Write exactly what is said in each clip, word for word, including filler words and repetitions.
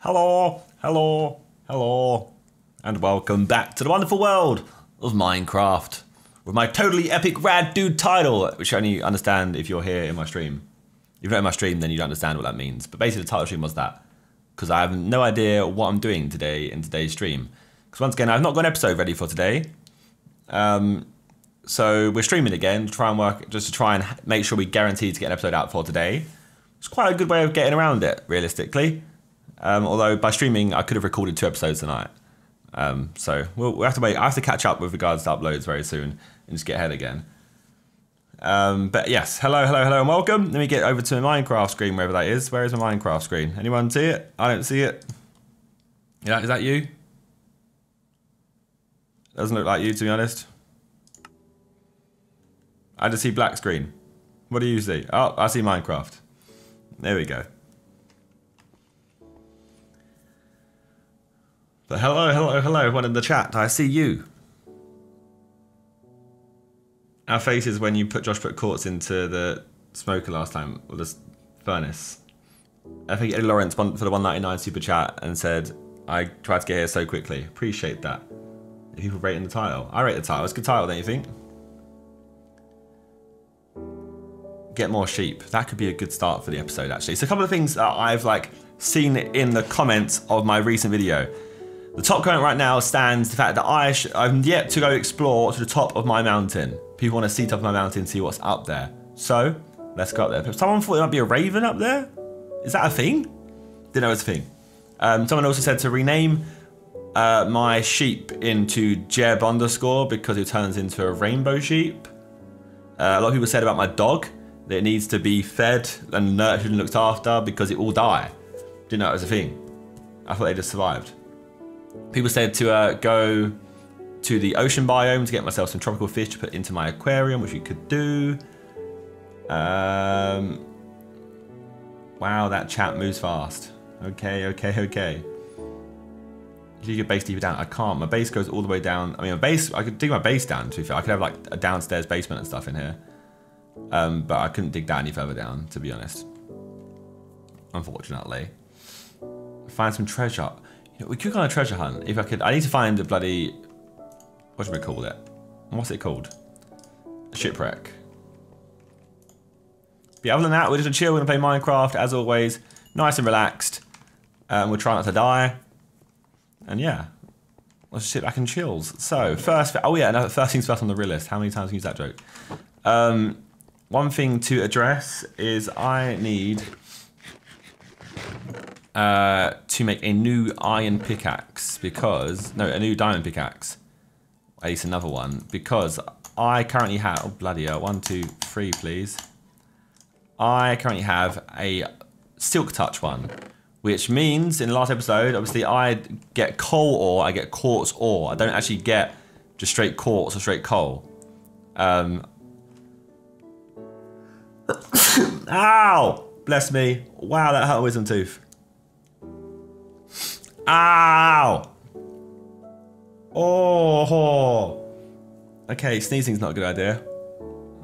Hello, hello, hello, and welcome back to the wonderful world of Minecraft with my totally epic rad dude title, which I only understand if you're here in my stream. If you're not in my stream, then you don't understand what that means. But basically the title stream was that, because I have no idea what I'm doing today in today's stream. Because once again, I've not got an episode ready for today. Um, so we're streaming again to try and work, just to try and make sure we guarantee to get an episode out for today. It's quite a good way of getting around it, realistically. Um, although by streaming, I could have recorded two episodes tonight. Um, so we'll, we'll have to wait. I have to catch up with regards to uploads very soon and just get ahead again. Um, but yes, hello, hello, hello, and welcome. Let me get over to my Minecraft screen, wherever that is. Where is my Minecraft screen? Anyone see it? I don't see it. Yeah, is that you? Doesn't look like you, to be honest. I just see black screen. What do you see? Oh, I see Minecraft. There we go. But hello, hello, hello, everyone in the chat. I see you. Our faces when you put Josh put quartz into the smoker last time, or the furnace. I think Eddie Lawrence for the one ninety-nine super chat and said, I tried to get here so quickly. Appreciate that. People rating the title. I rate the title. It's a good title, don't you think? Get more sheep. That could be a good start for the episode, actually. So a couple of things that I've like seen in the comments of my recent video. The top comment right now stands the fact that I sh I'm yet to go explore to the top of my mountain. People want to see top of my mountain, see what's up there. So, let's go up there. Someone thought there might be a raven up there? Is that a thing? Didn't know it's a thing. Um, someone also said to rename uh, my sheep into Jeb underscore because it turns into a rainbow sheep. Uh, a lot of people said about my dog that it needs to be fed and nurtured and looked after because it will die. Didn't know it was a thing. I thought they just survived. People said to uh, go to the ocean biome to get myself some tropical fish to put into my aquarium, which you could do. Um, wow, that chat moves fast. Okay, okay, okay. You could base deeper down. I can't. My base goes all the way down. I mean, my base. I could dig my base down. To be fair, I could have like a downstairs basement and stuff in here, um, but I couldn't dig that any further down, to be honest. Unfortunately, find some treasure. We could go on a treasure hunt if I could. I need to find a bloody, what should we call it? What's it called? A shipwreck. But yeah, other than that, we're just gonna chill. We're gonna play Minecraft as always, nice and relaxed. Um, we'll try not to die. And yeah, let's just sit back and chills. So first, oh yeah, no, first things first on the real list. How many times can you use that joke? Um, one thing to address is I need. Uh, to make a new iron pickaxe because, no, a new diamond pickaxe. At least another one, because I currently have, oh bloody hell, one, two, three, please. I currently have a silk touch one, which means in the last episode, obviously I get coal ore, I get quartz ore. I don't actually get just straight quartz or straight coal. Um, ow, bless me. Wow, that hurt a wisdom tooth. Ow! Oh! Okay, sneezing's not a good idea.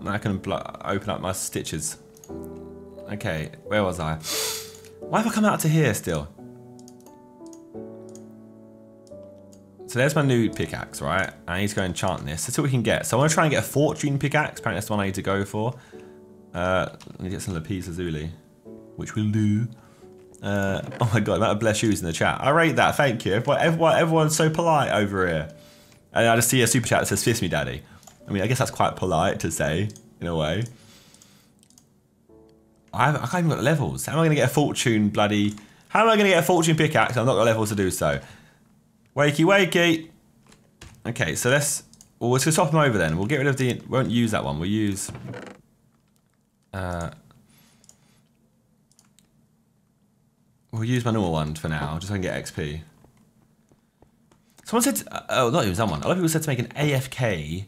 I can open up my stitches. Okay, where was I? Why have I come out to here still? So there's my new pickaxe, right? I need to go and enchant this. That's what we can get. So I want to try and get a fortune pickaxe. Apparently that's the one I need to go for. Uh, let me get some lapis lazuli, which we'll do. Uh, oh my god, amount of bless yous in the chat. I rate that, thank you. Everyone, everyone, everyone's so polite over here. And I just see a super chat that says, "Fist me, daddy." I mean, I guess that's quite polite to say, in a way. I, haven't, I can't even got levels. How am I gonna get a fortune bloody... How am I gonna get a fortune pickaxe? I've not got levels to do so. Wakey, wakey. Okay, so let's... Well, let's just swap them over then. We'll get rid of the... We won't use that one, we'll use... Uh... We'll use my normal one for now, just so I can get X P. Someone said, to, oh, not even someone, a lot of people said to make an A F K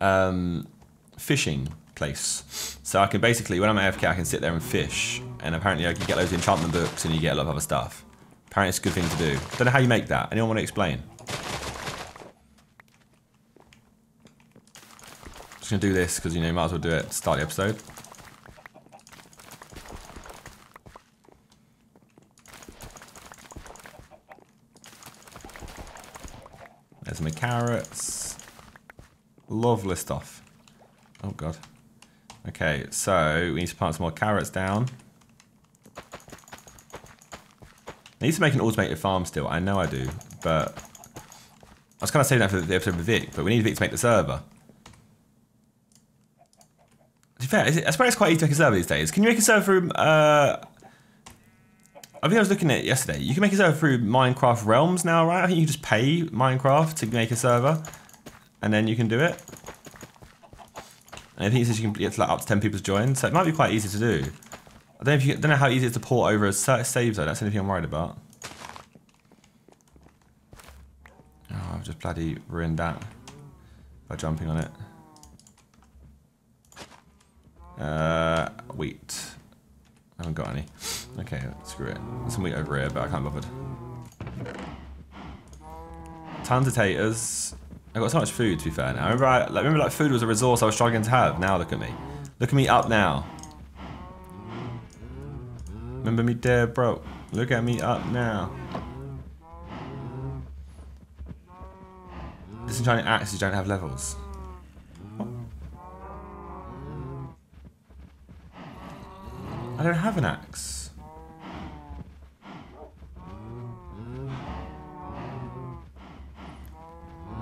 um, fishing place. So I can basically, when I'm A F K, I can sit there and fish. And apparently I can get loads of enchantment books and you get a lot of other stuff. Apparently it's a good thing to do. Don't know how you make that. Anyone want to explain? Just gonna do this, because you know, might as well do it, start the episode. There's my carrots. Lovely stuff. Oh god. Okay, so we need to plant some more carrots down. I need to make an automated farm still. I know I do, but I was kind of saving that for the episode with Vic, but we need Vic to make the server. To be fair, is it, I suppose it's quite easy to make a server these days. Can you make a server through, uh, I think I was looking at it yesterday. You can make a server through Minecraft Realms now, right? I think you can just pay Minecraft to make a server, and then you can do it. And I think it says you can get to like up to ten people to join, so it might be quite easy to do. I don't know, if you, don't know how easy it is to port over a save zone. That's the only thing I'm worried about. Oh, I've just bloody ruined that by jumping on it. Uh, wheat. I haven't got any. Okay, screw it. There's some wheat over here, but I can't be bothered. Tons of taters. I've got so much food, to be fair now. I remember, I, like, remember like food was a resource I was struggling to have. Now look at me. Look at me up now. Remember me there, bro. Look at me up now. Disenchanting axes don't have levels. What? I don't have an axe.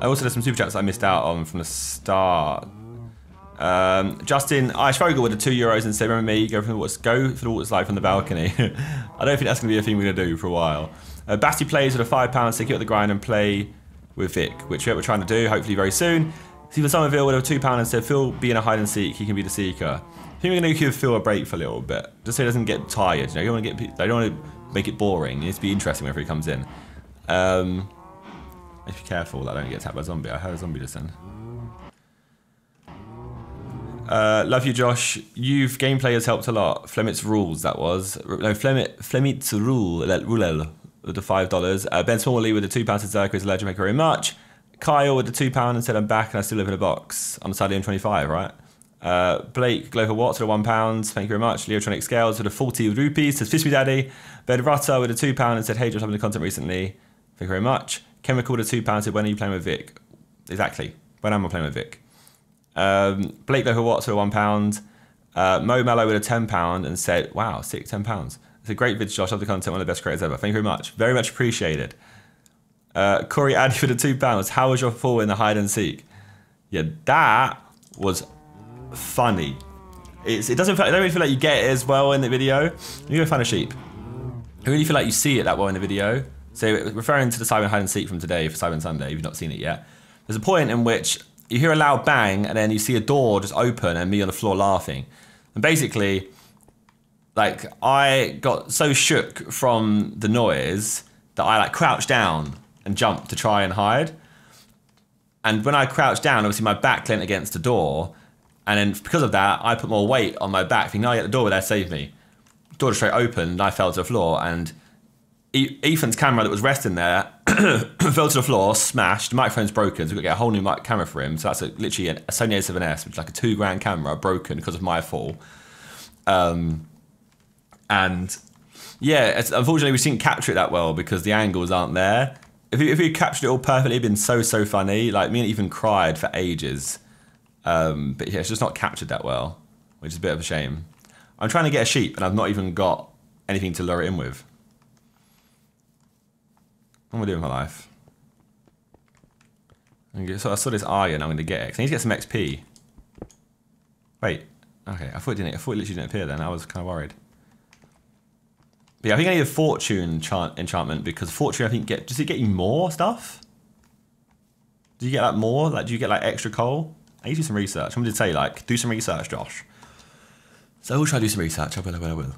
I also did some super chats I missed out on from the start. Um, Justin, I struggle with the two euros and say, remember me, go for the water go for the water slide from the balcony. I don't think that's going to be a thing we're going to do for a while. Uh, Batty plays with a five pound stick at the grind and play with Vic, which we're trying to do hopefully very soon. See for Somerville with a two pound and said, Phil be in a hide and seek, he can be the seeker. I think we're going to give Phil a break for a little bit, just so he doesn't get tired. You know, you don't want to get, they don't want to make it boring. It needs to be interesting whenever he comes in. Um, if you're careful, that I don't get attacked by a zombie. I heard a zombie just then. Uh, love you, Josh. You've gameplay has helped a lot. Flemit's rules, that was. No, Flemit, Flemit's rule, Rulel, with the five dollars. Uh, Ben Smalley with the two pounds to Zerkis, Ledger, thank you very much. Kyle with the two pounds and said, I'm back and I still live in a box. I'm sadly on twenty-five, right? Uh, Blake, Glover Watts with the one pound, thank you very much. Leotronic Scales with the forty rupees, says, Fish Me Daddy. Ben Rutter with the two pounds and said, hey, Josh, I've been in content recently. Thank you very much. Chemical with the two pounds said, when are you playing with Vic? Exactly. When am I playing with Vic? Um, Blake Local Watts for one pound, uh, Mo Mallow with a ten pound and said, wow, sick, ten pounds. It's a great vid, Josh, of the content, one of the best creators ever. Thank you very much. Very much appreciated. Uh, Corey Addy with a two pounds. How was your fall in the hide and seek? Yeah, that was funny. It's, it doesn't feel, I don't really feel like you get it as well in the video. You go find a sheep. I really feel like you see it that well in the video. So referring to the Cyber hide and seek from today for Cyber Sunday, if you've not seen it yet, there's a point in which you hear a loud bang and then you see a door just open and me on the floor laughing. And basically, like, I got so shook from the noise that I like crouched down and jumped to try and hide. And when I crouched down, obviously my back leant against the door. And then because of that, I put more weight on my back, thinking, no, I get the door, but that saved me. The door just straight opened and I fell to the floor. And E Ethan's camera that was resting there fell to the floor, smashed, the microphone's broken, so we've got to get a whole new mic camera for him. So that's a, literally a Sony A seven S, which is like a two grand camera, broken because of my fall. Um, and yeah, it's, unfortunately we didn't capture it that well because the angles aren't there. If we, if we captured it all perfectly, it'd been so, so funny. Like me and Ethan cried for ages. Um, but yeah, it's just not captured that well, which is a bit of a shame. I'm trying to get a sheep and I've not even got anything to lure it in with. What am I doing with my life? So I saw this iron, I'm going to get it, because I need to get some X P. Wait, okay, I thought it didn't, I thought it literally didn't appear then, I was kind of worried. But yeah, I think I need a fortune chant enchantment, because fortune I think, get, does it get you more stuff? Do you get like more, like do you get like extra coal? I need to do some research, I'm going to say like, do some research, Josh. So I will try to do some research, I will, I will, I will.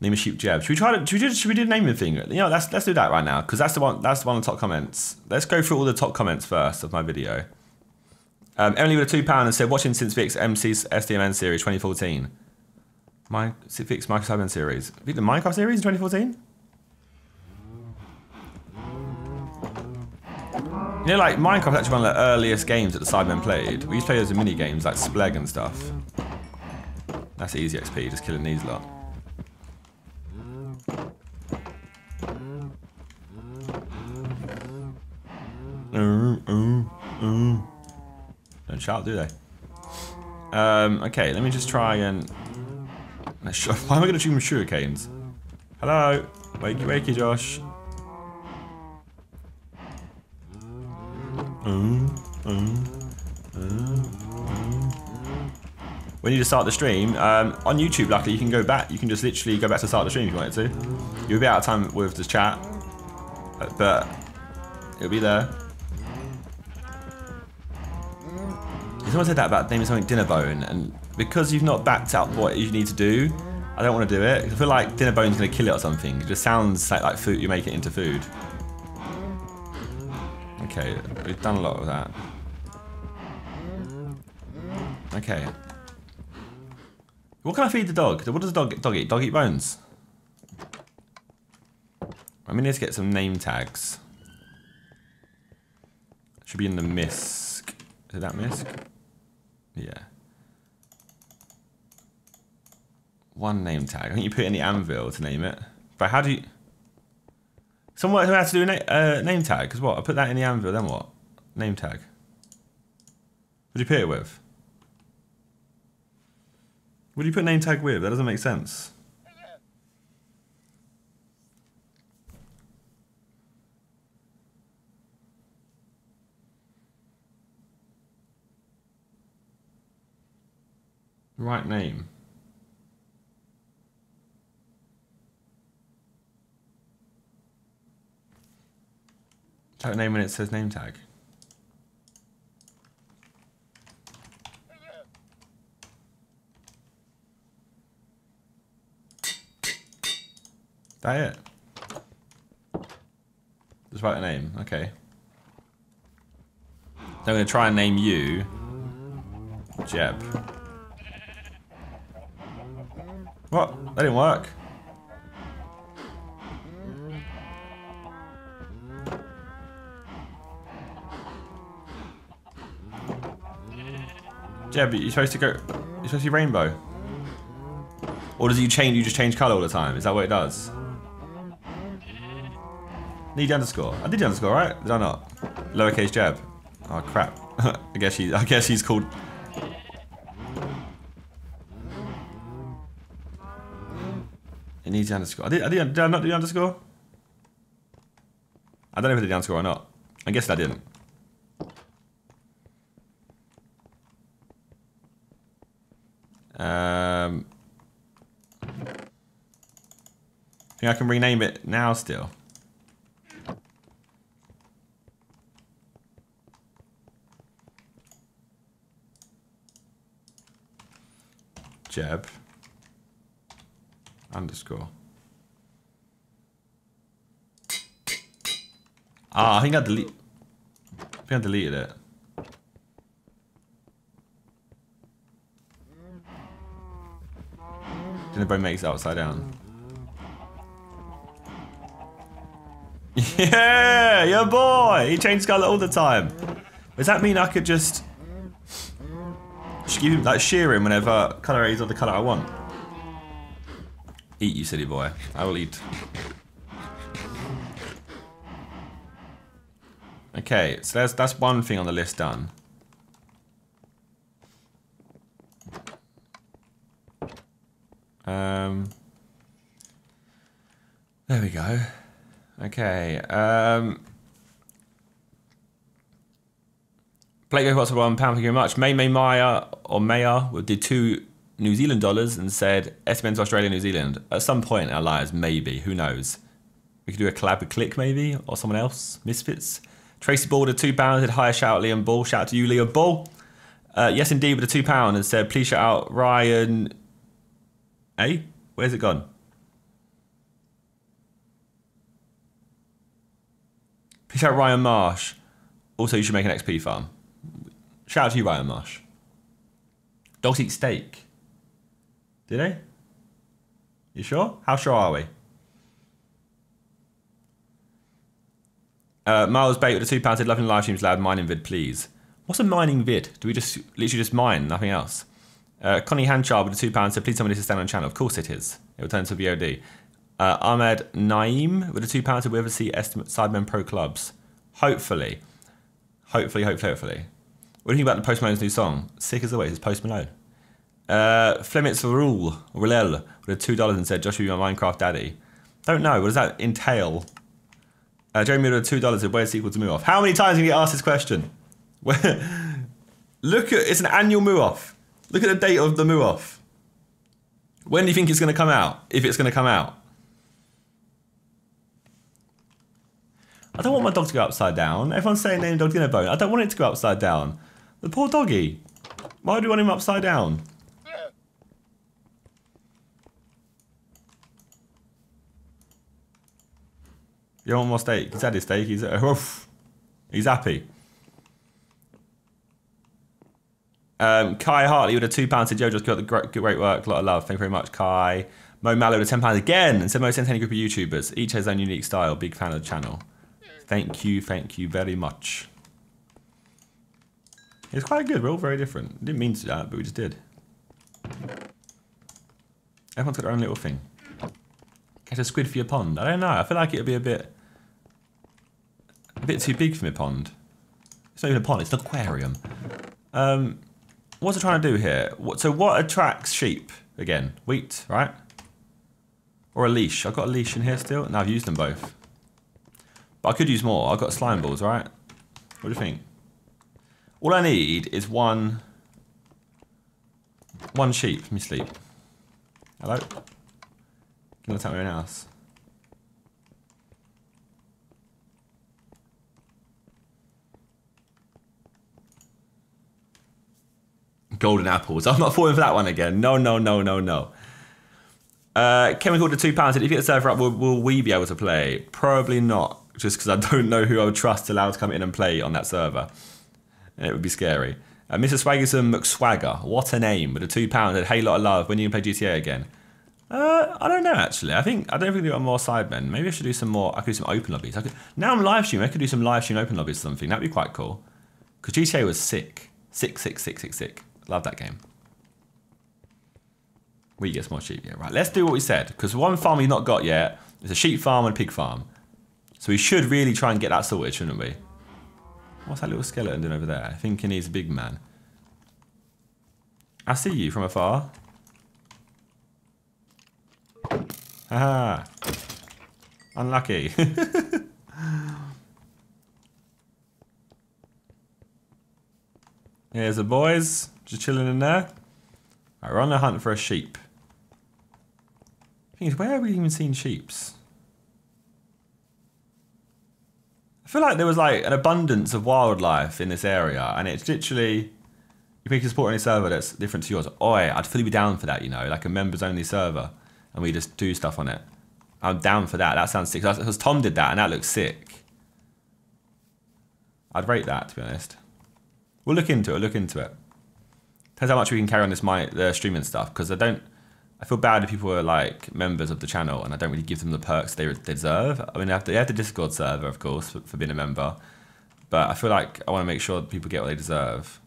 Name a sheep Jeb. Should we try to? Should we do? Should we do the naming thing? You know, let's let's do that right now because that's the one. That's the one on the top comments. Let's go through all the top comments first of my video. Um, Emily with a two pound and said, watching since Vic's M C's S D M N series twenty fourteen. My Vic's Minecraft series. Vic the Minecraft series in twenty fourteen. You know, like Minecraft actually one of the earliest games that the Sidemen played. We used to play those mini games like Spleg and stuff. That's easy X P. Just killing these lot. shout, do they? Um, okay, let me just try and... Why am I going to shoot my sugar canes? Hello? Wakey, wakey, Josh. Um, um, um, when you just start the stream, um, on YouTube, luckily, you can go back. You can just literally go back to start the stream if you wanted to. You'll be out of time with the chat, but it'll be there. Someone said that about naming something Dinnerbone, and because you've not backed up what you need to do, I don't want to do it. I feel like Dinnerbone's going to kill it or something. It just sounds like, like food, you make it into food. Okay, we've done a lot of that. Okay. What can I feed the dog? What does the dog, dog eat? Dog eat bones? I mean, let's get some name tags. Should be in the misc. Is it that misc? Yeah. One name tag. I think you put it in the anvil to name it. But how do you... Someone who has to do a na uh, name tag, because what? I put that in the anvil, then what? Name tag. What do you put it with? What do you put name tag with? That doesn't make sense. Right name. Type name when it says name tag. That it. Just write a name. Okay. So I'm going to try and name you Jeb. What? That didn't work. Jeb, you're supposed to go. You're supposed to be rainbow. Or does you change? You just change colour all the time. Is that what it does? Need the underscore. I did the underscore, right? Did I not? Lowercase Jeb. Oh crap. I guess she. I guess she's called. It needs the underscore. I did, I did, did I not do the underscore? I don't know if I did the underscore or not. I guess I didn't. Um, I think I can rename it now still. Jeb. Underscore. Ah, I think I delete. I think I deleted it. Dinnerbone makes it upside down. Yeah, your boy. He changes colour all the time. Does that mean I could just, just give him like shear him whenever colour is of the colour I want? Eat, you silly boy. I will eat. Okay, so that's, that's one thing on the list done. Um, there we go. Okay. Um, Blake goes what's one pound, thank you very much. May May Maya or Maya did two New Zealand dollars and said S M N to Australia, New Zealand. At some point in our lives, maybe, who knows? We could do a collab with Click maybe, or someone else, Misfits. Tracy Ball did two pounds, said hi, shout out Liam Ball, shout out to you Liam Ball. Uh, yes indeed with a two pound and said please shout out Ryan, eh? Where's it gone? Please shout out Ryan Marsh. Also you should make an X P farm. Shout out to you Ryan Marsh. Dogs eat steak. Do they? You sure? How sure are we? Uh, Miles Bate with the two pounds said, loving live streams, loud mining vid, please. What's a mining vid? Do we just literally just mine, nothing else? Uh, Connie Hanchard with the two pounds said, please tell me this is stand on channel. Of course it is. It will turn to V O D. Uh, Ahmed Naeem with the two pounds said, we ever see Estimate Sidemen Pro Clubs? Hopefully. Hopefully, hopefully, hopefully. What do you think about the Post Malone's new song? Sick as always, it's Post Malone. Uh, Flemitz Rule, Rulel, with a two dollars and said, Josh, will be my Minecraft daddy. Don't know, what does that entail? Uh, Jeremy with a two dollars said, where's the sequel to Move Off? How many times can you get asked this question? Look at, it's an annual Move Off. Look at the date of the Move Off. When do you think it's going to come out? If it's going to come out. I don't want my dog to go upside down. Everyone's saying name dog Dinnerbone. I don't want it to go upside down. The poor doggy. Why do we want him upside down? You want more steak? He's had his steak. He's uh, oof. He's happy. Um, Kai Hartley with a two pound said, "Yo, just got the great, great work. A lot of love. Thank you very much, Kai." Mo Mallow with a ten pounds again and said, "Most entertaining group of YouTubers. Each has their own unique style. Big fan of the channel." Thank you, thank you very much. It's quite good, we're all very different. Didn't mean to do that, but we just did. Everyone's got their own little thing. Get a squid for your pond. I don't know, I feel like it'd be a bit... a bit too big for my pond. It's not even a pond, it's an aquarium. Um, what's I trying to do here? What, so what attracts sheep again? Wheat, right? Or a leash. I've got a leash in here still. No, I've used them both. But I could use more. I've got slime balls, right? What do you think? All I need is one... one sheep. Let me sleep. Hello? Can I attack my own house? Golden apples. I'm not falling for that one again. No, no, no, no, no. Uh, Chemical to two pounds. If you get the server up, will, will we be able to play? Probably not. Just because I don't know who I would trust allowed to come in and play on that server. And it would be scary. Uh, Mister Swaggerson McSwagger, what a name, with a two pound and hey lot of love, when you can play G T A again? Uh, I don't know actually, I think, I don't think we do more Sidemen. Maybe I should do some more, I could do some open lobbies. I could, now I'm live streaming, I could do some live stream open lobbies or something, that'd be quite cool. Because G T A was sick. Sick, sick, sick, sick, sick. Love that game. We get some more sheep, yeah, right. Let's do what we said, because one farm we've not got yet is a sheep farm and a pig farm. So we should really try and get that sorted, shouldn't we? What's that little skeleton doing over there? I think he needs a big man. I see you from afar. Haha. Unlucky. Here's the boys. Just chilling in there. Right, we're on the hunt for a sheep. The thing is, where have we even seen sheeps? I feel like there was like an abundance of wildlife in this area, and it's literally, if we can support any server that's different to yours, oi, I'd fully be down for that, you know, like a members only server, and we just do stuff on it. I'm down for that, that sounds sick, because Tom did that, and that looks sick. I'd rate that, to be honest. We'll look into it, we'll look into it. Depends how much we can carry on this my, the streaming stuff, because I don't, I feel bad if people are like members of the channel and I don't really give them the perks they deserve. I mean, they have, to, they have the Discord server, of course, for, for being a member. But I feel like I want to make sure that people get what they deserve.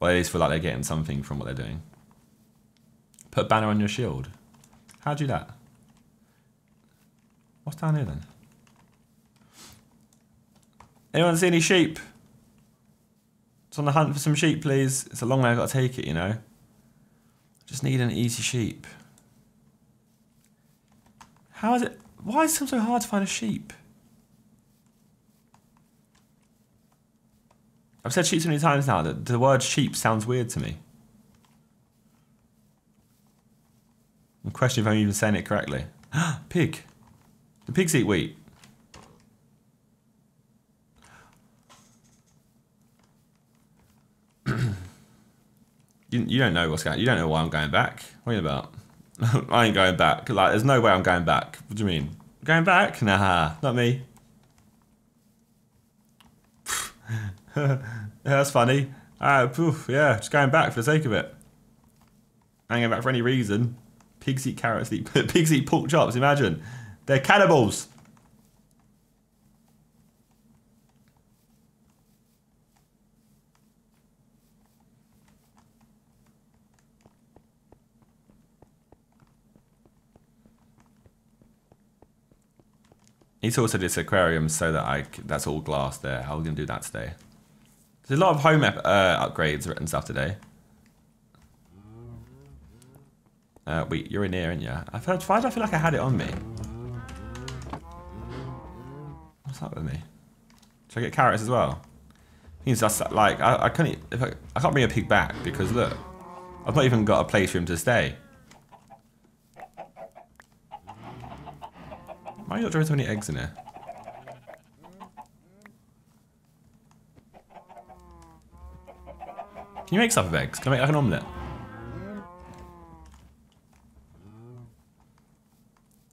Or at least feel like they're getting something from what they're doing. Put a banner on your shield. How do you do that? What's down here then? Anyone see any sheep? On the hunt for some sheep, please. It's a long way, I've got to take it, you know. Just need an easy sheep. How is it? Why is it so hard to find a sheep? I've said sheep so many times now that the word sheep sounds weird to me. I'm questioning if I'm even saying it correctly. Pig. Do pigs eat wheat? You, you don't know what's going on. You don't know why I'm going back. What are you about? I ain't going back. Like, there's no way I'm going back. What do you mean? Going back? Nah, not me. Yeah, that's funny. Uh, poof, yeah, just going back for the sake of it. I ain't going back for any reason. Pigs eat carrots. Eat, pigs eat pork chops, imagine. They're cannibals. Need to also do this aquarium so that I c that's all glass there. How are we gonna do that today? There's a lot of home ep uh, upgrades and stuff today. Uh, wait, you're in here, aren't you? I've heard. Why do I feel like I had it on me? What's up with me? Should I get carrots as well? Means that's like I, I couldn't. If I, I can't bring a pig back because look, I've not even got a place for him to stay. Why are you not throwing so many eggs in here? Can you make stuff of eggs? Can I make like an omelette?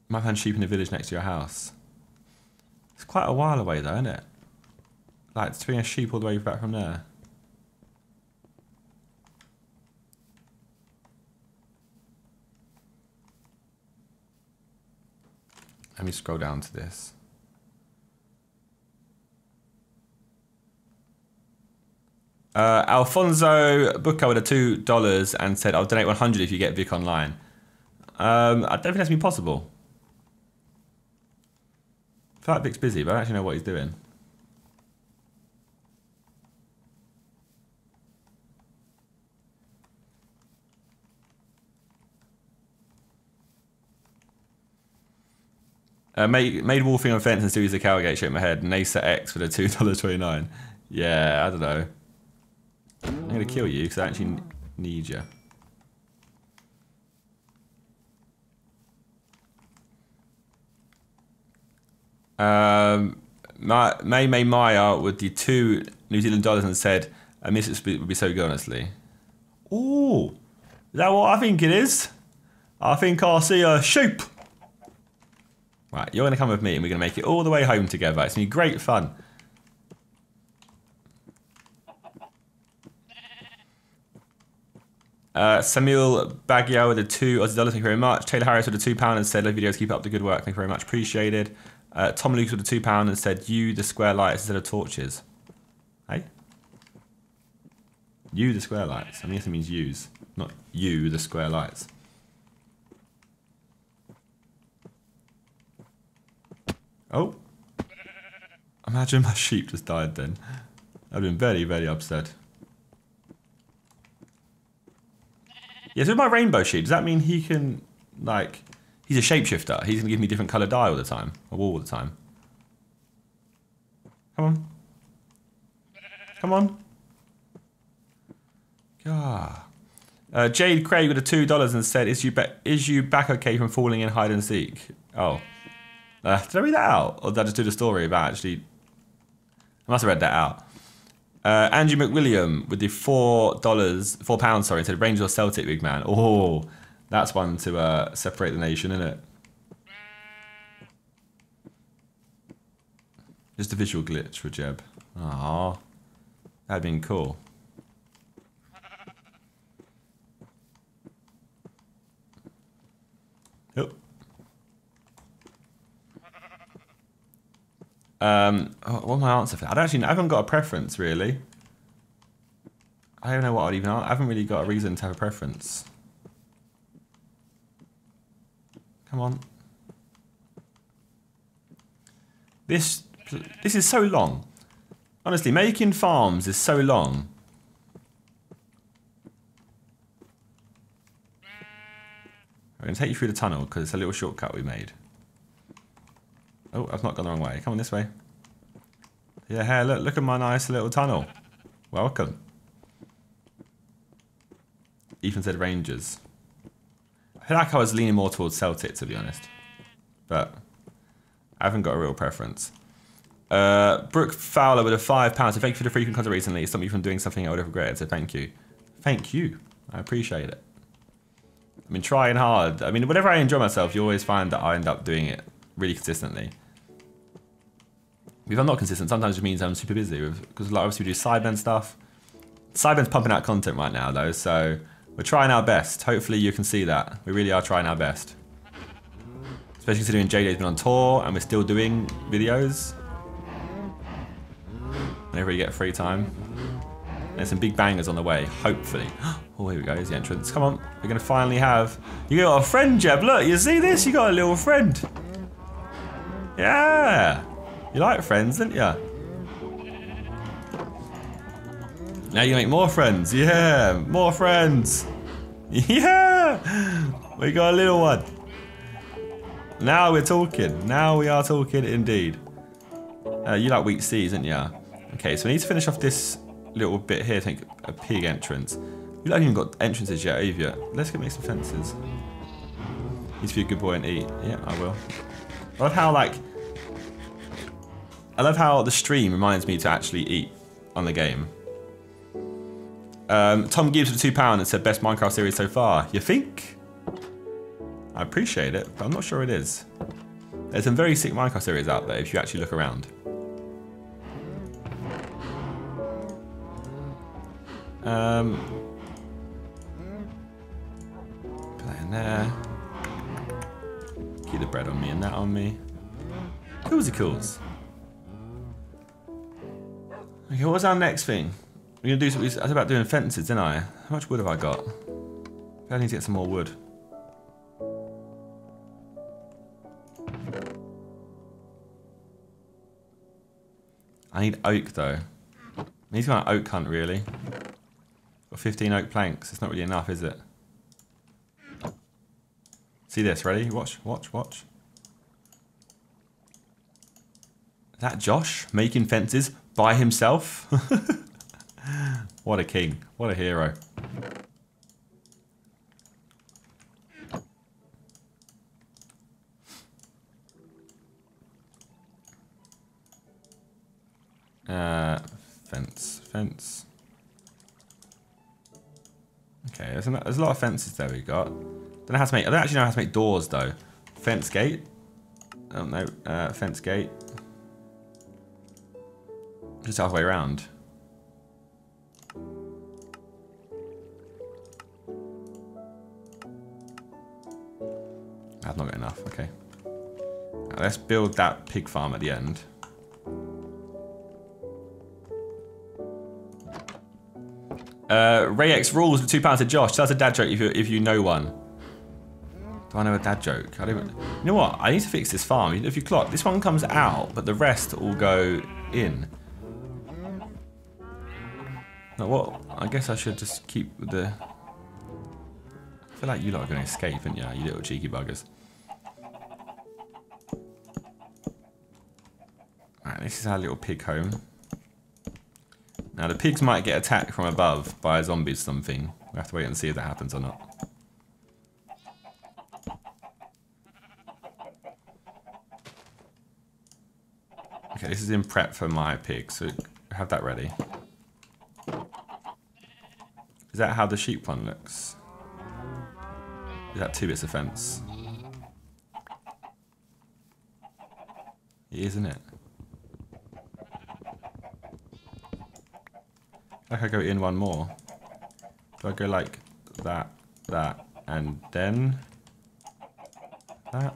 Might find sheep in the village next to your house. It's quite a while away though, isn't it? Like, it's bring a sheep all the way back from there. Let me scroll down to this. Uh, Alfonso Bucco with a two dollars and said, "I'll donate one hundred if you get Vic online." Um, I don't think that's been possible. I feel like Vic's busy, but I don't actually know what he's doing. Uh, made made wolfing on fence and series of Cowgate shit in my head. NASA X for the two dollars twenty nine. Yeah, I don't know. I'm gonna kill you because I actually need you. Um, my, May May Maya with the two New Zealand dollars and said, "A Misfits would be so good, honestly." Ooh, is that what I think it is? I think I see a sheep. Right, you're gonna come with me, and we're gonna make it all the way home together. It's gonna be great fun. Uh, Samuel Baggio with the two Aussie dollars, thank you very much. Taylor Harris with the two pound and said, "Love videos, keep up the good work, thank you very much, appreciated." Uh, Tom Lucas with the two pound and said, "You the square lights instead of torches." Hey, you the square lights. I guess it means use, not you the square lights. Oh, imagine my sheep just died. Then I've been very, very upset. Yeah, so with my rainbow sheep, does that mean he can, like, he's a shapeshifter. He's going to give me different colour dye all the time. Or all the time. Come on. Come on. God. Uh, Jade Craig with the two dollars and said, is you, is you back okay from falling in hide and seek? Oh. Uh, did I read that out? Or did I just do the story about actually... I must have read that out. Uh, Andrew McWilliam with the four dollars, four pounds, sorry, said Rangers or Celtic, big man. Oh, that's one to uh, separate the nation, isn't it? Just a visual glitch for Jeb. Aww, that'd been cool. Yep. Um, oh, what's my answer for that? I don't actually know. I haven't got a preference really. I don't know what I'd even. I haven't really got a reason to have a preference. Come on. This this is so long. Honestly, making farms is so long. I'm gonna take you through the tunnel because it's a little shortcut we made. Oh, I've not gone the wrong way. Come on this way. Yeah, hey, look, look at my nice little tunnel. Welcome. Ethan said Rangers. I feel like I was leaning more towards Celtic, to be honest. But I haven't got a real preference. Uh, Brooke Fowler with a five pound. So thank you for the frequent content recently. It stopped me from doing something I would have regretted. So thank you. Thank you. I appreciate it. I've been trying hard. I mean, whenever I enjoy myself, you always find that I end up doing it really consistently. If I'm not consistent, sometimes it means I'm super busy because like, obviously we do Sidemen stuff. Sidemen's pumping out content right now though, so we're trying our best. Hopefully you can see that. We really are trying our best. Especially considering J D's been on tour and we're still doing videos. Whenever we get free time. And there's some big bangers on the way, hopefully. Oh, here we go, here's the entrance. Come on, we're gonna finally have... You got a friend, Jeb, look, you see this? You got a little friend. Yeah! You like friends, didn't you? Now you make more friends. Yeah! More friends! Yeah! We got a little one. Now we're talking. Now we are talking indeed. Uh, you like wheat seeds, didn't you? Okay, so we need to finish off this little bit here. I think a pig entrance. We haven't even got entrances yet, have you? Let's go make some fences. Need to be a good boy and eat. Yeah, I will. I love how, like, I love how the stream reminds me to actually eat on the game. Um, Tom Gibbs for two pounds and said, best Minecraft series so far. You think? I appreciate it, but I'm not sure it is. There's some very sick Minecraft series out there if you actually look around. Um, put that in there. Keep the bread on me and that on me. Coolsy cools. Okay, what was our next thing? We're gonna do something. I was about doing fences, didn't I? How much wood have I got? I need to get some more wood. I need oak though. I need to go on an oak hunt really. Got fifteen oak planks. It's not really enough, is it? See this? Ready? Watch, watch, watch. Is that Josh making fences by himself? What a king. What a hero. Uh, fence, fence. Okay, there's a, there's a lot of fences there we got. Don't know how to make. I don't actually know how to make doors though. Fence gate. I don't know. Uh, fence gate. Just halfway around. I've not got enough. Okay. Now let's build that pig farm at the end. Uh, Ray X rules for two pounds to Josh. That's a dad joke if you if you know one. Do I know a dad joke? I don't. You know what? I need to fix this farm. If you clock, this one comes out, but the rest all go in. Now what? I guess I should just keep with the. I feel like you lot are going to escape, aren't you? You little cheeky buggers. Alright, this is our little pig home. Now the pigs might get attacked from above by a zombie or something. We'll have to wait and see if that happens or not. Okay, this is in prep for my pig, so have that ready. Is that how the sheep one looks? Is that two bits of fence? It is, isn't it? I could go in one more. Do I go like that, that, and then that?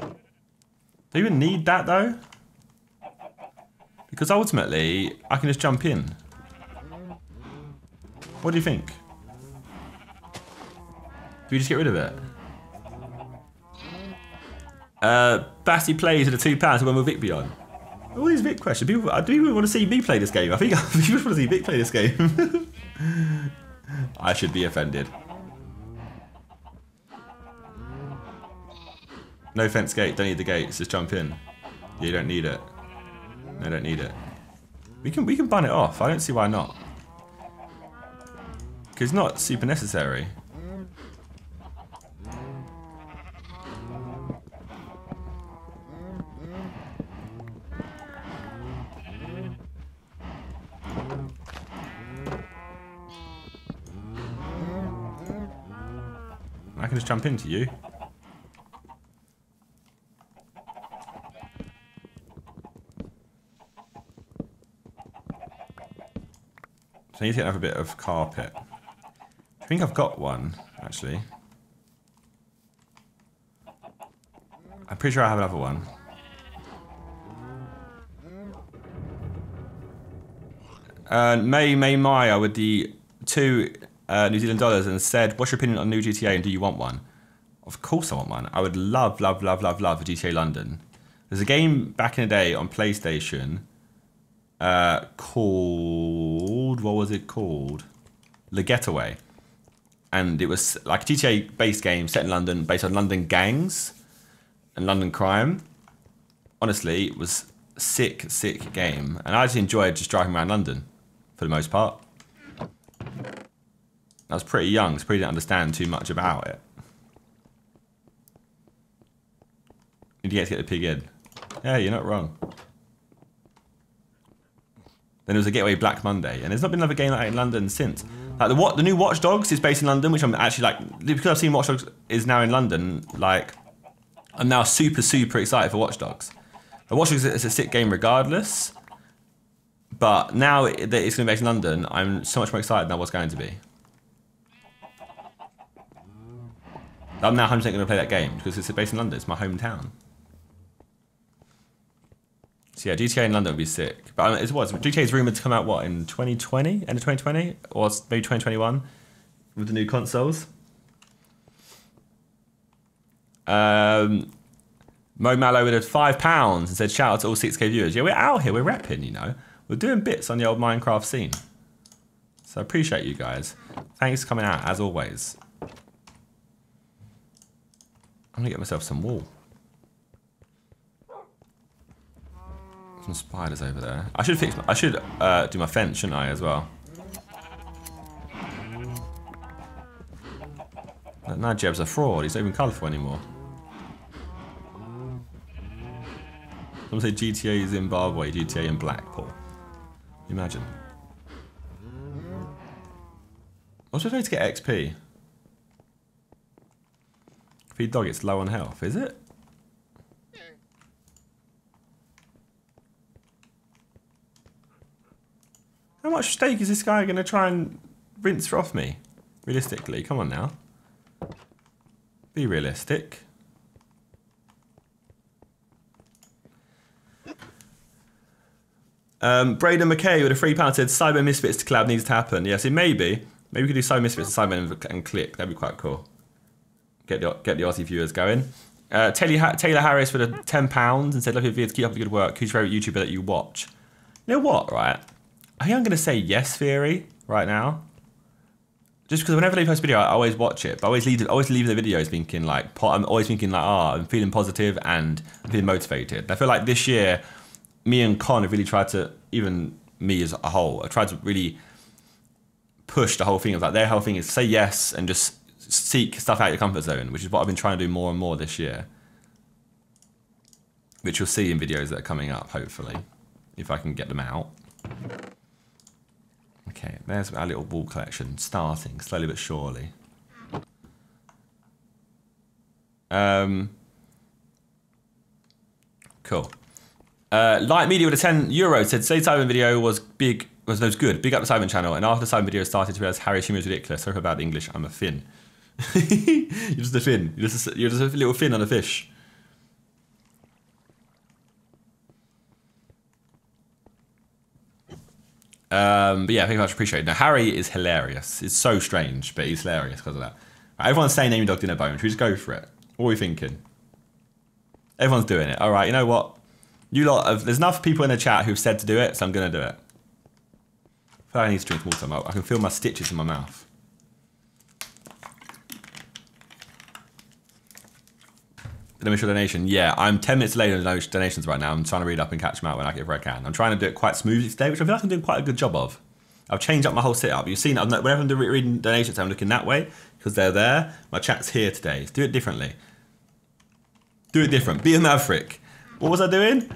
Do you even need that though? Because ultimately, I can just jump in. What do you think? Do we just get rid of it? Uh, Bassy plays with a two pounds. When will Vic be on? All these Vic questions. People, do people want to see me play this game? I think people just want to see Vic play this game. I should be offended. No fence gate. Don't need the gates. Just jump in. You don't need it. No, don't need it. We can we can bun it off. I don't see why not. Because it's not super necessary. I can just jump into you. So I need to have a bit of carpet. I think I've got one, actually. I'm pretty sure I have another one. Uh, May, May, Maya with the two... Uh, New Zealand dollars and said, what's your opinion on new G T A and do you want one? Of course I want one. I would love, love, love, love, love G T A London. There's a game back in the day on PlayStation uh, called, what was it called? The Getaway. And it was like a G T A-based game set in London, based on London gangs and London crime. Honestly, it was a sick, sick game. And I actually enjoyed just driving around London for the most part. I was pretty young, so probably didn't understand too much about it. Did you get to get the pig in? Yeah, you're not wrong. Then there was a Getaway Black Monday, and there's not been another game like that in London since. Like the what the new Watch Dogs is based in London, which I'm actually like, because I've seen Watch Dogs is now in London. Like, I'm now super super excited for Watch Dogs. But Watch Dogs is a sick game regardless, but now that it's going to be based in London, I'm so much more excited than I was going to be. I'm now one hundred percent going to play that game because it's based in London. It's my hometown. So yeah, G T A in London would be sick. But I mean, it's what, G T A is rumoured to come out, what, in twenty twenty? End of twenty twenty? Or maybe twenty twenty-one with the new consoles? Um, Mo Mallow would have five pounds and said, shout out to all six K viewers. Yeah, we're out here. We're repping, you know. We're doing bits on the old Minecraft scene. So I appreciate you guys. Thanks for coming out, as always. I'm going to get myself some wool. Some spiders over there. I should fix my, I should uh, do my fence, shouldn't I, as well? Now Jeb's a fraud. He's not even colourful anymore. Someone say G T A Zimbabwe, G T A in Blackpool. Imagine. What's the way to get X P? Feed dog, it's low on health, is it? How much steak is this guy going to try and rinse off me? Realistically, come on now. Be realistic. Um, Braden McKay with a three pound said Cyber Misfits to collab needs to happen. Yes, yeah, so maybe. Maybe we could do Cyber Misfits to Sidemen and Click. That'd be quite cool. Get the, get the Aussie viewers going. Uh, Taylor, Taylor Harris with a ten pounds and said, look at Vic, keep up the good work. Who's your favourite YouTuber that you watch? You know what, right? I think I'm going to say yes theory right now. Just because whenever they post a video, I always watch it. But I always leave, always leave the videos thinking like, I'm always thinking like, ah, oh, I'm feeling positive and I'm feeling motivated. And I feel like this year, me and Con have really tried to, even me as a whole, I tried to really push the whole thing of like, their whole thing is say yes and just seek stuff out of your comfort zone, which is what I've been trying to do more and more this year. Which you'll see in videos that are coming up, hopefully, if I can get them out. Okay, there's our little wool collection, starting slowly but surely. Um, cool. Uh, Light Media with a ten euro said, today's Simon video was big, was, was good, big up the Simon channel, and after the Simon video started to realise Harry's humour is ridiculous, sorry about the English, I'm a fin. You're just a fin, you're just a, you're just a little fin on a fish. Um, but yeah, I think I much appreciate it. Now, Harry is hilarious. It's so strange, but he's hilarious because of that. Right, everyone's saying Name Your Dog Dinnerbone. Should we just go for it? What are we thinking? Everyone's doing it. All right, you know what? You lot have, there's enough people in the chat who've said to do it, so I'm going to do it. I feel like I need to drink some water. I can feel my stitches in my mouth. The initial donation, yeah, I'm ten minutes late on donations right now. I'm trying to read up and catch them out when I, if I can. I'm trying to do it quite smoothly today, which I feel like I'm doing quite a good job of. I've changed up my whole setup. You've seen, I'm not, whenever I'm doing, reading donations, I'm looking that way because they're there. My chat's here today. Do it differently. Do it different. Be a maverick. What was I doing?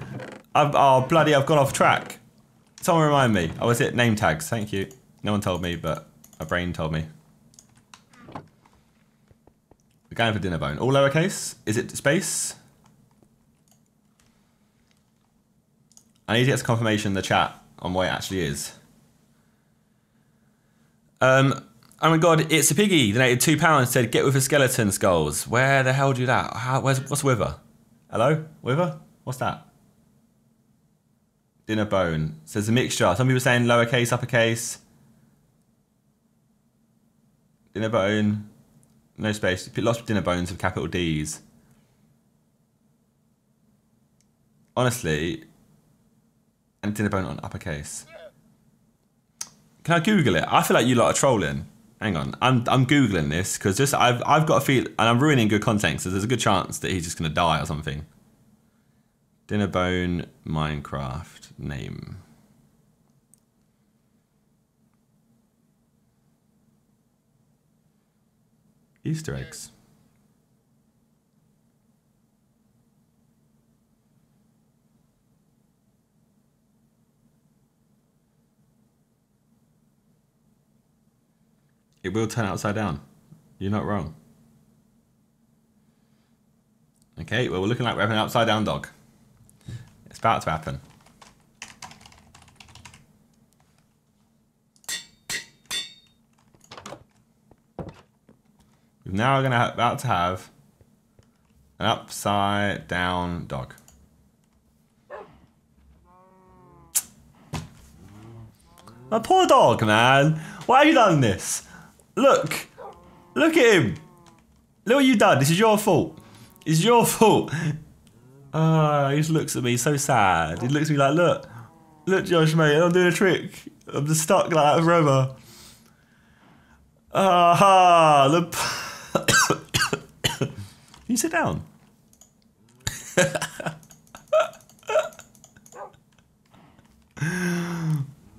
I've, oh, bloody, I've gone off track. Someone remind me. I was at name tags. Thank you. No one told me, but my brain told me. We're going for Dinnerbone. All lowercase? Is it space? I need to get some confirmation in the chat on what it actually is. Um, oh my god, it's a piggy. Donated two pounds. Said, get with the skeleton skulls. Where the hell do you that? How, where's, what's Wither? Hello? Wither? What's that? Dinnerbone. So there's a mixture. Some people are saying lowercase, uppercase. Dinnerbone. No space. Lots of Dinnerbones with capital D's. Honestly, and Dinnerbone on uppercase. Can I Google it? I feel like you lot are trolling. Hang on, I'm I'm googling this because just I've I've got a feel, and I'm ruining good content. So there's a good chance that he's just gonna die or something. Dinnerbone Minecraft name. Easter eggs. It will turn upside down. You're not wrong. Okay, well, we're looking like we're having an upside down dog. It's about to happen. We're now going to about to have an upside down dog. My poor dog, man. Why have you done this? Look, look at him. Look what you've done. This is your fault. It's your fault. Ah, uh, he just looks at me so sad. He looks at me like, look, look, Josh, mate, I'm doing a trick. I'm just stuck like that forever. Ah, uh -huh, the. Can you sit down?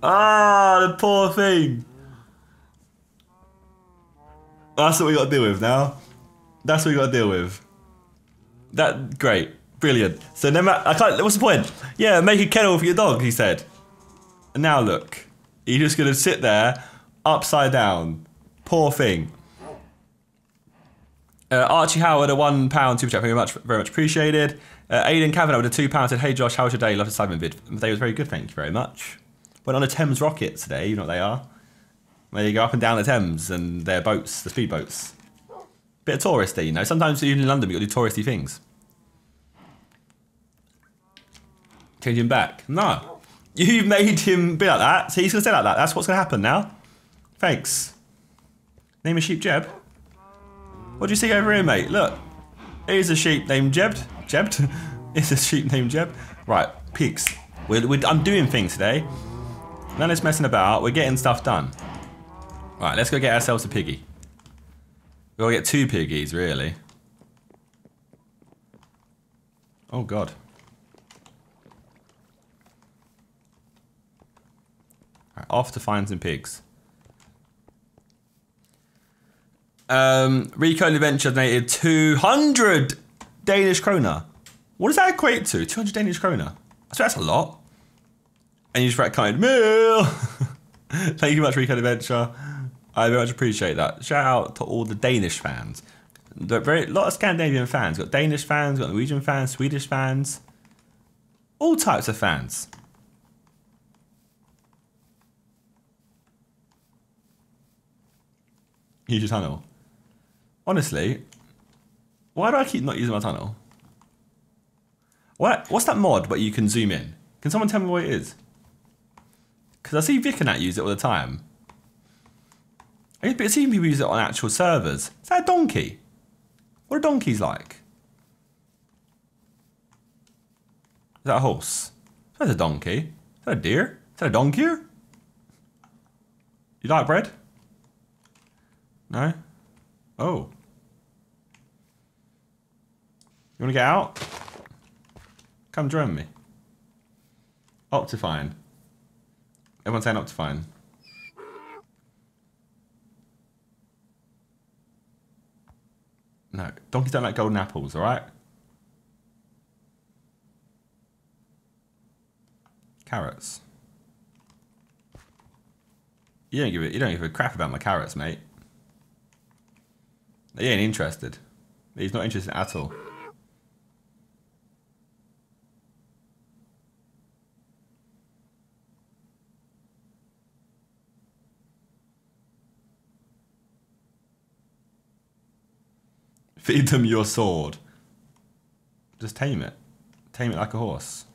Ah, the poor thing. That's what we got to deal with now. That's what we got to deal with. That great, brilliant. So no matter, I can't. What's the point? Yeah, make a kennel for your dog, he said. And now look, he's just gonna sit there, upside down. Poor thing. Uh, Archie Howard, a one pound super chat, very much, very much appreciated. Uh, Aidan Cavanaugh with a two pound said, "Hey Josh, how was your day? Love the Sidemen vid. The day was very good, thank you very much. Went on a Thames rocket today. You know what they are." They go up and down the Thames and their boats, the speed boats. Bit of touristy, you know. Sometimes even in London, we got to do touristy things. Change him back. No. You made him be like that, so he's going to stay like that. That's what's going to happen now. Thanks. Name a sheep Jeb. What do you see over here, mate? Look. Here's a sheep named Jeb. Jeb? Here's a sheep named Jeb. Right, pigs. We're, we're, I'm doing things today. None is messing about. We're getting stuff done. Right, let's go get ourselves a piggy. We'll get two piggies, really. Oh, God. Right, off to find some pigs. Um, Recode Adventure donated two hundred Danish kroner. What does that equate to? two hundred Danish kroner. I swear that's a lot. And you just write kind meal. Thank you much, Recode Adventure. I very much appreciate that. Shout out to all the Danish fans. A lot of Scandinavian fans. We've got Danish fans, we've got Norwegian fans, Swedish fans. All types of fans. Use your tunnel. Honestly, why do I keep not using my tunnel? What? What's that mod where you can zoom in? Can someone tell me what it is? Because I see Vic and that use it all the time. I've seen people use it on actual servers. Is that a donkey? What are donkeys like? Is that a horse? Is that a donkey? Is that a deer? Is that a donkey? You like bread? No? Oh. You want to get out? Come join me. Optifine. Everyone's saying Optifine. No, donkeys don't like golden apples, all right? Carrots. You don't give a, you don't give a crap about my carrots, mate. He ain't interested. He's not interested at all. Feed them your sword. Just tame it. Tame it like a horse.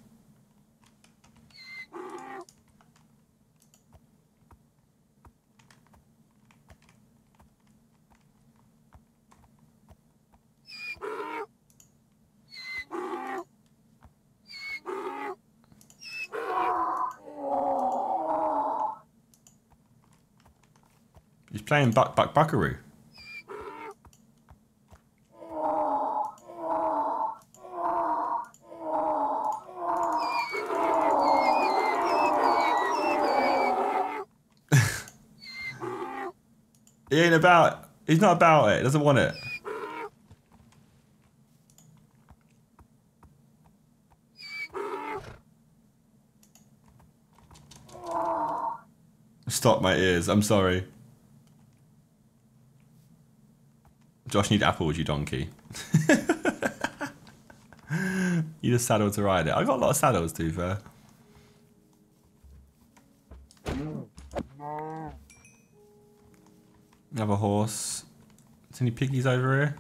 He's playing Buck Buck Buckaroo. He ain't about, he's not about it, he doesn't want it. Stop my ears, I'm sorry. Josh, need apples, you donkey. You just saddle to ride it. I got a lot of saddles, to be fair. Another horse. Is any piggies over here?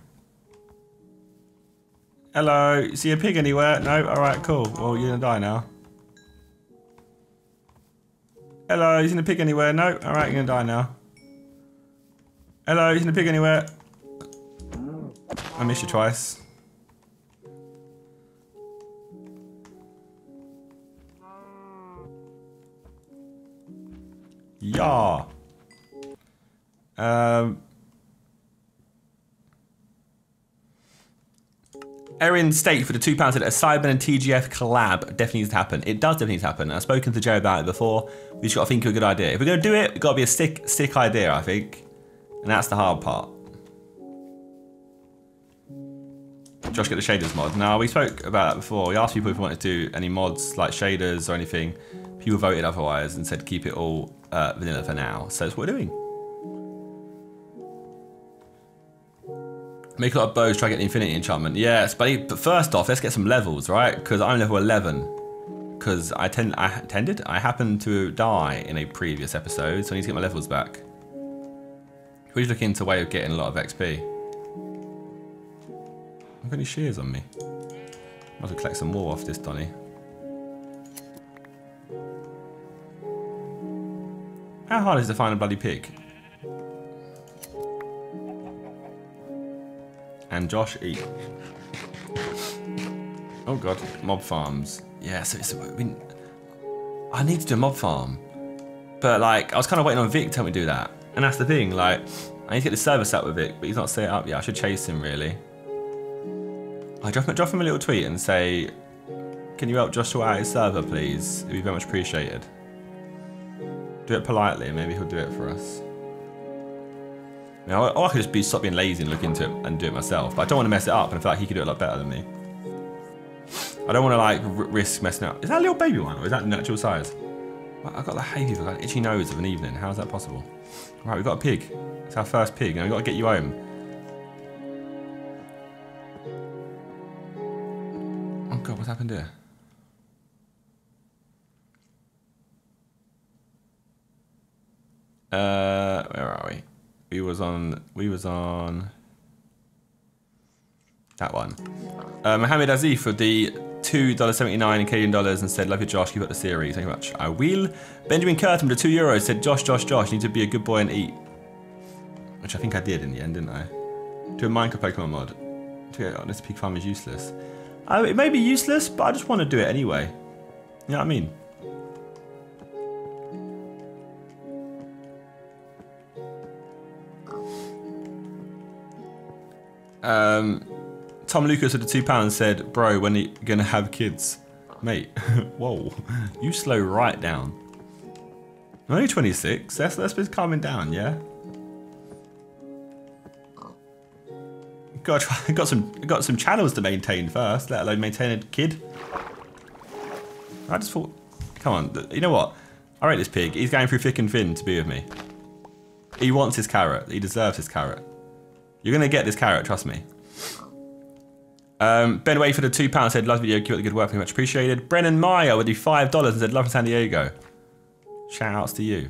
Hello, see a pig anywhere? No? Alright, cool. Well, you're gonna die now. Hello, you seen a pig anywhere? No? Alright, you're gonna die now. Hello, you seen a pig anywhere? I missed you twice. Yeah. Um, Erin State for the two pounds said a Cyber and T G F collab definitely needs to happen. It does definitely need to happen. I've spoken to Joe about it before. We just got to think of a good idea. If we're gonna do it, it's got to be a sick, sick idea, I think, and that's the hard part. Josh, get the shaders mod. Now we spoke about that before. We asked people if we wanted to do any mods like shaders or anything. People voted otherwise and said keep it all uh, vanilla for now. So that's what we're doing. Make a lot of bows, try to get the infinity enchantment. Yes, but but first off, let's get some levels, right? Because I'm level eleven. Because I tend, I tended, I happened to die in a previous episode, so I need to get my levels back. We're just looking into a way of getting a lot of X P. I've got any shears on me. I have to collect some more off this Donny. How hard is it to find a bloody pig? And Josh eat. Oh god, mob farms. Yeah, so it's, I mean, I need to do a mob farm. But like, I was kind of waiting on Vic to help me do that. And that's the thing, like, I need to get the server set up with Vic, but he's not set up yet. I should chase him, really. I drop, drop him a little tweet and say, can you help Joshua out his server, please? It'd be very much appreciated. Do it politely, maybe he'll do it for us. Or I could just be, stop being lazy and look into it and do it myself. But I don't want to mess it up, and I feel like he could do it a lot better than me. I don't want to like r risk messing up. Is that a little baby one, or is that natural size? I got the hay fever, like itchy nose of an evening. How is that possible? Right, we've got a pig. It's our first pig, and we've got to get you home. Oh god, what's happened here? Uh, where are we? We was on, we was on that one. Uh, Mohammed Azif for the two dollars seventy-nine in Canadian dollars and said, love you Josh, keep up the series. Thank you much, I will. Benjamin Curtin for the two euros said, Josh, Josh, Josh, you need to be a good boy and eat. Which I think I did in the end, didn't I? Do a Minecraft Pokemon mod. To be honest, pig farm is useless. Uh, it may be useless, but I just want to do it anyway. You know what I mean? Um, Tom Lucas with the two pounds said, bro, when are you gonna have kids? Mate, whoa, you slow right down. I'm only twenty-six, that's, that's been calming down, yeah? Got, try, got, some, got some channels to maintain first, let alone maintain a kid. I just thought, come on, you know what? I rate this pig, he's going through thick and thin to be with me. He wants his carrot, he deserves his carrot. You're going to get this carrot, trust me. Um, Ben Way for the two pounds said, love the video, keep up the good work, very much appreciated. Brennan Meyer with the five dollars and said, love in San Diego. Shout outs to you.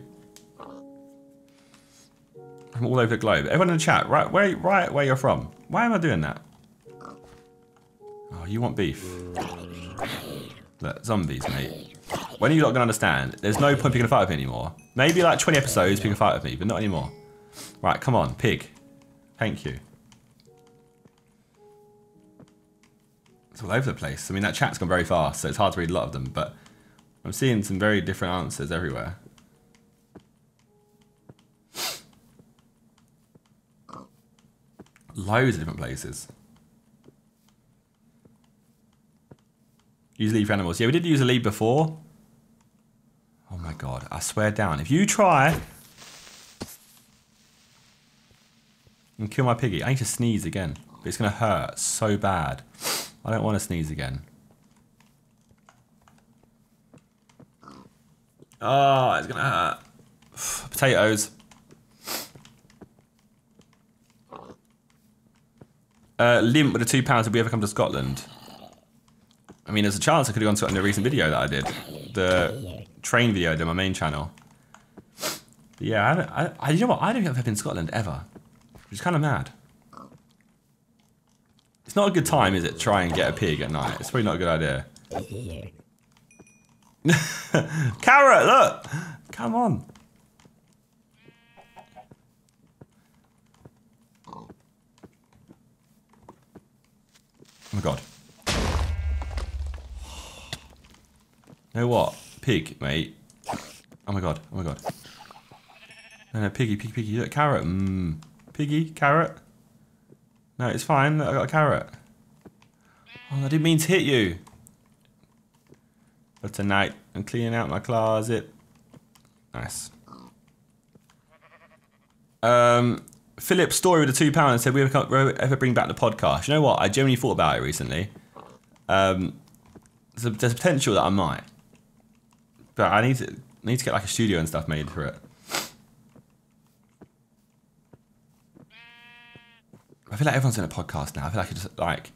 From all over the globe. Everyone in the chat, right where, right where you're from. Why am I doing that? Oh, you want beef. Look, zombies, mate. When are you not going to understand? There's no point picking a fight with me anymore. Maybe like twenty episodes picking a fight with me, but not anymore. Right, come on, pig. Thank you. It's all over the place. I mean, that chat's gone very fast, so it's hard to read a lot of them, but I'm seeing some very different answers everywhere. loads of different places. Use lead for animals. Yeah, we did use a lead before. Oh my God, I swear down. If you try and kill my piggy, I need to sneeze again. But it's gonna hurt so bad. I don't wanna sneeze again. Oh, it's gonna hurt. Potatoes. Uh, Limp with the two pounds, did we ever come to Scotland? I mean, there's a chance I could have gone to it in the recent video that I did. The train video I did on my main channel. But yeah, I haven't, I, I, you know what? I don't think I've ever been to Scotland, ever. Which is kind of mad. It's not a good time, is it, to try and get a pig at night? It's probably not a good idea. Carrot, look! Come on. Oh my God. You know what? Pig, mate. Oh my God, oh my God. No, no, piggy, piggy, piggy. Look, carrot. Mmm. Piggy, carrot. No, it's fine. Look, I got a carrot. Oh, I didn't mean to hit you. But tonight, I'm cleaning out my closet. Nice. Um, Philip's story with the two pounds said we ever, ever bring back the podcast. You know what? I genuinely thought about it recently. Um, there's a, there's a potential that I might, but I need to need to get like a studio and stuff made for it. I feel like everyone's doing a podcast now. I feel like it's just like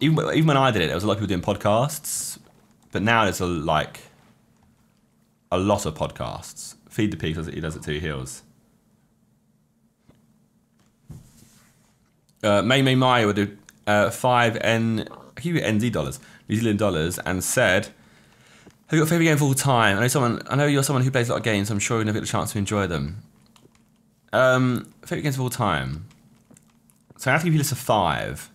even even when I did it, there was a lot of people doing podcasts. But now there's a, like, a lot of podcasts. Feed the Pig, he does it too, he heals. Uh, May May Mai would do uh, five N, I keep it N Z dollars, New Zealand dollars, and said, have you got a favourite game of all time? I know someone, I know you're someone who plays a lot of games, so I'm sure you'll never get the chance to enjoy them. Um, favourite games of all time. So I have to give you a list of five.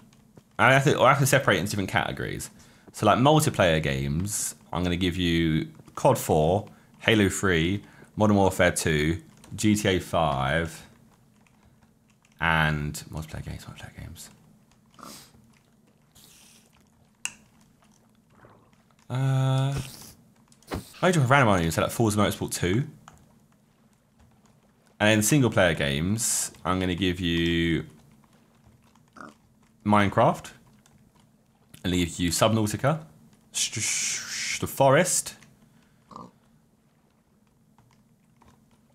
I have to, or I have to separate it into different categories. So like multiplayer games, I'm gonna give you C O D four, Halo three, Modern Warfare two, G T A five, and multiplayer games, multiplayer games. Uh, I drop a random on you, so like Forza Motorsport two. And then single player games, I'm gonna give you Minecraft. And leave you Subnautica, The Forest.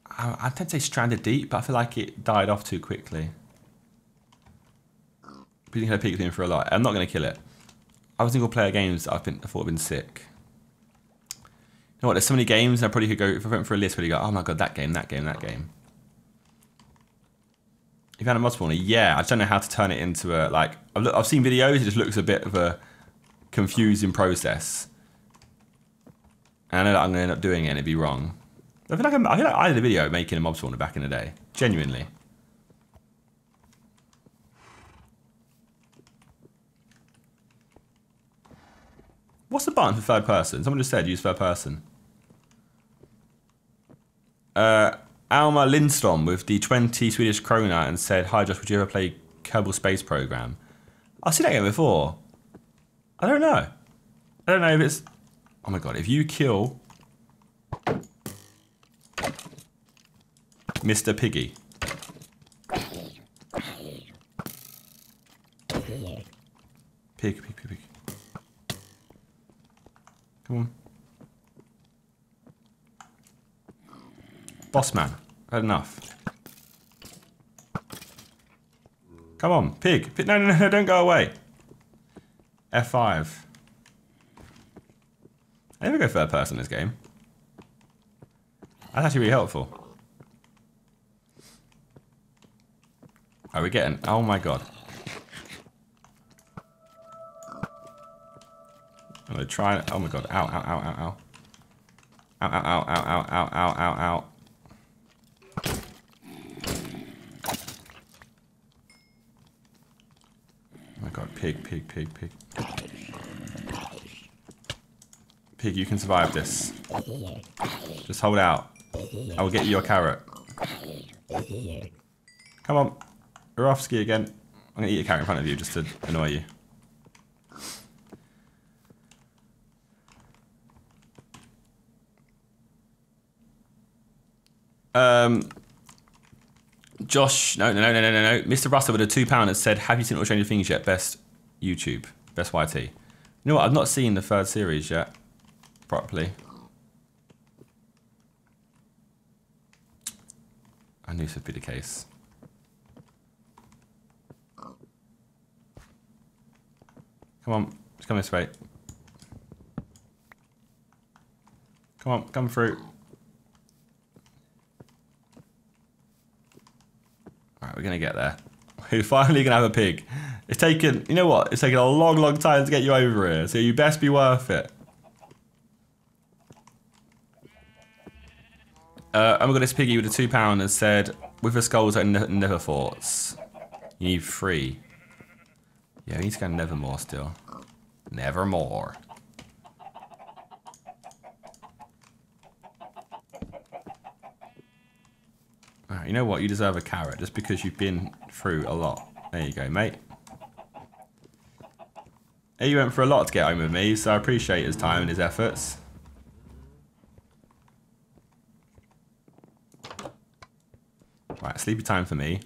I, I tend to say Stranded Deep, but I feel like it died off too quickly. Been had a peek with him for a lot. I'm not going to kill it. I was single player games. I've been, I thought I've been sick. You know what? There's so many games, and I probably could go. If I went for a list, where you go, oh my God, that game, that game, that game. If you had a mod spawner, yeah, I don't know how to turn it into a, like, I've, look, I've seen videos, it just looks a bit of a confusing process. And I know that I'm going to end up doing it and it'd be wrong. I feel like, I'm, I, feel like I did a video making a mob spawner back in the day, genuinely. What's the button for third person? Someone just said use third person. Uh... Alma Lindstrom with the twenty Swedish krona and said, hi Josh, would you ever play Kerbal Space Program? I've seen that game before. I don't know. I don't know if it's... Oh my God, if you kill... Mister Piggy. Pig, pig, pig, pig. Come on. Boss man, had enough. Come on, pig. No, no, no, don't go away. F five. I never go third person in this game. That's actually really helpful. Are we getting? Oh my God. I'm gonna try. Oh my God. Ow, ow, ow, ow, ow. Ow, ow, ow, ow, ow, ow, ow, ow, ow. Oh my God, pig, pig, pig, pig. Pig, you can survive this. Just hold out. I will get you your carrot. Come on. Urofsky again. I'm gonna eat a carrot in front of you just to annoy you. Um, Josh, no, no, no, no, no, no. Mister Russell with a two pound has said, "Have you seen All Stranger Things yet? Best YouTube, best Y T." You know what? I've not seen the third series yet properly. I knew this would be the case. Come on, just come this way. Come on, come through. Alright, we're gonna get there. We're finally gonna have a pig. It's taken, you know what? It's taken a long, long time to get you over here, so you best be worth it. Uh, and we're gonna piggy with a two pound and said, with the skulls and ne never thoughts. You need three. Yeah, we need to go nevermore still. Nevermore. Alright, you know what? You deserve a carrot just because you've been through a lot. There you go, mate. He went for a lot to get home with me, so I appreciate his time and his efforts. Right, sleepy time for me.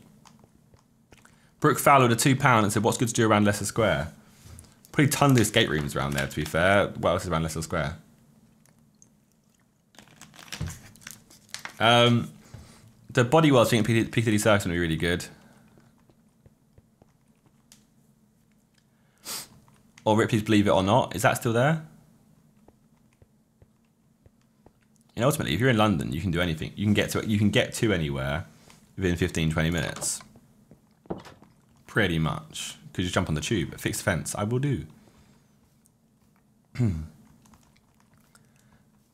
Brooke Fowler with a two pound and said, "What's good to do around Leicester Square?" Pretty tons of escape rooms around there, to be fair. What else is around Leicester Square? Um... The Body World thing at Piccadilly Circus would be really good. Or Ripley's Believe It or Not. Is that still there? And ultimately, if you're in London, you can do anything. You can get to you can get to anywhere within fifteen, twenty minutes. Pretty much. Could you jump on the tube? Fixed fence. I will do.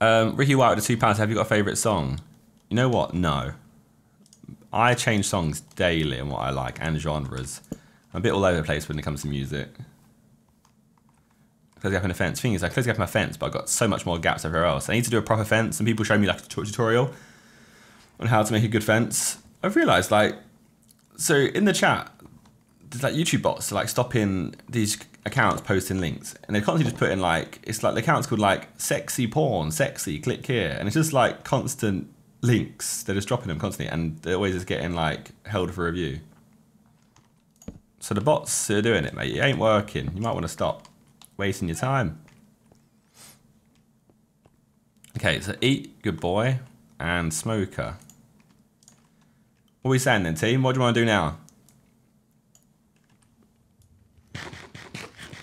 um, Ricky White with the two pounds. Have you got a favourite song? You know what? No. I change songs daily and what I like and genres. I'm a bit all over the place when it comes to music. Closing up in a fence. Thing is, I closed up in my fence, but I've got so much more gaps everywhere else. I need to do a proper fence, and people show me like a tutorial on how to make a good fence. I've realised, like, so in the chat, there's like YouTube bots to like stopping these accounts posting links, and they constantly just put in like it's like the account's called like sexy porn, sexy click here, and it's just like constant links. They're just dropping them constantly, and they're always just getting like held for review. So the bots are doing it, mate. It ain't working. You might want to stop wasting your time. Okay, so Eat, Good Boy, and Smoker. What are we saying then, team? What do you want to do now?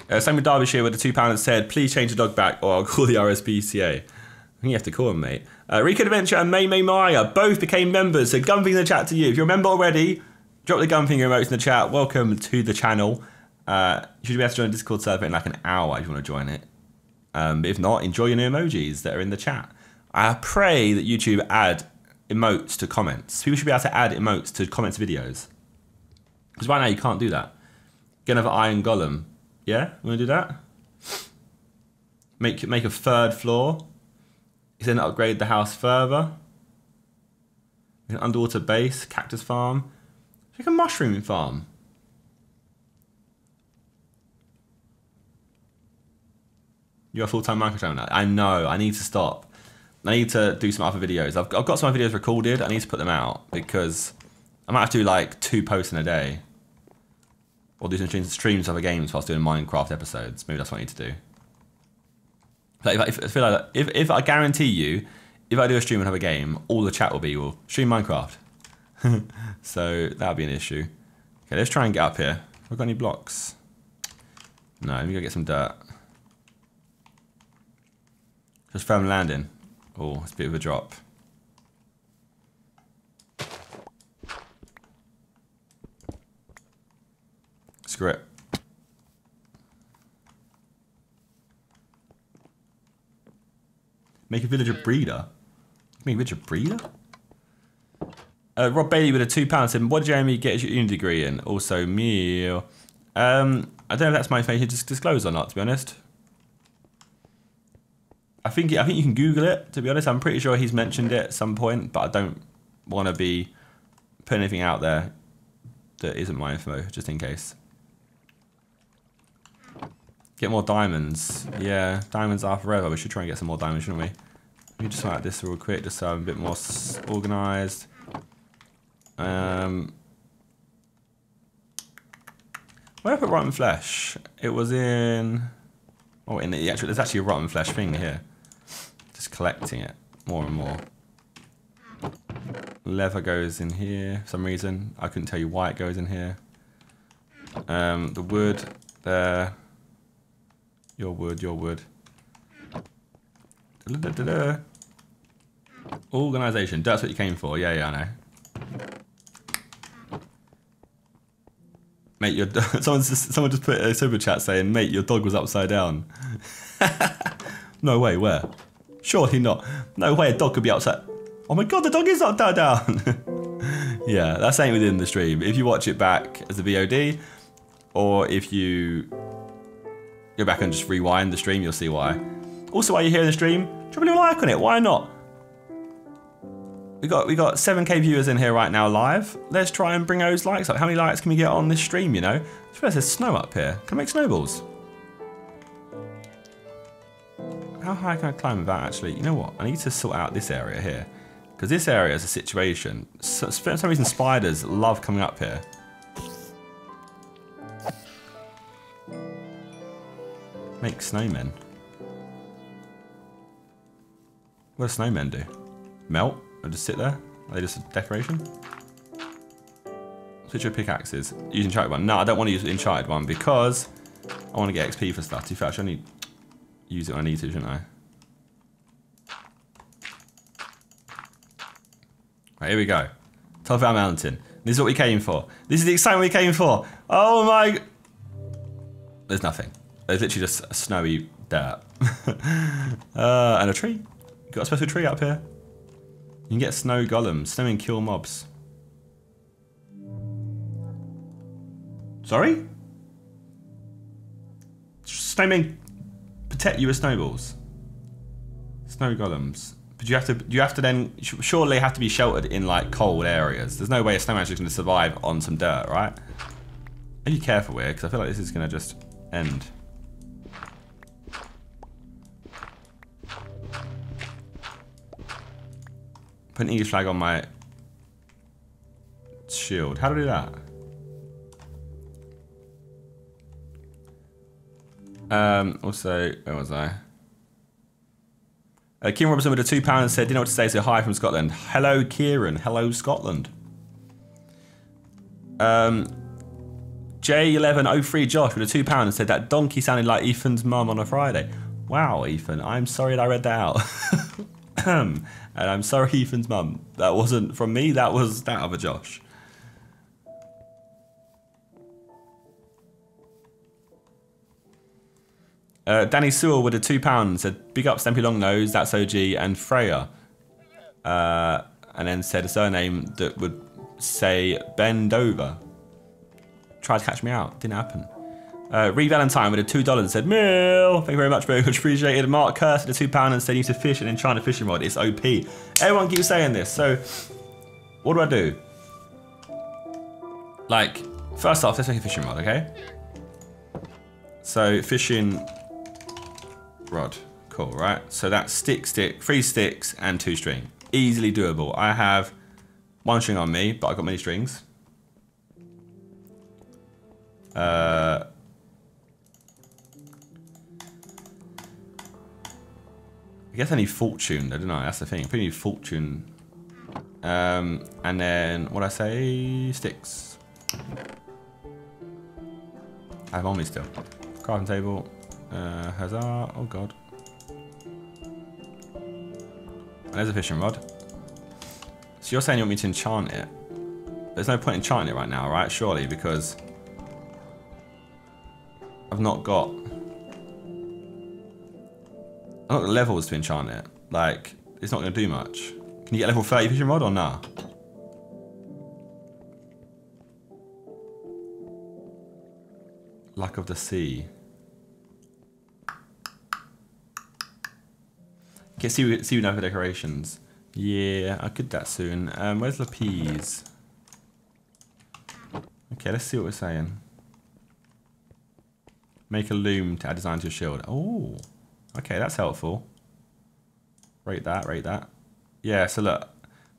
Uh, Samuel Derbyshire with the two pound said, "Please change the dog back or I'll call the R S P C A. I think you have to call him, mate. Uh, Rico Adventure and May May Maya both became members, so Gunfinger in the chat to you. If you're a member already, drop the Gunfinger emotes in the chat. Welcome to the channel. Uh, you should be able to join the Discord server in like an hour if you want to join it. Um, if not, enjoy your new emojis that are in the chat. I pray that YouTube add emotes to comments. People should be able to add emotes to comments videos. Because right now you can't do that. Gonna have an Iron Golem. Yeah? You want to do that? Make, make a third floor. He's then upgrade the house further. An underwater base, cactus farm. Like a mushroom farm. You're a full-time Minecraft now. I know, I need to stop. I need to do some other videos. I've, I've got some other videos recorded. I need to put them out because I might have to do like two posts in a day. Or do some streams of other games whilst doing Minecraft episodes. Maybe that's what I need to do. Like if, if, I feel like if, if I guarantee you, if I do a stream and have a game, all the chat will be, "Well, stream Minecraft." So that'll be an issue. Okay, let's try and get up here. Have I got any blocks? No, let me go get some dirt. Just firm landing. Oh, it's a bit of a drop. Screw it. Make a villager breeder. Make a villager breeder? Uh, Rob Bailey with a two pound said, "What did Jeremy get his uni degree in?" Also, me. Um, I don't know if that's my information to disclose or not, to be honest. I think I think you can Google it, to be honest. I'm pretty sure he's mentioned it at some point, but I don't want to be putting anything out there that isn't my info, just in case. Get more diamonds. Yeah, diamonds are forever. We should try and get some more diamonds, shouldn't we? Let me just like this real quick, just so I'm a bit more organised. Um, where did I put rotten flesh? It was in... Oh, in the actual... There's actually a rotten flesh thing here. Just collecting it more and more. Leather goes in here for some reason. I couldn't tell you why it goes in here. Um, the wood there. Your wood, your wood. Da-da-da-da. Organisation. That's what you came for. Yeah, yeah, I know. Mate, your someone just someone just put a super chat saying, "Mate, your dog was upside down." No way. Where? Surely not. No way. A dog could be upside. Oh my god, the dog is upside down. Yeah, that's ain't within the stream. If you watch it back as a V O D, or if you go back and just rewind the stream, you'll see why. Also, while you're here in the stream, drop a little like on it. Why not? We got we got seven K viewers in here right now live. Let's try and bring those likes up. How many likes can we get on this stream? You know, I realize there's snow up here. Can I make snowballs? How high can I climb without actually? You know what? I need to sort out this area here, because this area is a situation. So, for some reason, spiders love coming up here. Make snowmen. What do snowmen do? Melt? Or just sit there? Are they just a decoration? Switch your pickaxes. Use enchanted one. No, I don't want to use enchanted one because I want to get X P for stuff. To be fair, I should only use it when I need to, shouldn't I? Right, here we go. Top of our mountain. This is what we came for. This is the excitement we came for. Oh my... There's nothing. There's literally just a snowy dirt. uh, and a tree. Got a special tree up here. You can get snow golems. Snowmen kill mobs. Sorry? Snowmen protect you with snowballs. Snow golems. But you have to, you have to then, surely they have to be sheltered in like cold areas. There's no way a snowman's just going to survive on some dirt, right? Are you careful here? Because I feel like this is going to just end. Put an English flag on my shield. How do I do that? Um, also, where was I? Uh, Kieran Robertson with a two pound said, "Didn't know what to say, so hi from Scotland." Hello, Kieran. Hello, Scotland. Um, J eleven oh three Josh with a two pound said that donkey sounded like Ethan's mum on a Friday. Wow, Ethan. I'm sorry that I read that out. And I'm sorry, Ethan's mum. That wasn't from me. That was that other Josh. Uh, Danny Sewell with a two pound said, "Big up Stampy Longnose. That's O G and Freya." Uh, and then said a surname that would say bend over. Tried to catch me out. Didn't happen. Uh, Reed Valentine with a two dollars and said, "Mill, thank you very much, very much appreciated." Mark Curse with a two pound and said, "Use a fish and enchant a fishing rod. It's O P." Everyone keeps saying this, so what do I do? Like, first off, let's make a fishing rod, okay? So, fishing rod. Cool, right? So that's stick, stick, three sticks and two string. Easily doable. I have one string on me, but I've got many strings. Uh... I guess I need fortune though, don't I? That's the thing. I probably need fortune. Um, and then, what I say? Sticks. I have on me still. Crafting table. Uh, huzzah. Oh god. And there's a fishing rod. So you're saying you want me to enchant it. There's no point in enchanting it right now, right? Surely, because I've not got... I don't have the levels to enchant it. Like, it's not going to do much. Can you get level thirty fishing rod or nah? Luck of the sea. Get seaweed, seaweed now for decorations. Yeah, I could that soon. Um, where's Lapis? Okay, let's see what we're saying. Make a loom to add design to your shield. Oh, okay, that's helpful. Rate that, rate that. Yeah, so look,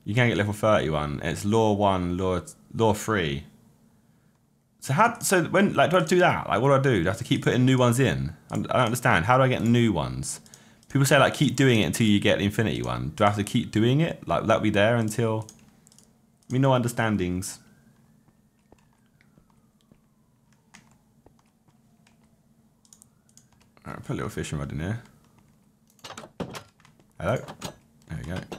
you can get level thirty-one. It's law one, law law three. So how? So when like do I do that? Like what do I do? Do I have to keep putting new ones in? I don't understand. How do I get new ones? People say like keep doing it until you get the infinity one. Do I have to keep doing it? Like will that be there until? I mean, no understandings. Alright, put a little fishing rod in here. Hello. There we go. Do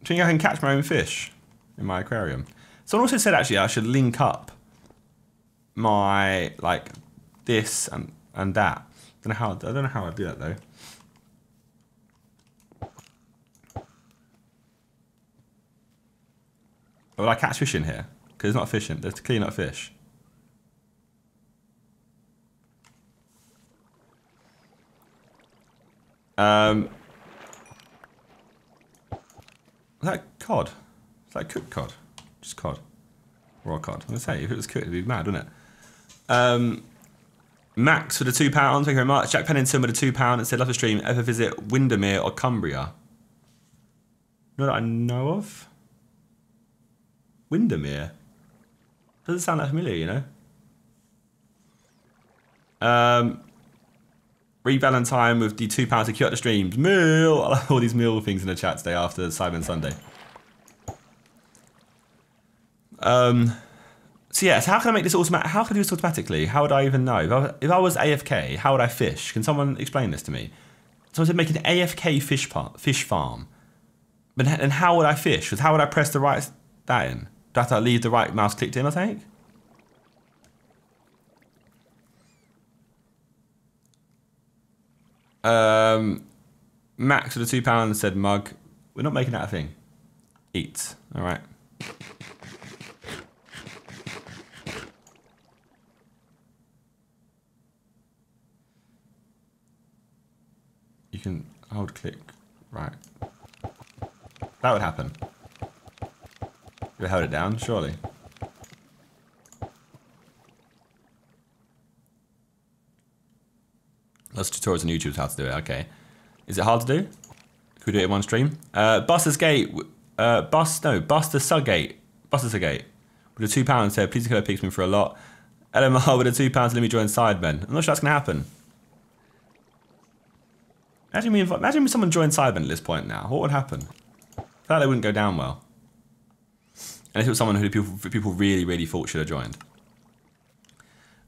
you think I can catch my own fish in my aquarium? Someone also said actually I should link up my like this and and that. I don't know how I don't know how I do that though. Will I catch fish in here? Because it's not fishing. There's clearly not fish. Um, is that cod? Is that cooked cod? Just cod, raw cod. I'm gonna say if it was cooked, it'd be mad, wouldn't it? Um, Max for the two pound. Thank you very much. Jack Pennington with the two pound and said, "Love the stream. Ever visit Windermere or Cumbria?" Not that I know of. Windermere doesn't sound that familiar, you know. Um. Revalentine with the two pounds to queue up the streams. Meal! I love all these meal things in the chat today after Cyber Sunday. Um, so yeah, so how can I make this automatic? How can I do this automatically? How would I even know? If I, if I was A F K, how would I fish? Can someone explain this to me? Someone said make an A F K fish, par fish farm. But and how would I fish? Because how would I press the right that in? Do I have to leave the right mouse clicked in, I think? Um, Max with the two pounds said mug. We're not making that a thing. Eat. All right. You can hold click. Right. That would happen. You held it down, surely. Lots of tutorials on YouTube how to do it. Okay, is it hard to do? Could we do it in one stream? Uh, Buster's Gate, uh, Bust no, Buster Sugate, Buster Sugate with a two pounds said, "Please kill Pigsman for a lot." L M R with a two pounds, let me join Sidemen. I'm not sure that's gonna happen. Imagine me, imagine if someone joined Sidemen at this point now. What would happen? I thought they wouldn't go down well. Unless it was someone who people people really really thought should have joined.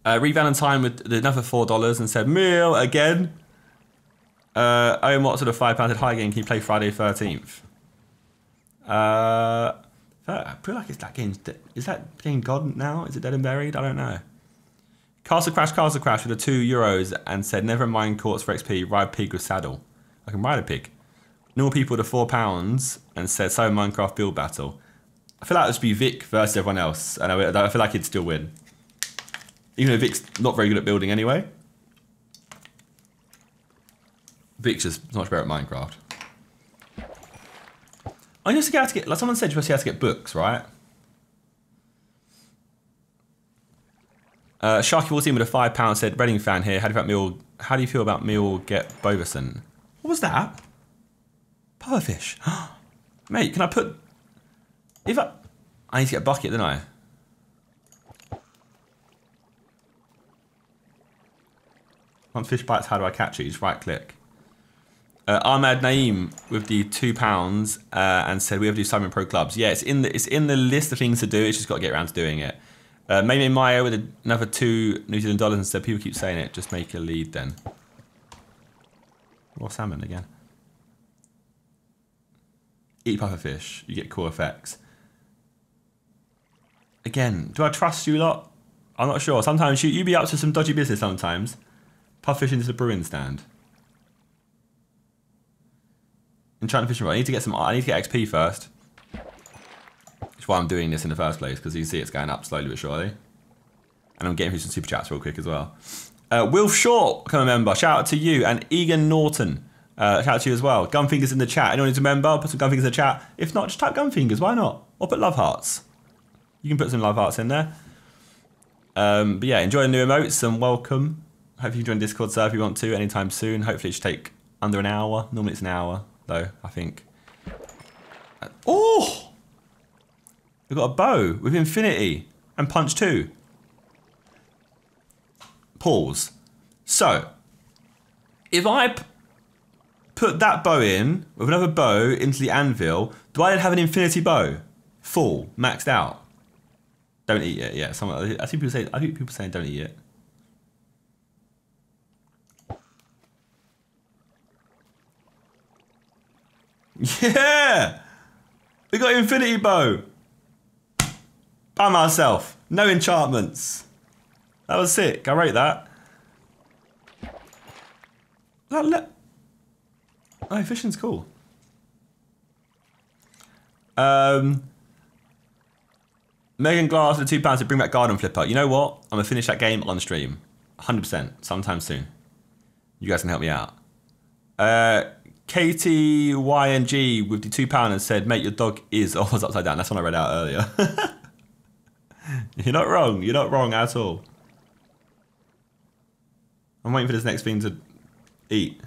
Uh, Reed Valentine with another four dollars and said meal again. Uh, Owen Watts with a five pound said hi again. Can you play Friday thirteenth? Uh, I feel like it's that game. Is that game gone now? Is it dead and buried? I don't know. Castle Crash, Castle Crash with a two euros and said never mind courts for X P. Ride pig with saddle. I can ride a pig. Normal people with a four pounds and said so Minecraft build battle. I feel like this would be Vic versus everyone else, and I, I feel like he'd still win. Even though Vic's not very good at building anyway. Vic's just not much better at Minecraft. I used to get, to get like someone said you must see how to get books, right? Uh, Sharky Walton with a five pound said Reading fan here. How do you about meal how do you feel about meal get Boverson? What was that? Pufferfish. Mate, can I put if I I need to get a bucket, don't I? Once fish bites, how do I catch it? You just right click. Uh, Ahmed Naeem with the two pounds uh, and said we have to do Simon Pro Clubs. Yeah, it's in the it's in the list of things to do. It's just got to get around to doing it. Uh, Mamie Maya with another two New Zealand dollars and said people keep saying it. Just make a lead then. Raw salmon again. Eat pufferfish. You get cool effects. Again, do I trust you lot? I'm not sure. Sometimes you you be up to some dodgy business sometimes. Pufferfish into the brewing stand. Enchanted fishing rod. I need to get some. I need to get X P first. That's why I'm doing this in the first place, because you can see it's going up slowly but surely. And I'm getting through some super chats real quick as well. Uh, Will Short, can remember. Shout out to you and Egan Norton. Uh, shout out to you as well. Gunfingers in the chat. Anyone need to remember? Put some gunfingers in the chat. If not, just type gunfingers. Why not? Or put love hearts. You can put some love hearts in there. Um, but yeah, enjoy the new emotes and welcome. Hope you can join Discord server if you want to anytime soon. Hopefully it should take under an hour. Normally it's an hour though, I think. Oh! We've got a bow with infinity and punch two. Pause. So, if I p put that bow in with another bow into the anvil, do I then have an infinity bow? Full, maxed out. Don't eat it. Yeah, someone. I think people say. I think people saying don't eat it. Yeah, we got infinity bow by myself. No enchantments. That was sick. I wrote that. That le oh, fishing's cool. Um. Megan Glass for two pounds to bring back Garden Flipper. You know what? I'm going to finish that game on stream. one hundred percent. Sometime soon. You guys can help me out. Uh, K T Y N G with the two pounds and said, mate, your dog is always upside down. That's one I read out earlier. You're not wrong. You're not wrong at all. I'm waiting for this next thing to eat.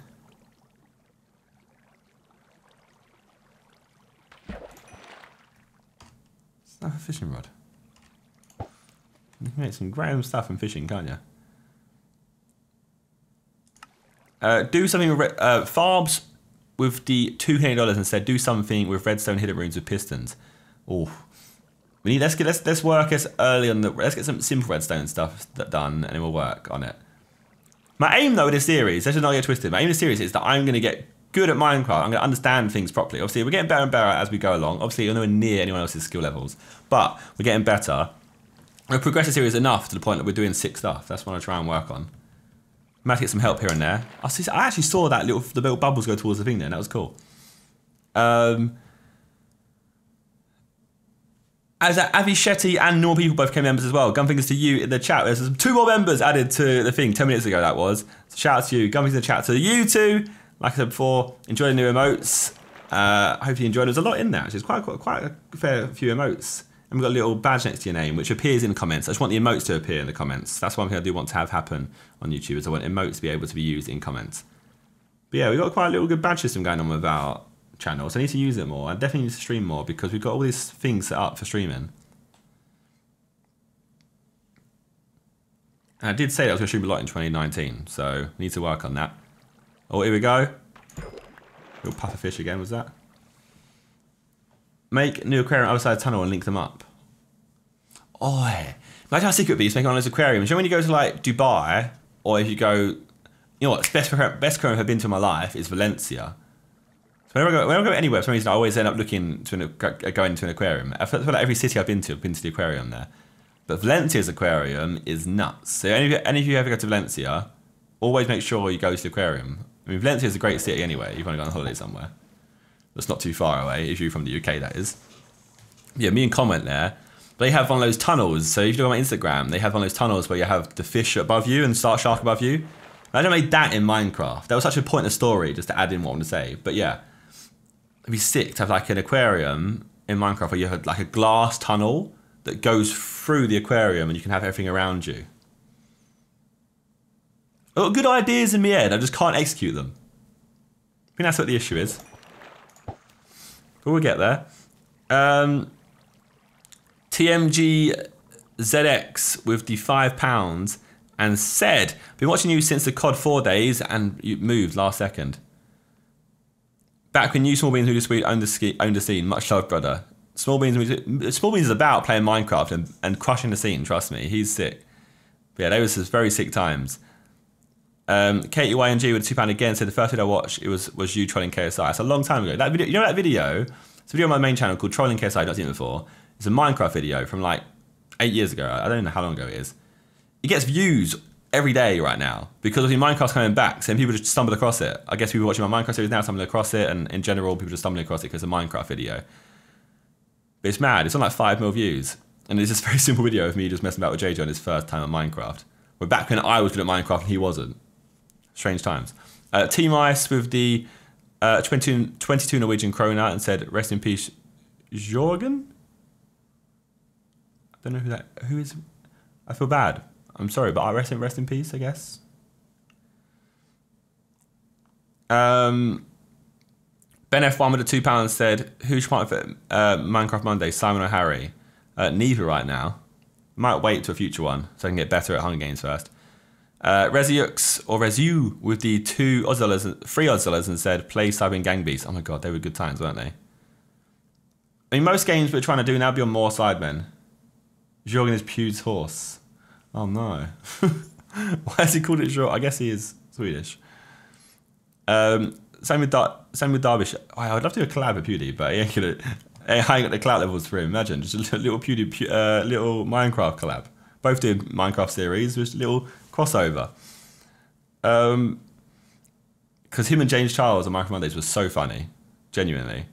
It's not a fishing rod. You can make some grand stuff in fishing, can't you? Uh, do something with uh, Farbs with the two hundred dollars and said, do something with redstone hidden rooms with pistons. Oh, we need. Let's get. Let's let's work as early on the. Let's get some simple redstone stuff done, and then we'll work on it. My aim though in this series, let's not get twisted. My aim in this series is that I'm going to get good at Minecraft. I'm going to understand things properly. Obviously, we're getting better and better as we go along. Obviously, you're nowhere near anyone else's skill levels, but we're getting better. We've progressed the series enough to the point that we're doing sick stuff. That's what I try and work on. I'm going to get some help here and there. I, see, I actually saw that little the little bubbles go towards the thing there. And that was cool. Um, as uh, Avi Shetty and Normal People both became members as well. Gunfingers to you in the chat. There's two more members added to the thing ten minutes ago. That was so shout out to you. Gunfingers in the chat to you two. Like I said before, enjoy the new emotes. Uh, I hope you enjoyed. There's a lot in there, actually. It's quite, quite, quite a fair few emotes. And we've got a little badge next to your name, which appears in the comments. I just want the emotes to appear in the comments. That's one thing I do want to have happen on YouTube, is I want emotes to be able to be used in comments. But yeah, we've got quite a little good badge system going on with our channel, so I need to use it more. I definitely need to stream more because we've got all these things set up for streaming. And I did say that I was going to stream a lot in twenty nineteen, so I need to work on that. Oh, here we go. Little puff of fish again, was that? Make new aquarium outside tunnel and link them up. Oi. Imagine how secret would be to make one of those aquariums. You know when you go to like Dubai, or if you go, you know what, best, best aquarium I've been to in my life is Valencia. So whenever I go, whenever I go anywhere, for some reason I always end up looking to an, going to an aquarium. I feel like every city I've been to, I've been to the aquarium there. But Valencia's aquarium is nuts. So any of you, any of you ever go to Valencia, always make sure you go to the aquarium. I mean, Valencia is a great city anyway. You've only gone on holiday somewhere. That's not too far away, if you're from the U K, that is. Yeah, me and Con went there. They have one of those tunnels. So if you look on my Instagram, they have one of those tunnels where you have the fish above you and star shark above you. Imagine I made that in Minecraft. That was such a point of story, just to add in what I want to say. But yeah, it'd be sick to have like an aquarium in Minecraft where you have like a glass tunnel that goes through the aquarium and you can have everything around you. I've got good ideas in my head, I just can't execute them. I think that's what the issue is. But we'll get there. Um, T M G Z X with the five pounds and said, been watching you since the C O D four days and you moved last second. Back when you small beans who just owned the ski, owned the scene, much love brother. Small beans, small beans is about playing Minecraft and, and crushing the scene. Trust me, he's sick. But yeah, those were very sick times. Um, K T Y N G with a two pound again said the first video I watched it was, was you trolling K S I. It's a long time ago. That video, you know that video? It's a video on my main channel called Trolling K S I, I've not seen it before. It's a Minecraft video from like eight years ago. I don't know how long ago it is. It gets views every day right now because obviously Minecraft's coming back, so people just stumbled across it. I guess people watching my Minecraft series now stumbled across it, and in general people just stumbled across it because it's a Minecraft video. But it's mad, it's on like five mil views. And it's just a very simple video of me just messing about with J J on his first time on Minecraft. We're back when I was good at Minecraft and he wasn't. Strange times. Uh, Team Ice with the uh, twenty-two Norwegian krona and said, rest in peace, Jorgen? I don't know who that, who is, I feel bad. I'm sorry, but I rest in rest in peace, I guess. Um, Ben F one with a two pounds said, "Who should fight for uh, Minecraft Monday, Simon or Harry?" Uh, neither right now. Might wait to a future one so I can get better at Hunger Games first. Uh, Reziux or Rezu with the two Ozzolers, three Ozzolers, and said, "Play Cyber and Gang Beasts." Oh my god, they were good times, weren't they? I mean, most games we're trying to do now be on more Sidemen. Jorgen is Pew's horse. Oh no. Why has he called it Jorgen? I guess he is Swedish. Um, same with, Dar same with Darvish. Oh, I would love to do a collab with Pewdie, but he ain't gonna, I ain't got the clout levels for him. Imagine, just a little Pewdie, uh, little Minecraft collab. Both did Minecraft series, just a little crossover. Um, because him and James Charles on Minecraft Mondays was so funny, genuinely.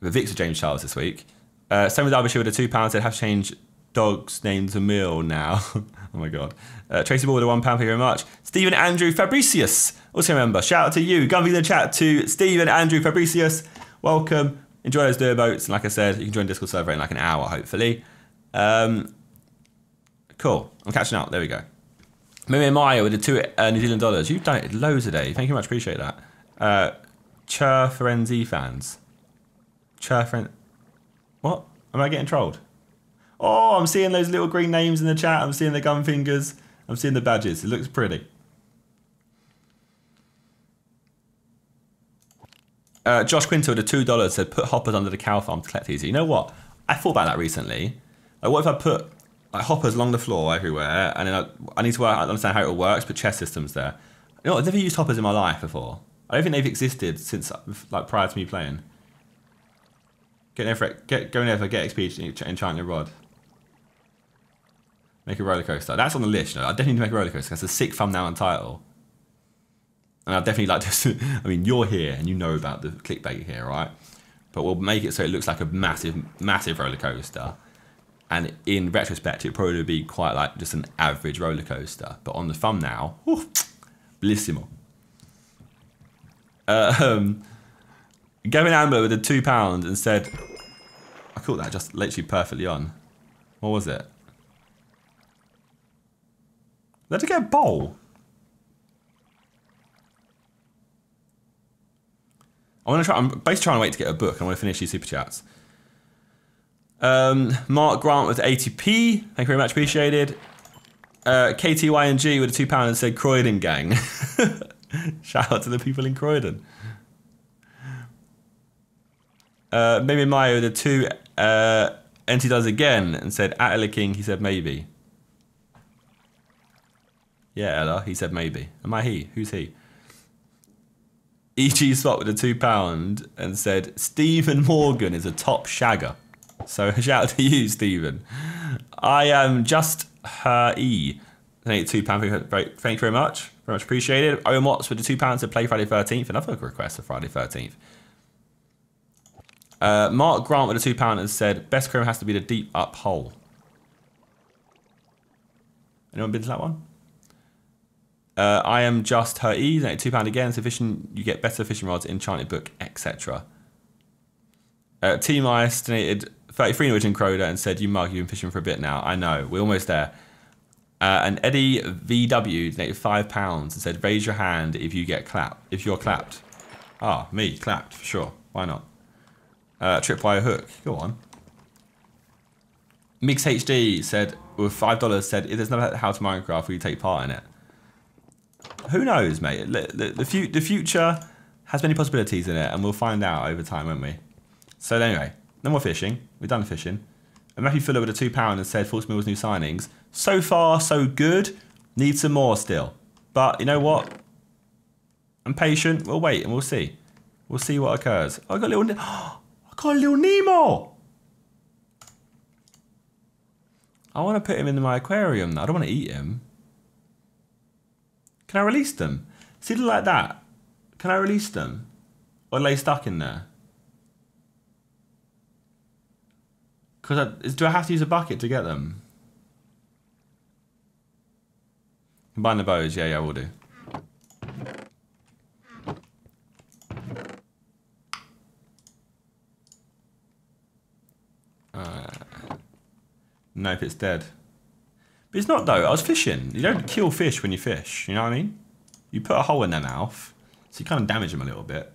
The Vic's with James Charles this week. Uh, same with Darvish with a two pound said, "Have to change dogs' names a meal now." Oh my god. Uh, Tracy Ball with a one pound, thank you very much. Stephen Andrew Fabricius, also remember, shout out to you. Go and leave the chat to Stephen Andrew Fabricius. Welcome. Enjoy those durboats. And like I said, you can join Discord server in like an hour, hopefully. Um, cool. I'm catching up. There we go. Mimi and Maya with the two uh, New Zealand dollars. You've donated loads today. Thank you much. Appreciate that. Uh, Chur Ferenzi fans. Chur Feren... What? Am I getting trolled? Oh, I'm seeing those little green names in the chat. I'm seeing the gun fingers. I'm seeing the badges. It looks pretty. Uh, Josh Quinto with the two dollars said, "Put hoppers under the cow farm to collect easy." You know what? I thought about that recently. Like, what if I put like hoppers along the floor everywhere, and then I, I need to work, I understand how it works, but chest systems there. You know, I've never used hoppers in my life before. I don't think they've existed since like prior to me playing. Get there for, get, go in there for get X P, enchant your rod. Make a roller coaster. That's on the list. You know? I definitely need to make a roller coaster. That's a sick thumbnail and title. And I'll definitely like to, I mean, you're here and you know about the clickbait here, right? But we'll make it so it looks like a massive, massive roller coaster. And in retrospect, it'd probably be quite like just an average roller coaster. But on the thumbnail, whew, bellissimo. Uh, um, Gavin Amber with a two pound and said, I caught that just literally perfectly on. What was it? Did I get a bowl? I want to try, I'm basically trying to wait to get a book. I want to finish these super chats. Um, Mark Grant with eighty p. Thank you very much, appreciated. Uh, K T Y N G with a two pound and said, "Croydon gang." Shout out to the people in Croydon. Uh, maybe Maya with a two uh, N T does again and said, "Atala King." He said, "Maybe." Yeah, Ella. He said, "Maybe." Am I he? Who's he? E G Swap with a two pound and said, "Stephen Morgan is a top shagger." So shout out to you, Stephen. I am just her E. Thank you, two pound. Thank you very much. Very much appreciated. Owen Watts with the two pounds to play Friday thirteenth. Another request for Friday thirteenth. Uh, Mark Grant with the two pound and said, "Best chrome has to be the deep up hole." Anyone been to that one? Uh, I am just her E, two pounds again, so fishing, you get better fishing rods, enchanted book, et cetera. Uh, Team Ice donated thirty-three Norwegian Kroder and said, "You mug, you've been fishing for a bit now." I know, we're almost there. Uh, and Eddie V W donated five pounds and said, "Raise your hand if you get clapped, if you're clapped." Ah, me, clapped, for sure, why not? Uh, Tripwire Hook, go on. Mix H D said, with five dollars, said, "If there's another How to Minecraft, will you take part in it?" Who knows, mate? The, the, the future has many possibilities in it, and we'll find out over time, won't we? So anyway, no more fishing. We're done fishing. And Matthew Fuller with a two pound and said, "Force Mills new signings. So far, so good. Need some more still. But you know what? I'm patient. We'll wait and we'll see. We'll see what occurs." I got a little. I got a little Nemo. I want to put him in my aquarium now. I don't want to eat him. Can I release them? See, like that. Can I release them? Or are they stuck in there? Cause I, do I have to use a bucket to get them? Combine the bows, yeah, yeah, I will do. Uh, nope, it's dead. But it's not though, I was fishing. You don't kill fish when you fish, you know what I mean? You put a hole in their mouth, so you kind of damage them a little bit.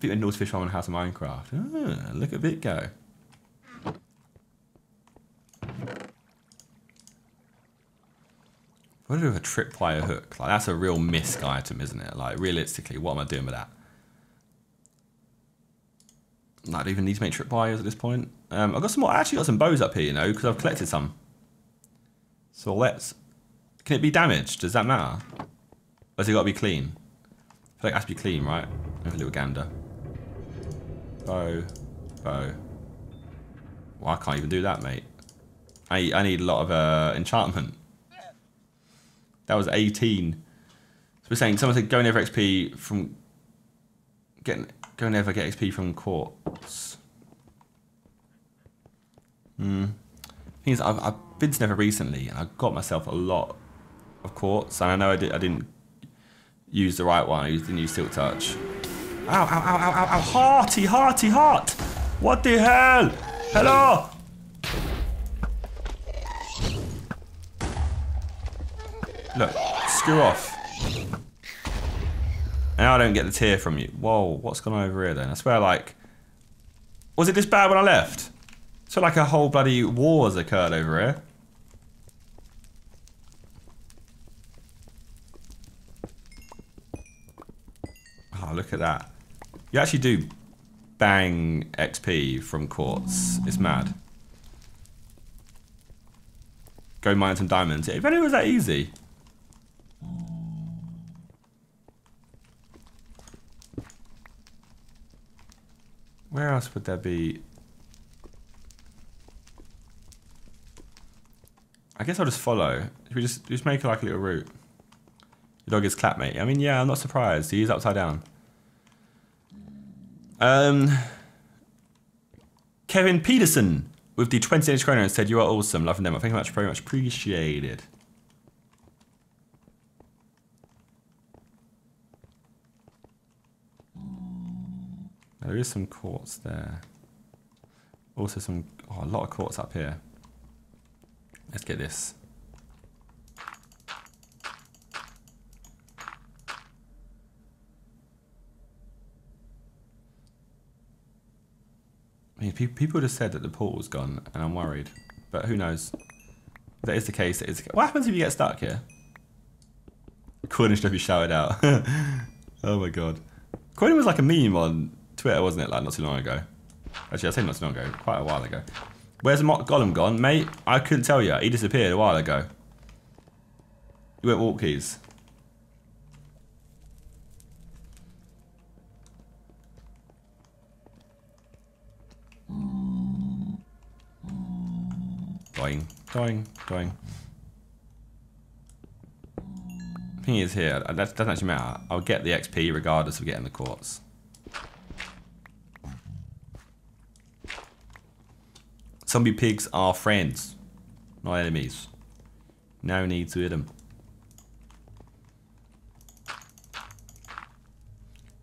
People indoors fish farm on House of Minecraft. Ah, look at Vic go. What do I do with a tripwire hook? Like, that's a real misc item, isn't it? Like, realistically, what am I doing with that? I don't even need to make tripwires at this point. Um, I've got some more. I actually got some bows up here, you know, because I've collected some. So let's... Can it be damaged? Does that matter? Or has it got to be clean? I feel like it has to be clean, right? Have a little gander. Bow. Bow. Well, I can't even do that, mate. I, I need a lot of uh, enchantment. That was eighteen. So we're saying, someone said, go never X P from... Getting... Go never get X P from quartz. Hmm. Thing is, I've, I've been to Never recently, and I got myself a lot of quartz, and I know I, did, I didn't use the right one. I used, didn't use Silk Touch. Ow, ow, ow, ow, ow, ow, hearty, hearty, heart! What the hell? Hello! Look, screw off. And I don't get the tear from you. Whoa, what's gone on over here then? I swear, like, was it this bad when I left? So like a whole bloody war has occurred over here. Oh, look at that. You actually do bang X P from quartz. It's mad. Go mine some diamonds. If only it was that easy. Where else would there be? I guess I'll just follow. Should we just just make like a little route? Your dog is clap, mate. I mean, yeah, I'm not surprised. He is upside down. Um, Kevin Peterson with the twenty inch chrono and said, "You are awesome, loving them. Thank you much, very much appreciated." There is some quartz there. Also some, oh, a lot of quartz up here. Let's get this. I mean, people just said that the portal's gone, and I'm worried. But who knows? If that is the case, that is the case. What happens if you get stuck here? Cornish don't be shouted out. Oh my god. Cornish was like a meme on Twitter, wasn't it? Like not too long ago. Actually, I say not too long ago, quite a while ago. Where's the Mock Golem gone, mate? I couldn't tell you. He disappeared a while ago. He went walkies. Dying, dying, dying. Thing is here, that doesn't actually matter. I'll get the X P regardless of getting the quartz. Zombie pigs are friends, not enemies. No need to hit them.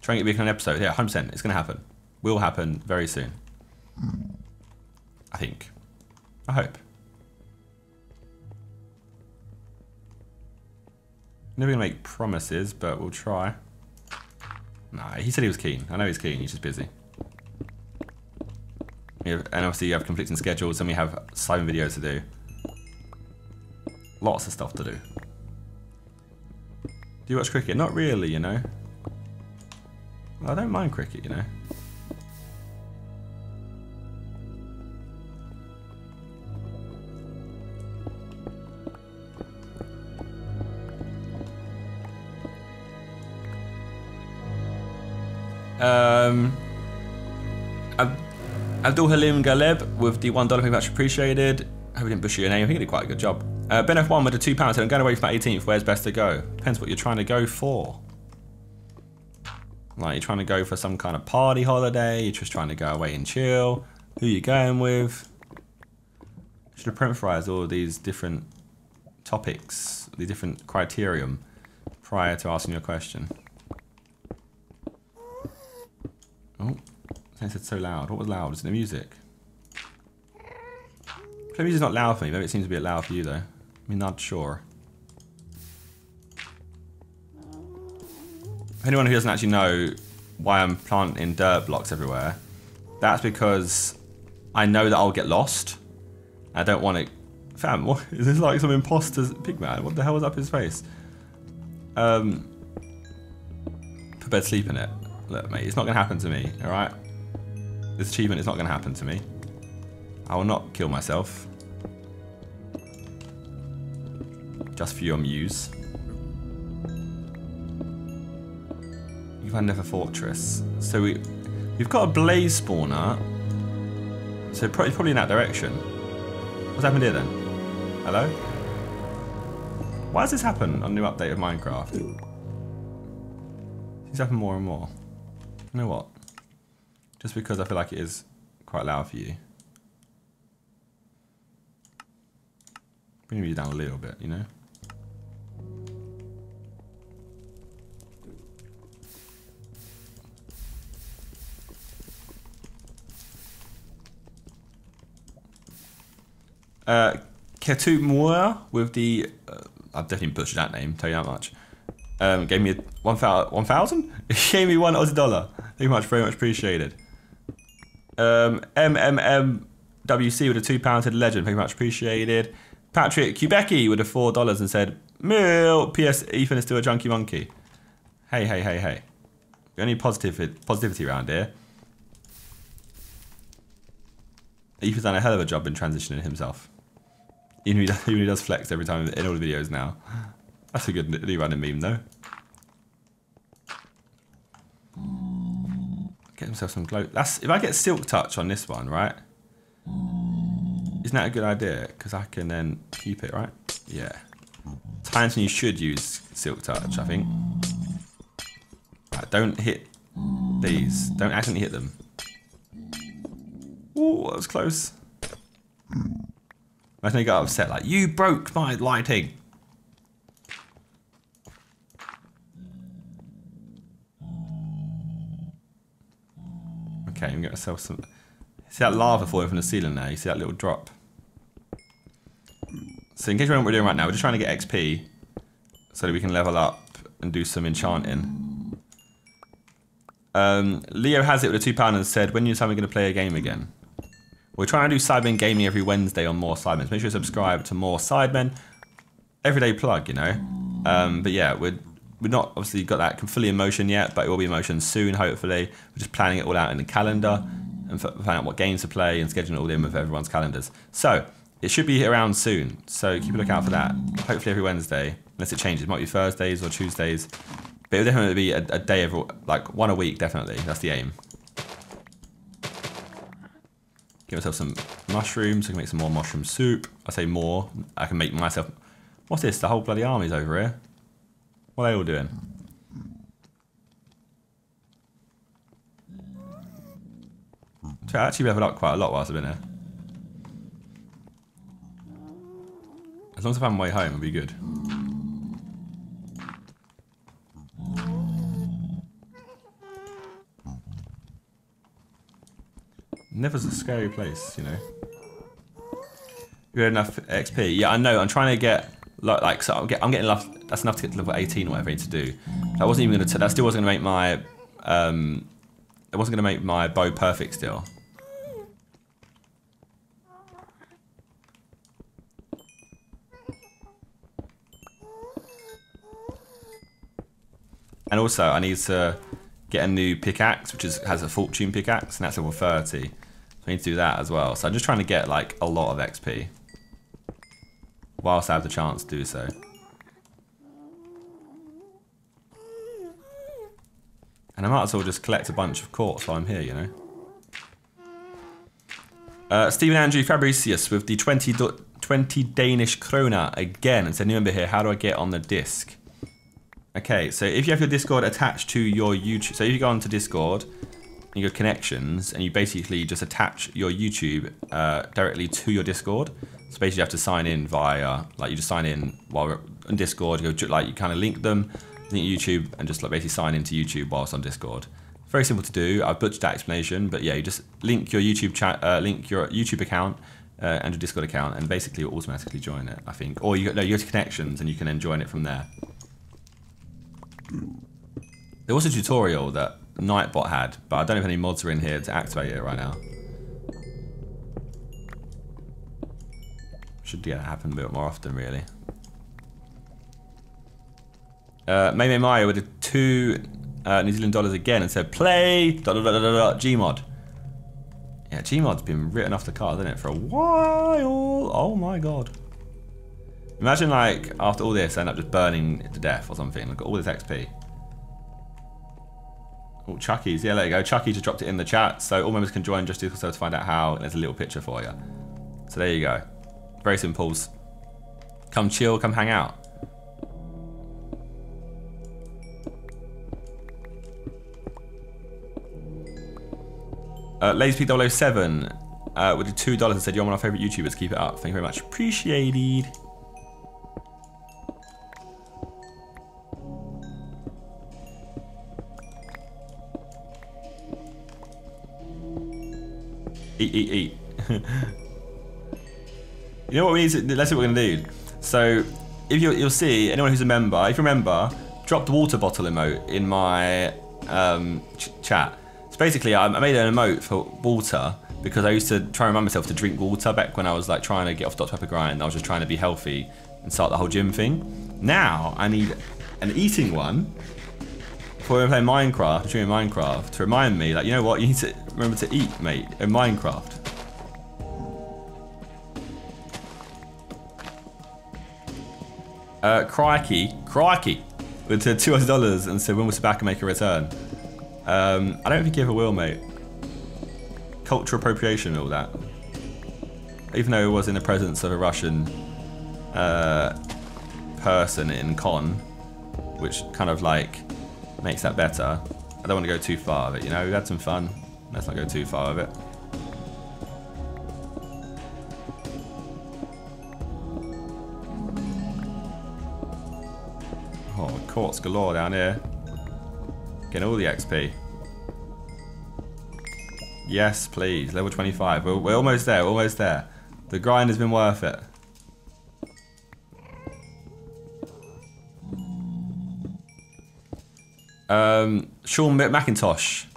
Try and get back on an episode. Yeah, one hundred percent. It's going to happen. Will happen very soon. I think. I hope. Never going to make promises, but we'll try. Nah, he said he was keen. I know he's keen. He's just busy. And obviously you have conflicting schedules and we have Simon videos to do. Lots of stuff to do. Do you watch cricket? Not really, you know. I don't mind cricket, you know. Um... I've Abdul Halim Galeb with the one dollar, very much appreciated. I hope I didn't butcher your name. I think I did quite a good job. Uh, Ben F one with the two pounds. So I'm going away from that eighteenth. Where's best to go? Depends what you're trying to go for. Like you're trying to go for some kind of party holiday. You're just trying to go away and chill. Who are you going with? Should have parameterized all these different topics, the different criterion prior to asking your question. Oh. I said so loud. What was loud? Was it the music? For some reason it's not loud for me. Maybe it seems a bit loud for you though. I'm not sure. For anyone who doesn't actually know why I'm planting dirt blocks everywhere, that's because I know that I'll get lost. I don't want to... Fam, what, is this like some imposter's pig man? What the hell is up his face? Um, put bed sleep in it. Look, mate, it's not going to happen to me, all right? This achievement is not going to happen to me. I will not kill myself. Just for your muse. You can have a fortress. So we, we've got a blaze spawner. So probably, probably in that direction. What's happened here then? Hello? Why does this happen on new update of Minecraft? It's happened more and more. You know what? Just because I feel like it is quite loud for you. Bring you down a little bit, you know? Uh, Ketu Moore with the, uh, I've definitely butchered that name, tell you how much. Um, gave me a one thousand? Gave me one Aussie dollar. Thank you much, very much appreciated. Um, M M M W C with a two pound said legend, very much appreciated. Patrick Quebeccy with a four dollars and said, Mew, P S Ethan is still a junkie monkey. Hey, hey, hey, hey. We only positive positivity around here. Ethan's done a hell of a job in transitioning himself. Even if he does flex every time in all the videos now. That's a good new random meme though. Get himself some glow. That's, if I get silk touch on this one, right? Isn't that a good idea? Because I can then keep it, right? Yeah. Titan, you should use silk touch, I think. Right, don't hit these. Don't accidentally hit them. Ooh, that was close. Imagine they got upset, like, you broke my lighting. Okay, I'm gonna sell some. See that lava falling from the ceiling there? You see that little drop? So in case you don't know what we're doing right now, we're just trying to get X P so that we can level up and do some enchanting. Um, Leo has it with a two pound and said, when is Simon gonna play a game again? We're trying to do Sidemen gaming every Wednesday on More Sidemen. So make sure you subscribe to More Sidemen. Everyday plug, you know. Um, but yeah, we're We've not obviously got that fully in motion yet, but it will be in motion soon, hopefully. We're just planning it all out in the calendar and finding out what games to play and scheduling it all in with everyone's calendars. So, it should be around soon, so keep a lookout for that. Hopefully every Wednesday, unless it changes. It might be Thursdays or Tuesdays, but it'll definitely be a, a day, every, like one a week, definitely. That's the aim. Give myself some mushrooms, so I can make some more mushroom soup. I say more, I can make myself... What's this? The whole bloody army's over here. What are they all doing? So I actually leveled up quite a lot whilst I've been here. As long as I find my way home, it'll be good. Never's a scary place, you know. Good enough X P. Yeah, I know. I'm trying to get. Like, like, so I'm getting enough, that's enough to get to level eighteen or whatever I need to do. That wasn't even gonna, that still wasn't gonna make my, um, it wasn't gonna make my bow perfect still. And also I need to get a new pickaxe, which is, has a fortune pickaxe, and that's level thirty. So I need to do that as well. So I'm just trying to get like a lot of X P. Whilst I have the chance to do so. And I might as well just collect a bunch of quartz while I'm here, you know. Uh, Stephen Andrew Fabricius with the twenty, twenty Danish krona again. It's a new member here. How do I get on the disc? Okay, so if you have your Discord attached to your YouTube. So if you go onto Discord and your connections and you basically just attach your YouTube uh, directly to your Discord. So basically you have to sign in via, like you just sign in while we're on Discord, you go, like you kind of link them, link YouTube, and just like basically sign into YouTube whilst on Discord. Very simple to do. I've butchered that explanation, but yeah, you just link your YouTube chat, uh, link your YouTube account uh, and your Discord account, and basically you'll automatically join it, I think. Or you, no, you go to connections and you can then join it from there. There was a tutorial that Nightbot had, but I don't know if any mods are in here to activate it right now. Should get yeah, it happen a bit more often, really. Uh, May May Maya with a two uh, New Zealand dollars again and said, play dot, dot, dot, dot, dot, Gmod. Yeah, Gmod's been written off the card, hasn't it, for a while? Oh my god. Imagine, like, after all this, I end up just burning to death or something. I've got all this X P. Oh, Chucky's. Yeah, there you go. Chucky just dropped it in the chat, so all members can join just to find out how, and there's a little picture for you. So there you go. Very simple. Come chill, come hang out. Uh, Lazy P double oh seven uh, with the two dollars and said, you're one of my favourite YouTubers, keep it up. Thank you very much. Appreciated. Eat, eat, eat. You know what we need to, let's see what we're going to do. So, if you, you'll see, anyone who's a member, if you remember, drop the water bottle emote in my um, ch chat. Basically, I made an emote for water because I used to try and remind myself to drink water back when I was like trying to get off Doctor Pepper grind. I was just trying to be healthy and start the whole gym thing. Now I need an eating one for when I play Minecraft, during Minecraft, to remind me, like, you know what, you need to remember to eat, mate, in Minecraft. Uh, crikey, crikey, with the two hundred dollars and said, when will Sabaka make a return? Um, I don't think you ever will, mate. Cultural appropriation and all that. Even though it was in the presence of a Russian uh, person in Con, which kind of like makes that better. I don't want to go too far of it, you know? We've had some fun. Let's not go too far of it. Oh, quartz galore down here. Getting all the X P. Yes, please. Level twenty-five. We're, we're almost there. We're almost there. The grind has been worth it. Um, Sean McIntosh.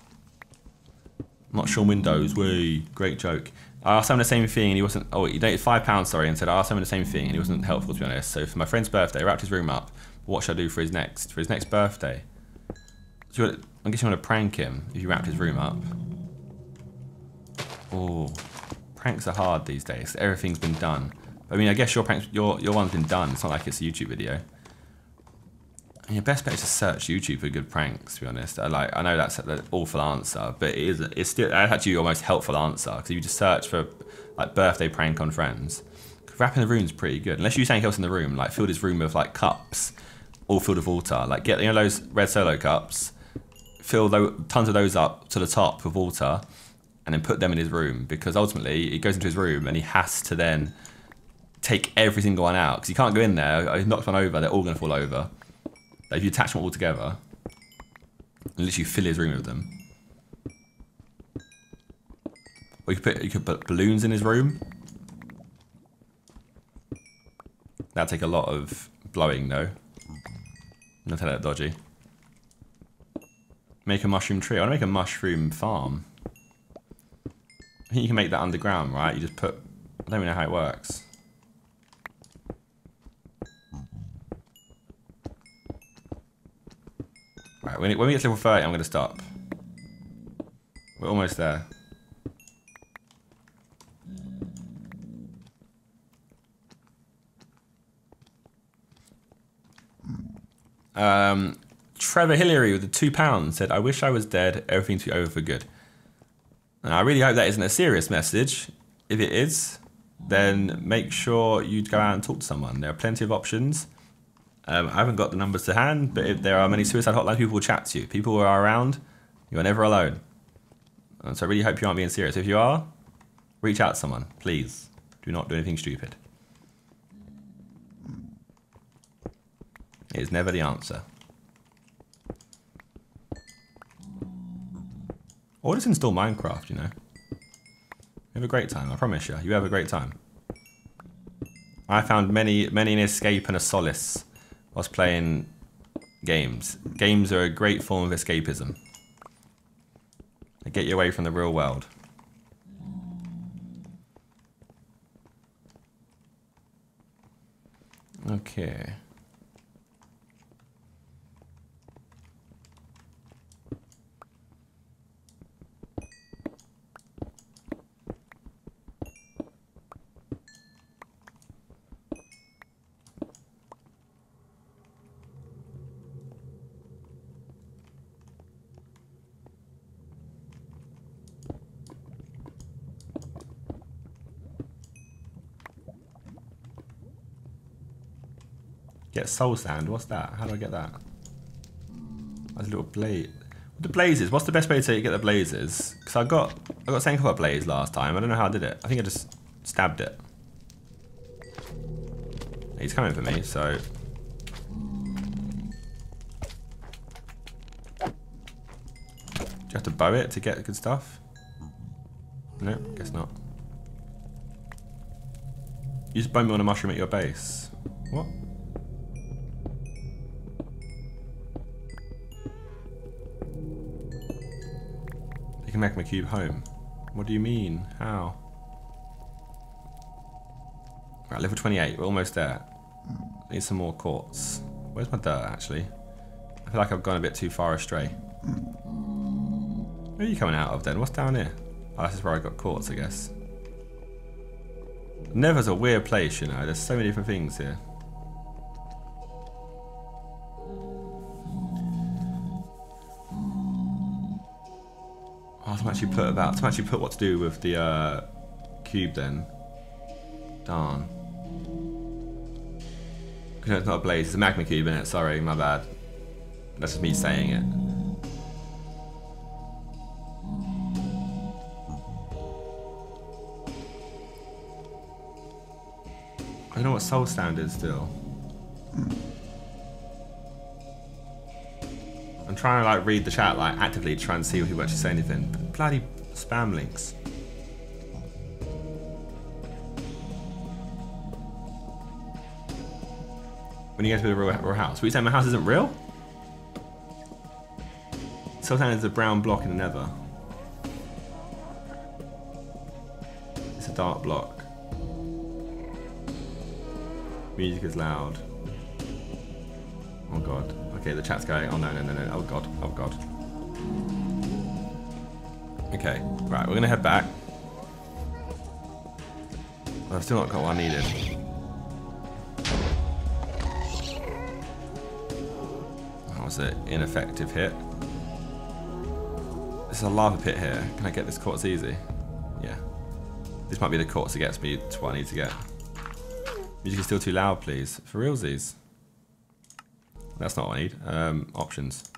Not Sean Windows. Wee. Great joke. I asked him the same thing and he wasn't... Oh, he donated five pounds, sorry, and said, I asked him the same thing and he wasn't helpful, to be honest. So for my friend's birthday, I wrapped his room up. What should I do for his next? For his next birthday? So you to, I guess you want to prank him if you wrapped his room up. Oh, pranks are hard these days. Everything's been done. I mean, I guess your pranks, your your one's been done. It's not like it's a YouTube video. And your best bet is to search YouTube for good pranks. To be honest, I like I know that's an awful answer, but it is. It's still that's actually your most helpful answer because you just search for like birthday prank on Friends. Wrapping the room's pretty good, unless you use something else in the room, like fill this room with like cups, all filled with water. Like get you know those red Solo cups. Fill tons of those up to the top with water and then put them in his room because ultimately he goes into his room and he has to then take every single one out because he can't go in there. He knocks one over, they're all going to fall over. Like if you attach them all together and literally fill his room with them. Or you could put, you could put balloons in his room. That'd take a lot of blowing though. Not that dodgy. Make a mushroom tree. I want to make a mushroom farm. I think you can make that underground, right? You just put... I don't even know how it works. Right, when we get to level thirty, I'm going to stop. We're almost there. Um... Trevor Hillary with the two pounds said, I wish I was dead, everything to be over for good. And I really hope that isn't a serious message. If it is, then make sure you go out and talk to someone. There are plenty of options. Um, I haven't got the numbers to hand, but if there are many suicide hotline people will chat to you. People who are around, you are never alone. And so I really hope you aren't being serious. If you are, reach out to someone, please. Do not do anything stupid. It is never the answer. Or just install Minecraft, you know. You have a great time, I promise you. You have a great time. I found many, many an escape and a solace whilst playing games. Games are a great form of escapism. They get you away from the real world. Okay. Get soul sand, what's that? How do I get that? That's a little blaze. The blazes, what's the best way to get the blazes? Because I got I got something called a blaze last time. I don't know how I did it. I think I just stabbed it. He's coming for me, so. Do you have to bow it to get good stuff? No, guess not. You just bow me on a mushroom at your base. What? Can make my cube home. What do you mean? How? Right, level twenty-eight. We're almost there. Need some more quartz. Where's my dirt, actually? I feel like I've gone a bit too far astray. Where are you coming out of, then? What's down here? Oh, this is where I got quartz, I guess. Never's a weird place, you know. There's so many different things here. I'm actually put about to actually put what to do with the uh, cube then. Darn. No, it's not a blaze, it's a magma cube, isn't it? Sorry, my bad. That's just me saying it. I don't know what soul sand is still. I'm trying to like read the chat, like actively try and see who actually say anything. But bloody spam links. When you get to the real, real house, what are you saying? My house isn't real? Sometimes it's a brown block in the nether. It's a dark block. Music is loud. Oh god. Okay, the chat's going, oh no, no, no, no, oh god, oh god. Okay, right, we're gonna head back. I've still not got what I needed. That was an ineffective hit. There's a lava pit here. Can I get this quartz easy? Yeah. This might be the quartz that gets me to what I need to get. Music is still too loud, please. For realsies. That's not what I need. Um, options.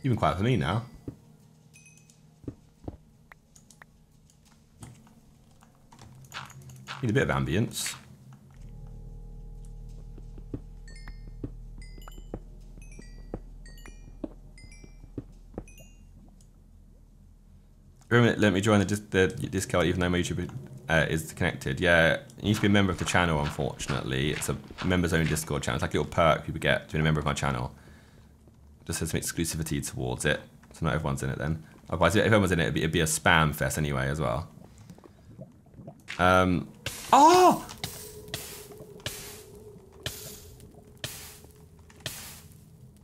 You've been quiet for me now. Need a bit of ambience. Let me join the, the Discord even though my YouTube uh, is connected. Yeah, you need to be a member of the channel, unfortunately. It's a members only Discord channel. It's like a little perk people get to being a member of my channel. Just has some exclusivity towards it. So not everyone's in it then. Otherwise, if everyone's in it, it'd be, it'd be a spam fest anyway as well. Um, oh!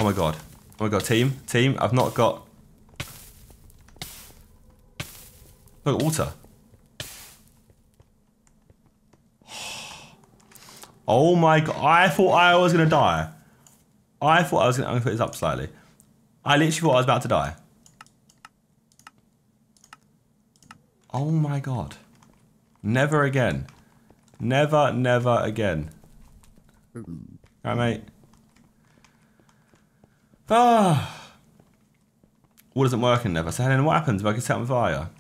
Oh my god. Oh my god, team, team, I've not got... Look, water. Oh my god, I thought I was gonna die. I thought I was gonna, I'm gonna put this up slightly. I literally thought I was about to die. Oh my god. Never again. Never, never again. Alright, mate. Ah. Water doesn't work in Never. So Helen, what happens if I can set on fire?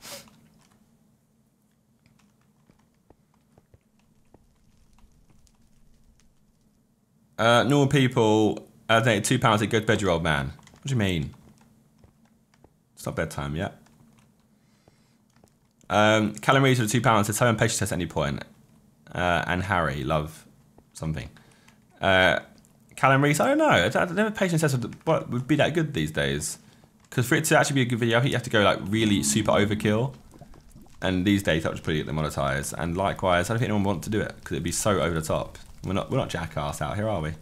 Uh, normal people uh, donated two pounds to go to bed, your old man. What do you mean? It's not bedtime yet. Um, Callum Reeves with two pounds says Simon patience test at any point. Uh, and Harry, love something. Uh, Callum Reeves, I don't know. I don't know if patience test would, would be that good these days. Because for it to actually be a good video, I think you have to go like really super overkill. And these days, that would probably get them monetized. And likewise, I don't think anyone would want to do it because it'd be so over the top. We're not, we're not jackass out here, are we?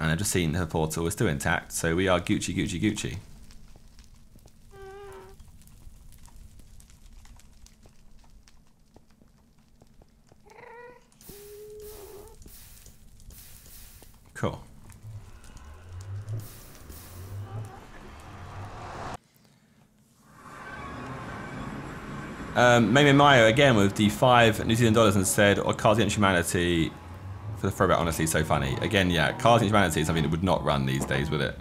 And I've just seen her portal is still intact, so we are Gucci, Gucci, Gucci. Cool. Um, Mamie Mayo again with the five New Zealand dollars and said, or cards against humanity for the throwback, honestly, so funny. Again, yeah, cards against humanity is something that would not run these days, would it?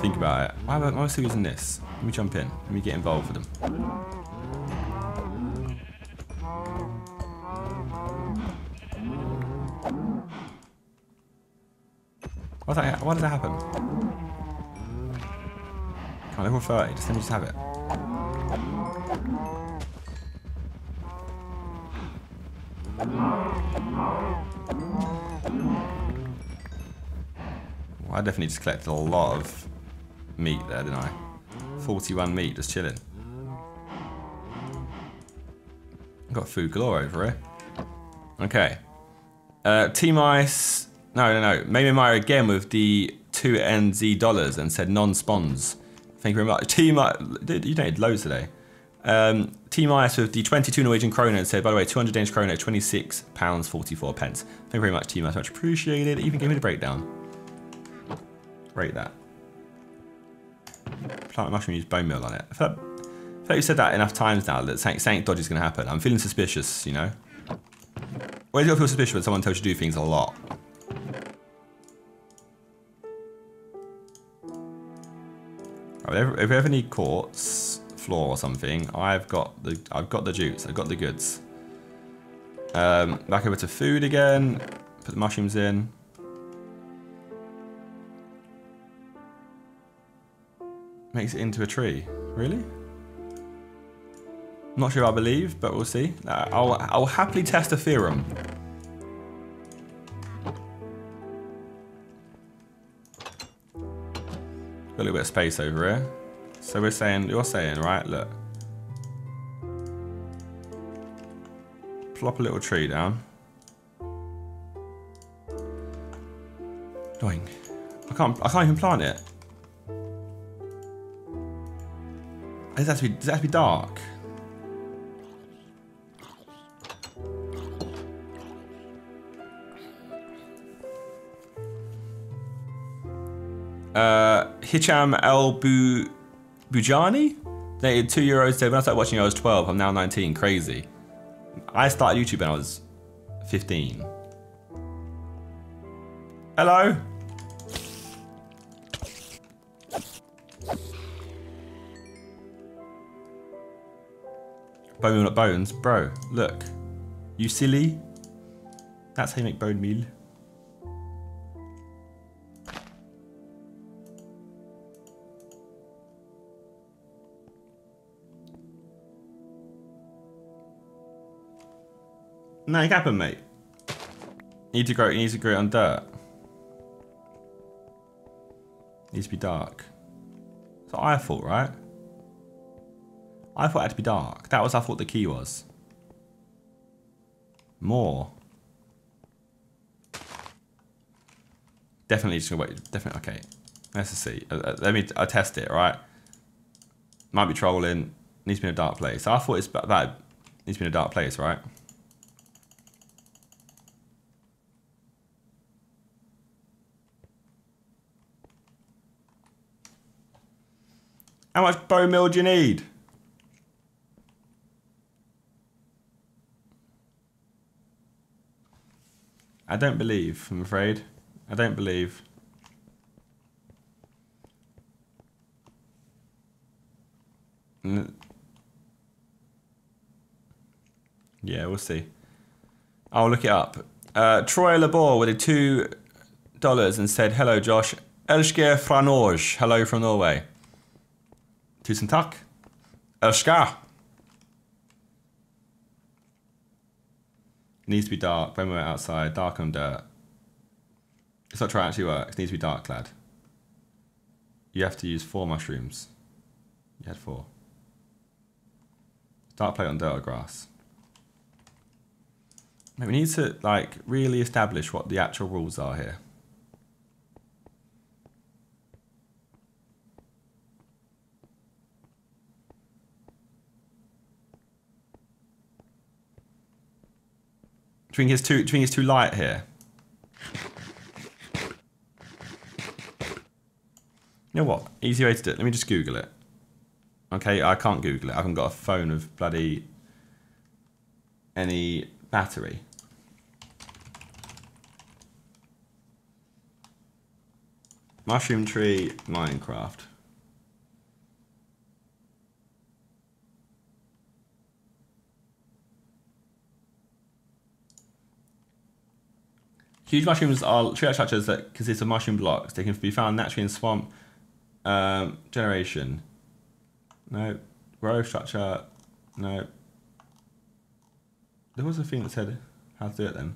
Think about it. Why am I still using this? Let me jump in. Let me get involved with them. Why does that, why does that happen? Come on, level thirty, just let me just have it. Well, I definitely just collected a lot of meat there, didn't I? forty-one meat, just chilling. I've got food galore over here. Okay. Uh, Team Ice. No, no, no. Mamie Meyer again with the two N Z dollars and said non-spons. Thank you very much. Team Ice, you donated loads today. Um, Team Ice with the twenty-two Norwegian kroner and said, by the way, two hundred Danish kroner, twenty-six pounds forty-four pence. Thank you very much, Team Ice. Much appreciated. Even gave me the breakdown. Rate that. Plant mushroom used bone meal on it. I feel like, I feel like you said that enough times now that something, something dodgy is going to happen. I'm feeling suspicious, you know? Why do you feel suspicious when someone tells you to do things a lot? If we ever need quartz floor or something, I've got the I've got the juice. I've got the goods. Um, back over to food again. Put the mushrooms in. Makes it into a tree. Really? I'm not sure I believe, but we'll see. I'll I'll happily test a theorem. A little bit of space over here. So we're saying, you're saying, right, look. Plop a little tree down. Doing. I can't, I can't even plant it. Does that have to be, does that have to be dark? Uh, Hicham El Bujani? Donated two euros today. When I started watching I was twelve, I'm now nineteen, crazy. I started YouTube when I was fifteen. Hello? Bone meal, not bones. Bro, look. You silly. That's how you make bone meal. No, it happened, mate. Need to grow. It needs to grow on dirt. Needs to be dark. So I thought, right? I thought it had to be dark. That was I thought the key was. More. Definitely just gonna wait. Definitely okay. Let's just see. Let me. I test it. Right. Might be trolling. Needs to be in a dark place. So I thought it's that needs to be in a dark place, right? How much bone meal do you need? I don't believe, I'm afraid. I don't believe. Yeah, we'll see. I'll look it up. Uh, Troy Labor with a two dollars and said, "Hello, Josh. Elsker fra Norge. Hello from Norway. Tusen takk. Elsker. Needs to be dark. When we're outside, dark and dirt. It's not trying to actually work. It needs to be dark, lad. You have to use four mushrooms. You had four. Dark plate on dirt or grass. Mate, we need to like really establish what the actual rules are here. Do you think it's too, do you think it's too light here? You know what? Easy way to do it. Let me just Google it. Okay, I can't Google it. I haven't got a phone with bloody any battery. Mushroom tree, Minecraft. Huge mushrooms are tree-like structures that consist of mushroom blocks. They can be found naturally in swamp um, generation. No. Grove structure. No. There was a thing that said how to do it then.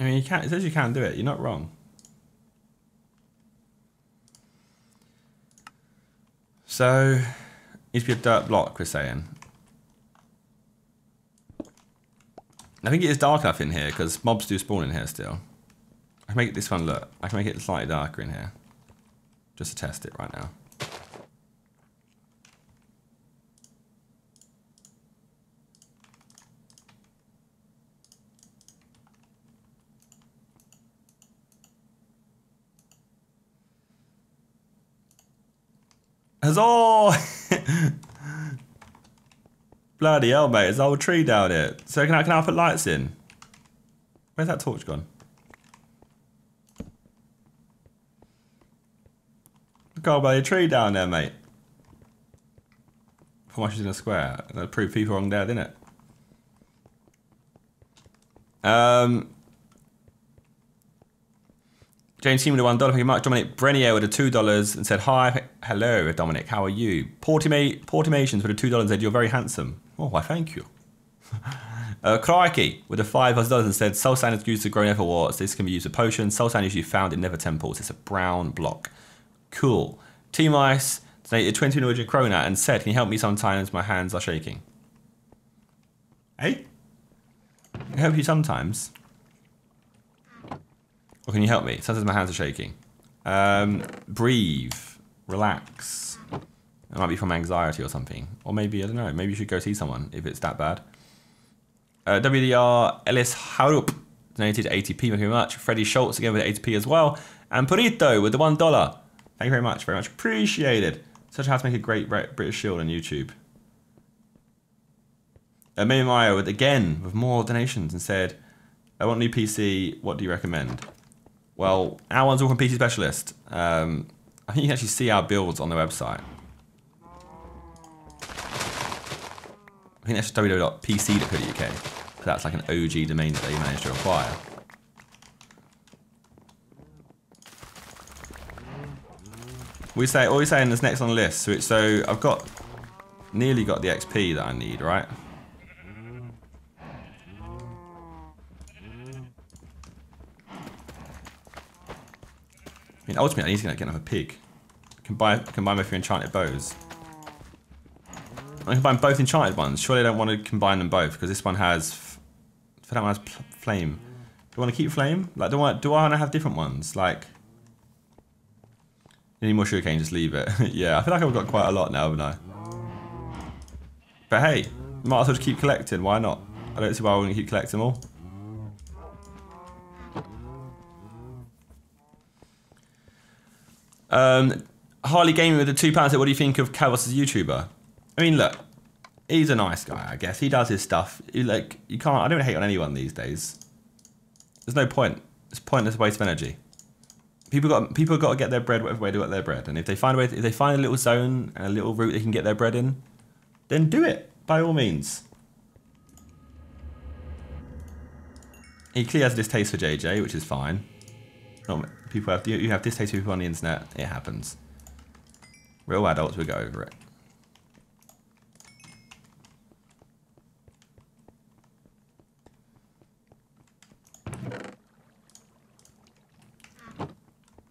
I mean, you can't, it says you can do it. You're not wrong. So, needs to be a dirt block, we're saying. I think it is dark enough in here because mobs do spawn in here still. I can make this one look. I can make it slightly darker in here, just to test it right now. Huzzah! Bloody hell, mate, there's a whole tree down here. So can I, can I put lights in? Where's that torch gone? Look at the tree down there, mate. How much is in a square? That proved people wrong there, didn't it? Um, James Seaman with a one dollar, thank you much. Dominic Brenier with a two dollars and said, "Hi, hello, Dominic, how are you?" Portima Portimations with a two dollars and said, "You're very handsome." Oh, why, thank you. uh, Crikey with a five dollars and said, "Soul sand is used to grow nether warts. This can be used for potions. Soul sand is usually found in nether temples. It's a brown block." Cool. Team Ice donated twenty Norwegian krona and said, "Can you help me sometimes? My hands are shaking." Hey? I help you sometimes? Or can you help me? Sometimes my hands are shaking. Um, breathe. Relax. It might be from anxiety or something. Or maybe, I don't know, maybe you should go see someone if it's that bad. Uh, W D R Ellis Haurup donated eighty p, thank you very much. Freddie Schultz again with eighty p as well. And Purito with the one dollar. Thank you very much, very much appreciated. Such a how to make a great British shield on YouTube. Uh, Mimi Meyer with again with more donations and said, "I want a new P C. What do you recommend?" Well, our one's all from P C Specialist. Um, I think you can actually see our builds on the website. I think that's just w w w dot p c dot co dot u k. So that's like an O G domain that they managed to acquire. We say, all we're saying is next on the list. So, it, so I've got, nearly got the X P that I need, right? I mean, ultimately, I need to get another pig. I can buy, combine both enchanted bows. I combine both enchanted ones. Surely I don't want to combine them both because this one has, for that one has flame. Do I want to keep flame? Like, do I do I want to have different ones? Like. Any more sugarcane, just leave it. Yeah, I feel like I've got quite a lot now, haven't I? But hey, might as well just keep collecting, why not? I don't see why I wouldn't keep collecting all. Um, Harley Gaming with the two pounds, what do you think of Cal versus YouTuber? I mean, look, he's a nice guy, I guess. He does his stuff. He, like, you can't, I don't hate on anyone these days. There's no point. It's a pointless waste of energy. people got people got to get their bread whatever way they got their bread, and if they find a way, to, if they find a little zone and a little route they can get their bread in, then do it by all means. He clearly has a distaste for J J, which is fine. Not, people have you, you have distaste for people on the internet. It happens. Real adults will get over it.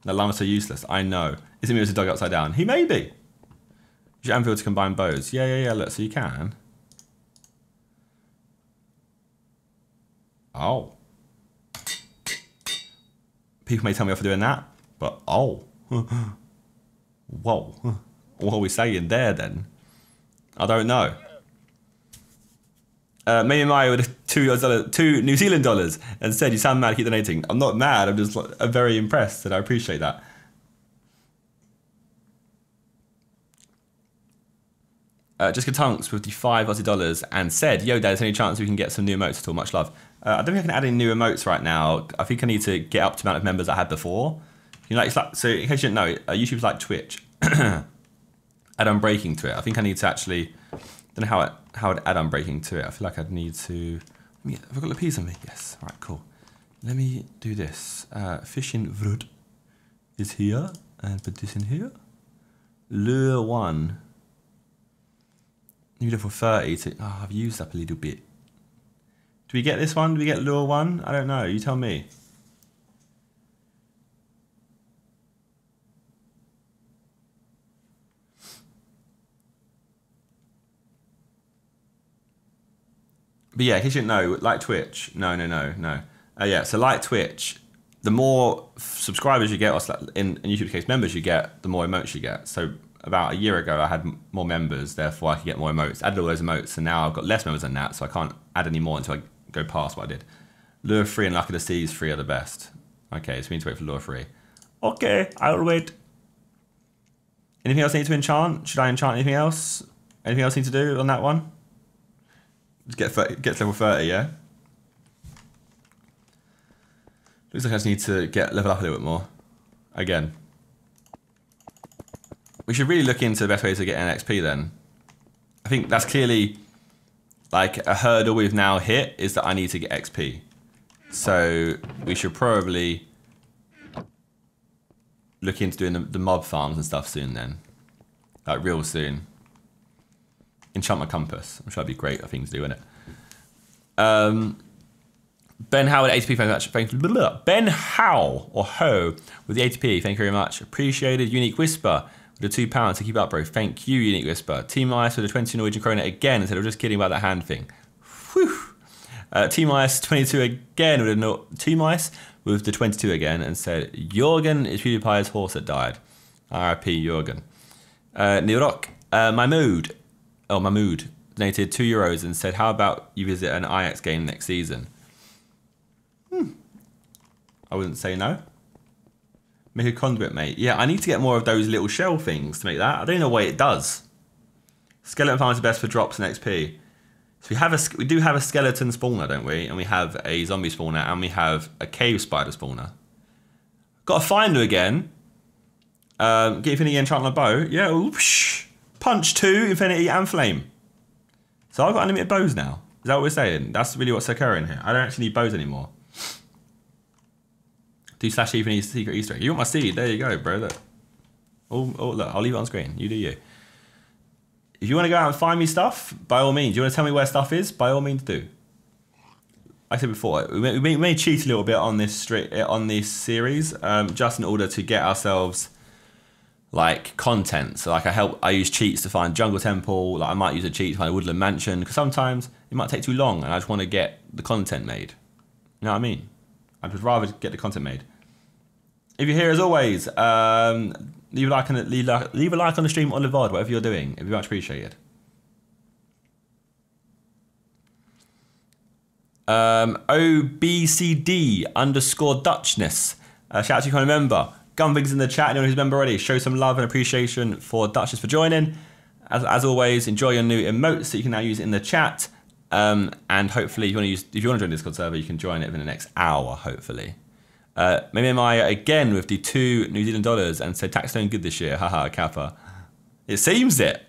The llama's so useless. I know. Is it me as a dog upside down? He may be. Use your anvil to combine bows. Yeah, yeah, yeah. Look, so you can. Oh. People may tell me off for doing that, but oh. Whoa. What are we saying there then? I don't know. Uh, me and Maya with two, two New Zealand dollars and said, you sound mad, keep donating. I'm not mad, I'm just I'm very impressed and I appreciate that. Uh, Jessica Tunks with the five Aussie dollars and said, yo dad, is there any chance we can get some new emotes at all? Much love. Uh, I don't think I can add any new emotes right now. I think I need to get up to the amount of members I had before. You know, it's like, so in case you didn't know, uh, YouTube's like Twitch. Add unbreaking to it. I think I need to actually, I don't know how it, how I'd add unbreaking to it. I feel like I'd need to, let me, have I got the peas on me? Yes, all right, cool. Let me do this. Uh, fishing vrud is here, and put this in here. Lure one. Need it for thirty to, oh, I've used up a little bit. Do we get this one? Do we get lure one? I don't know, you tell me. But yeah, in case you didn't know, like Twitch, no, no, no, no. Uh, yeah, so like Twitch, the more subscribers you get, or in, in YouTube's case, members you get, the more emotes you get. So about a year ago, I had more members, therefore I could get more emotes. Added all those emotes, and now I've got less members than that, so I can't add any more until I go past what I did. Lure Free and Luck of the Seas, Free are the best. Okay, so we need to wait for Lure Free. Okay, I'll wait. Anything else I need to enchant? Should I enchant anything else? Anything else I need to do on that one? Get, get to level thirty, yeah? Looks like I just need to get level up a little bit more. Again. We should really look into the best ways to get an X P then. I think that's clearly like a hurdle we've now hit is that I need to get X P. So we should probably look into doing the, the mob farms and stuff soon then. Like real soon. Enchant my compass. I'm sure that'd be great a thing to do, wouldn't it? Um, Ben Howard A T P thank you very much. Ben How or Ho with the A T P, thank you very much. Appreciated. Unique Whisper with the two pounds to keep up, bro. Thank you, Unique Whisper. Team Ice with the twenty Norwegian krona again. Instead of just kidding about that hand thing. Whew. Uh, Team Ice twenty-two again with the no Team Ice with the twenty-two again and said Jorgen is PewDiePie's horse that died. R I P Jorgen. Uh, Neil Rock, uh, my mood. Oh, Mahmood donated two euros and said, how about you visit an Ajax game next season? Hmm. I wouldn't say no. Make a conduit, mate. Yeah, I need to get more of those little shell things to make that. I don't know what it does. Skeleton farm is best for drops and X P. So we have a, we do have a skeleton spawner, don't we? And we have a zombie spawner and we have a cave spider spawner. Got a finder again. Um, get Infinity Enchantment Bow. Yeah, oops. Punch two, infinity, and flame. So I've got unlimited bows now. Is that what we're saying? That's really what's occurring here. I don't actually need bows anymore. Do slash even secret Easter egg. You want my seed? There you go, bro. Look. Oh, oh, look. I'll leave it on screen. You do you. If you want to go out and find me stuff, by all means. You want to tell me where stuff is? By all means, do. Like I said before, we may, we may cheat a little bit on this stri on this series, um, just in order to get ourselves. Like content, so like I help, I use cheats to find jungle temple. Like I might use a cheat to find a woodland mansion because sometimes it might take too long, and I just want to get the content made. You know what I mean? I'd just rather get the content made. If you're here as always, um, leave a like on the, leave, like, leave a like on the stream on the V O D, whatever you're doing. It'd be much appreciated. Um, O B C D underscore Dutchness. Uh, shout out to you, can't remember. Gunvig's in the chat, anyone who's a member already, show some love and appreciation for Duchess for joining. As, as always, enjoy your new emotes that you can now use in the chat. Um, and hopefully, if you want to use, if you want to join the Discord server, you can join it in the next hour, hopefully. Uh, M M I again with the two New Zealand dollars and said tax stone good this year. Haha, Kappa. It seems it.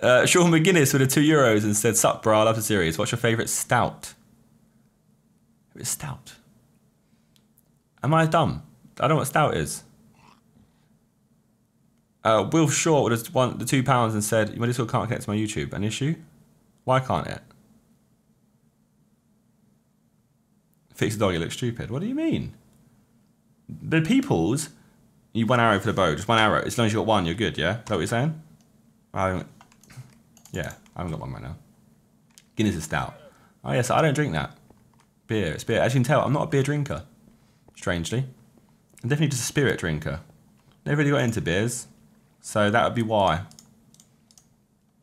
Uh, Sean McGuinness with the two euros and said, sup, brah, I love the series. What's your favourite stout? Favorite stout? Am I dumb? I don't know what stout is. Uh, Will Short would have won the two pounds and said, my Discord can't connect to my YouTube. An issue? Why can't it? Fix the dog, you look stupid. What do you mean? The people's, you one arrow for the bow, just one arrow. As long as you got one, you're good, yeah? Is that what you're saying? I haven't, yeah, I haven't got one right now. Guinness is stout. Oh yes, I don't drink that. Beer, it's beer. As you can tell, I'm not a beer drinker, strangely. I'm definitely just a spirit drinker. Never really got into beers, so that would be why.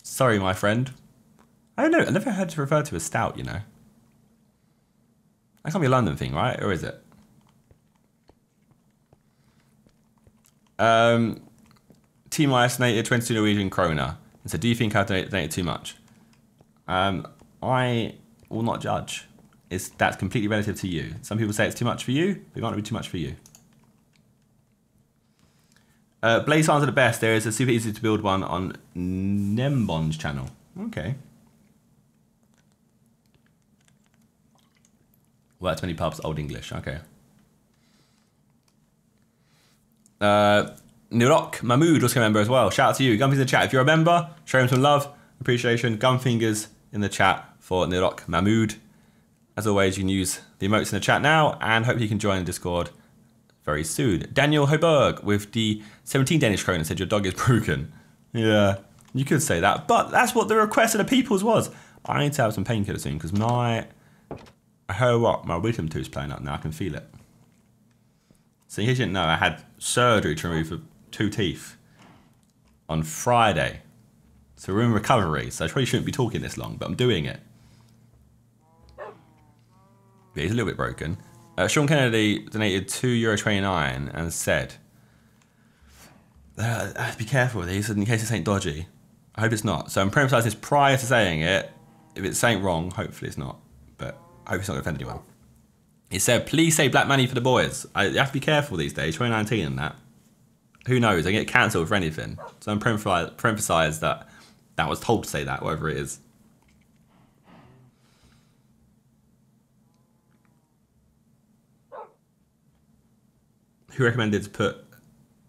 Sorry, my friend. I don't know, I never heard it referred to as stout, you know. That can't be a London thing, right? Or is it? Um, Team I donated twenty-two Norwegian kroner. And so, do you think I've donated too much? Um, I will not judge. It's, that's completely relative to you. Some people say it's too much for you, but it might not be too much for you. Uh, Blaze arms are the best. There is a super easy to build one on Nembon's channel. Okay. Well, that's many pubs, old English. Okay. Uh, Nirok Mahmood was a member as well. Shout out to you, Gunfingers in the chat. If you're a member, show him some love, appreciation. Gunfingers in the chat for Nirok Mahmood. As always, you can use the emotes in the chat now, and hope you can join the Discord very soon. Daniel Hoberg with the seventeen Danish kroner said your dog is broken. Yeah, you could say that, but that's what the request of the people's was. I need to have some painkillers soon because my, I heard what my wisdom tooth is playing up now. I can feel it. So in case you didn't know, I had surgery to remove two teeth on Friday. So we're in recovery, so I probably shouldn't be talking this long, but I'm doing it. But he's a little bit broken. Uh, Sean Kennedy donated two euro twenty-nine and said, uh, I have to be careful with these in case this ain't dodgy. I hope it's not. So I'm preemphasizing this prior to saying it. If it's ain't wrong, hopefully it's not. But I hope it's not going to offend anyone. He said, please say black money for the boys. I you have to be careful these days, twenty nineteen and that. Who knows, I get cancelled for anything. So I'm pre-emphasised that that was told to say that, whatever it is. Who recommended to put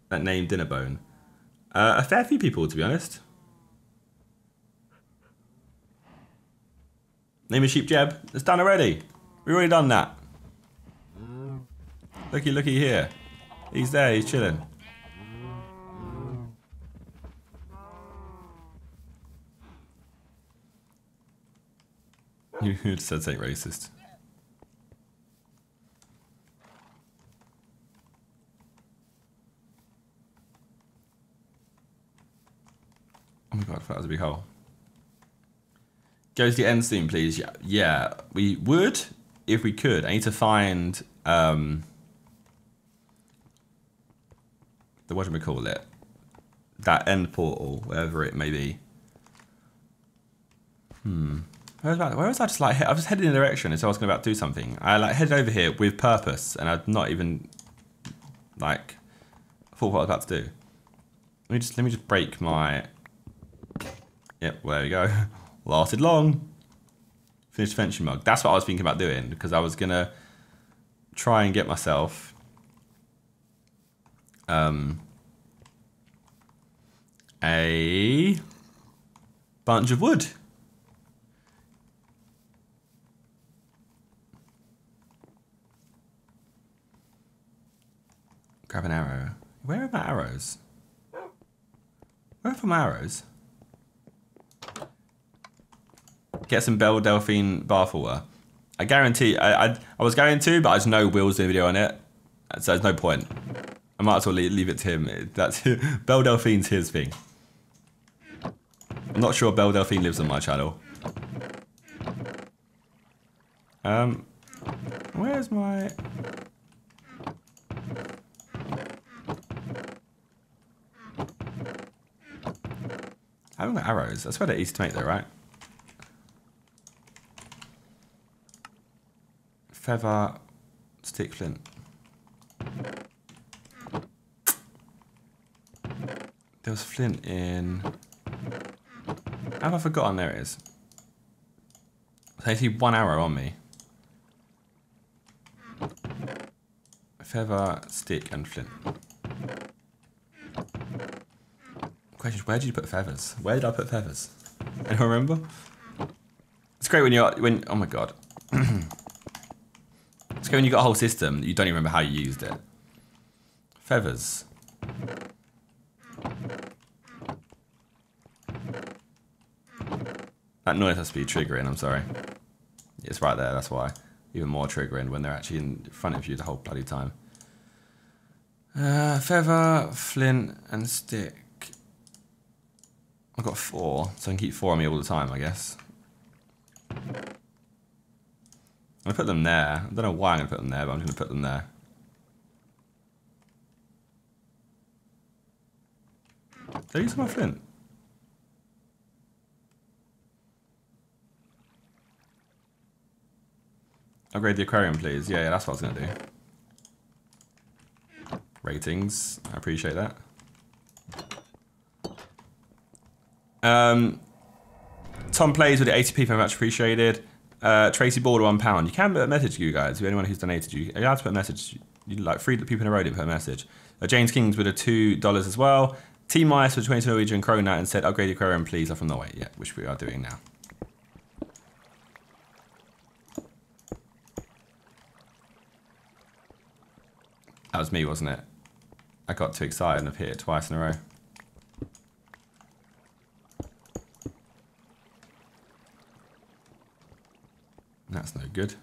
that name Dinnerbone? Uh, a fair few people, to be honest. Name is Sheep Jeb. It's done already. We've already done that. Looky, looky here. He's there, he's chilling. You just said something racist. Oh my god, that was a big hole. Go to the end soon, please. Yeah, yeah, we would if we could. I need to find... Um, the what do we call it? That end portal, wherever it may be. Hmm. Where was I, where was I just like? He I was headed in a direction as I was going about to do something. I like headed over here with purpose, and I'd not even like thought what I was about to do. Let me just let me just break my. Yep. Well, there we go. Lasted long. Finished fencing mug. That's what I was thinking about doing because I was gonna. Try and get myself um, a bunch of wood. Grab an arrow. Where are my arrows? Where are my arrows? Get some Belle Delphine bathwater. I guarantee, I, I I was going to, but I just know Will's doing a video on it, so there's no point. I might as well leave, leave it to him. That's Belle Delphine's his thing. I'm not sure Belle Delphine lives on my channel. Um, where's my... I haven't got arrows. I swear they're easy to make though, right? Feather, stick, flint. There was flint in... Have I forgotten? There it is. So I see one arrow on me. Feather, stick, and flint. Question is, where did you put feathers? Where did I put feathers? Anyone remember? It's great when you're, when, oh my god. It's great when you got a whole system that you don't even remember how you used it. Feathers. That noise has to be triggering, I'm sorry. It's right there, that's why. Even more triggering when they're actually in front of you the whole bloody time. Uh, feather, flint, and stick. I've got four, so I can keep four on me all the time, I guess. I'm going to put them there. I don't know why I'm going to put them there, but I'm going to put them there. Did I use my flint? Upgrade the aquarium, please. Yeah, yeah, that's what I was going to do. Ratings. I appreciate that. Um, Tom Plays with the eighty p very much appreciated. Uh, Tracy Border, one pound. You can put a message to you guys. Anyone who's donated, you you have to put a message. You like three people in a row didn't put a message. Uh, James Kings with a two dollars as well. T Mice with twenty Norwegian krona and said, "Upgrade the aquarium, please." I'm from Norway. Yeah, which we are doing now. That was me, wasn't it? I got too excited and appeared twice in a row. That's no good.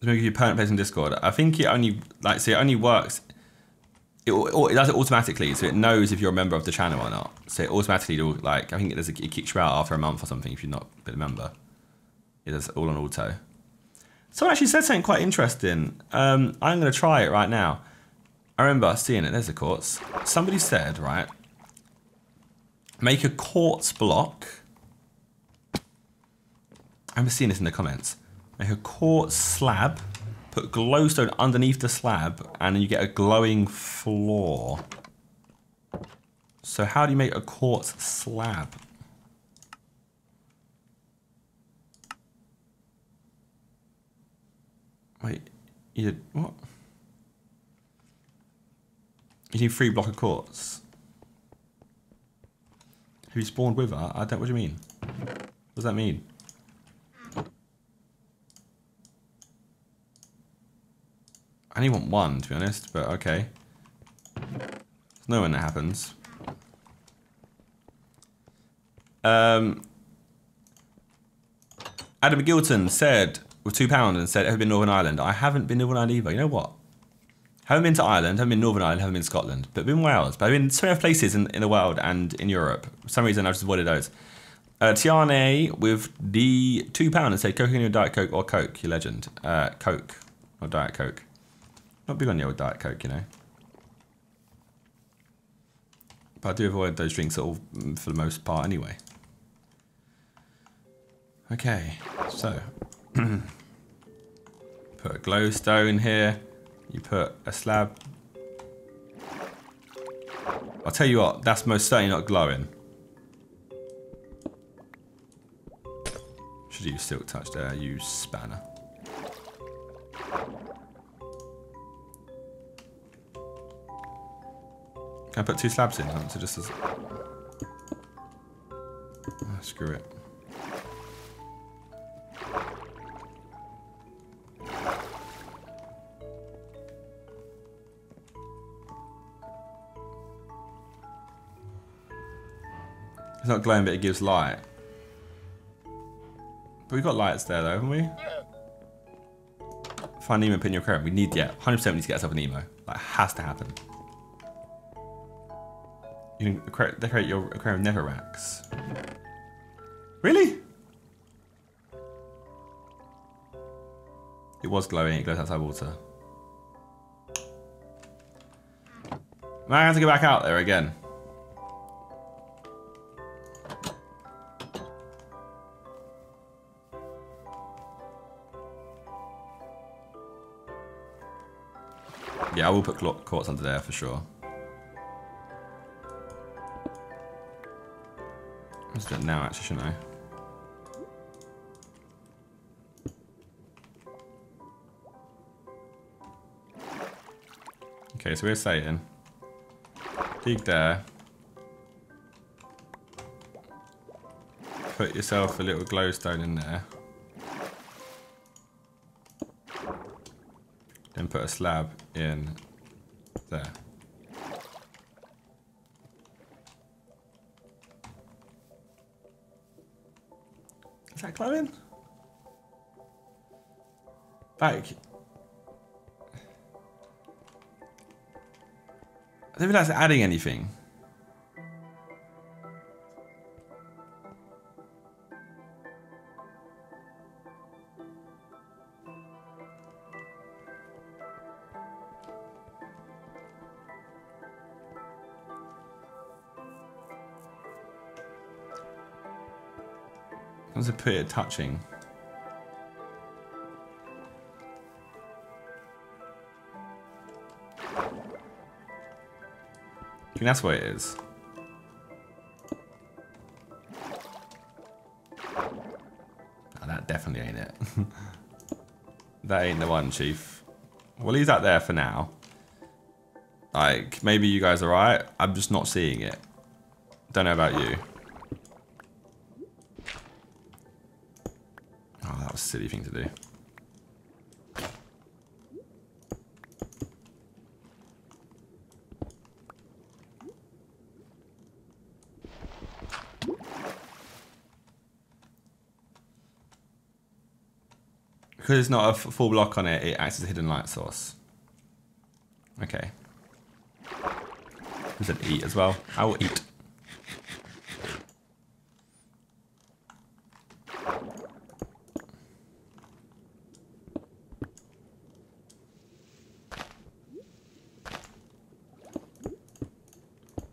Let me give you a permanent place in Discord. I think it only, like, see, it only works, it, it does it automatically, so it knows if you're a member of the channel or not. So it automatically, will, like, I think it, does, it kicks you out after a month or something if you've not been a member. It does all on auto. Someone actually said something quite interesting. Um, I'm going to try it right now. I remember seeing it. There's a quartz. Somebody said, right, make a quartz block. I remember seeing this in the comments. Make a quartz slab, put glowstone underneath the slab, and then you get a glowing floor. So how do you make a quartz slab? Wait, you did what? You need three block of quartz. Have you spawned with her? I don't, what do you mean? What does that mean? I only want one, to be honest, but okay. There's no when that happens. Um, Adam Gilton said, with two pounds and said, have you been to Northern Ireland? I haven't been to Northern Ireland either. You know what? Haven't been to Ireland, haven't been to Northern Ireland, haven't been to Scotland, but I've been to Wales. But I've been to so many places in, in the world and in Europe. For some reason, I've just avoided those. Uh, Tiane with the two pounds and said, Coke in your Diet Coke or Coke, you legend. Uh, Coke, not Diet Coke. Not big on the old Diet Coke, you know. But I do avoid those drinks all for the most part anyway. Okay, so. Put a glowstone here. You put a slab. I'll tell you what, that's most certainly not glowing. Should use silk touch there, use spanner. Can I put two slabs in? So just as... oh, screw it. It's not glowing, but it gives light. But we've got lights there, though, haven't we? Find Nemo and put in your aquarium. We need, yeah, one hundred percent we need to get ourselves an Nemo. That has to happen. You can decorate your aquarium with nether racks. Really? It was glowing, it glows outside water. Am I going to go back out there again? Yeah, I will put quartz under there for sure. I'll do that now, actually, shouldn't I? Okay, so we're saying dig there, put yourself a little glowstone in there, then put a slab in there. Is that glowing? Like, I don't think that's adding anything. How's it put it touching? I think that's what it is. Oh, that definitely ain't it. That ain't the one, Chief. We'll leave that there for now. Like, maybe you guys are right. I'm just not seeing it. Don't know about you. Oh, that was a silly thing to do. Because it's not a full block on it, it acts as a hidden light source. Okay. I said eat as well. I will eat.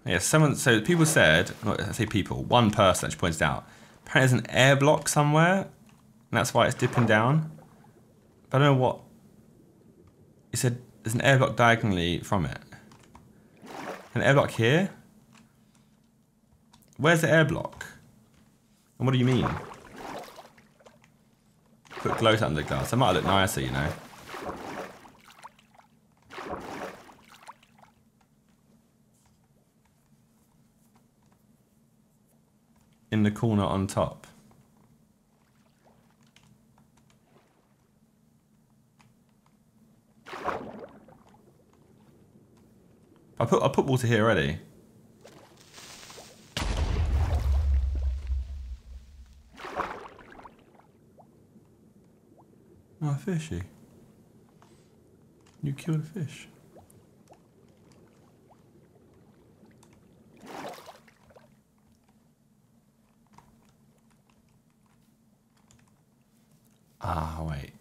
Yeah, someone, so people said, I say people, one person actually pointed out, apparently there's an air block somewhere, and that's why it's dipping down. I don't know what. It said there's an airblock diagonally from it. An airblock here? Where's the airblock? And what do you mean? Put glows under the glass. That might look nicer, you know. In the corner on top. I put I put water here already. Oh, fishy! You killed a fish. Ah, wait.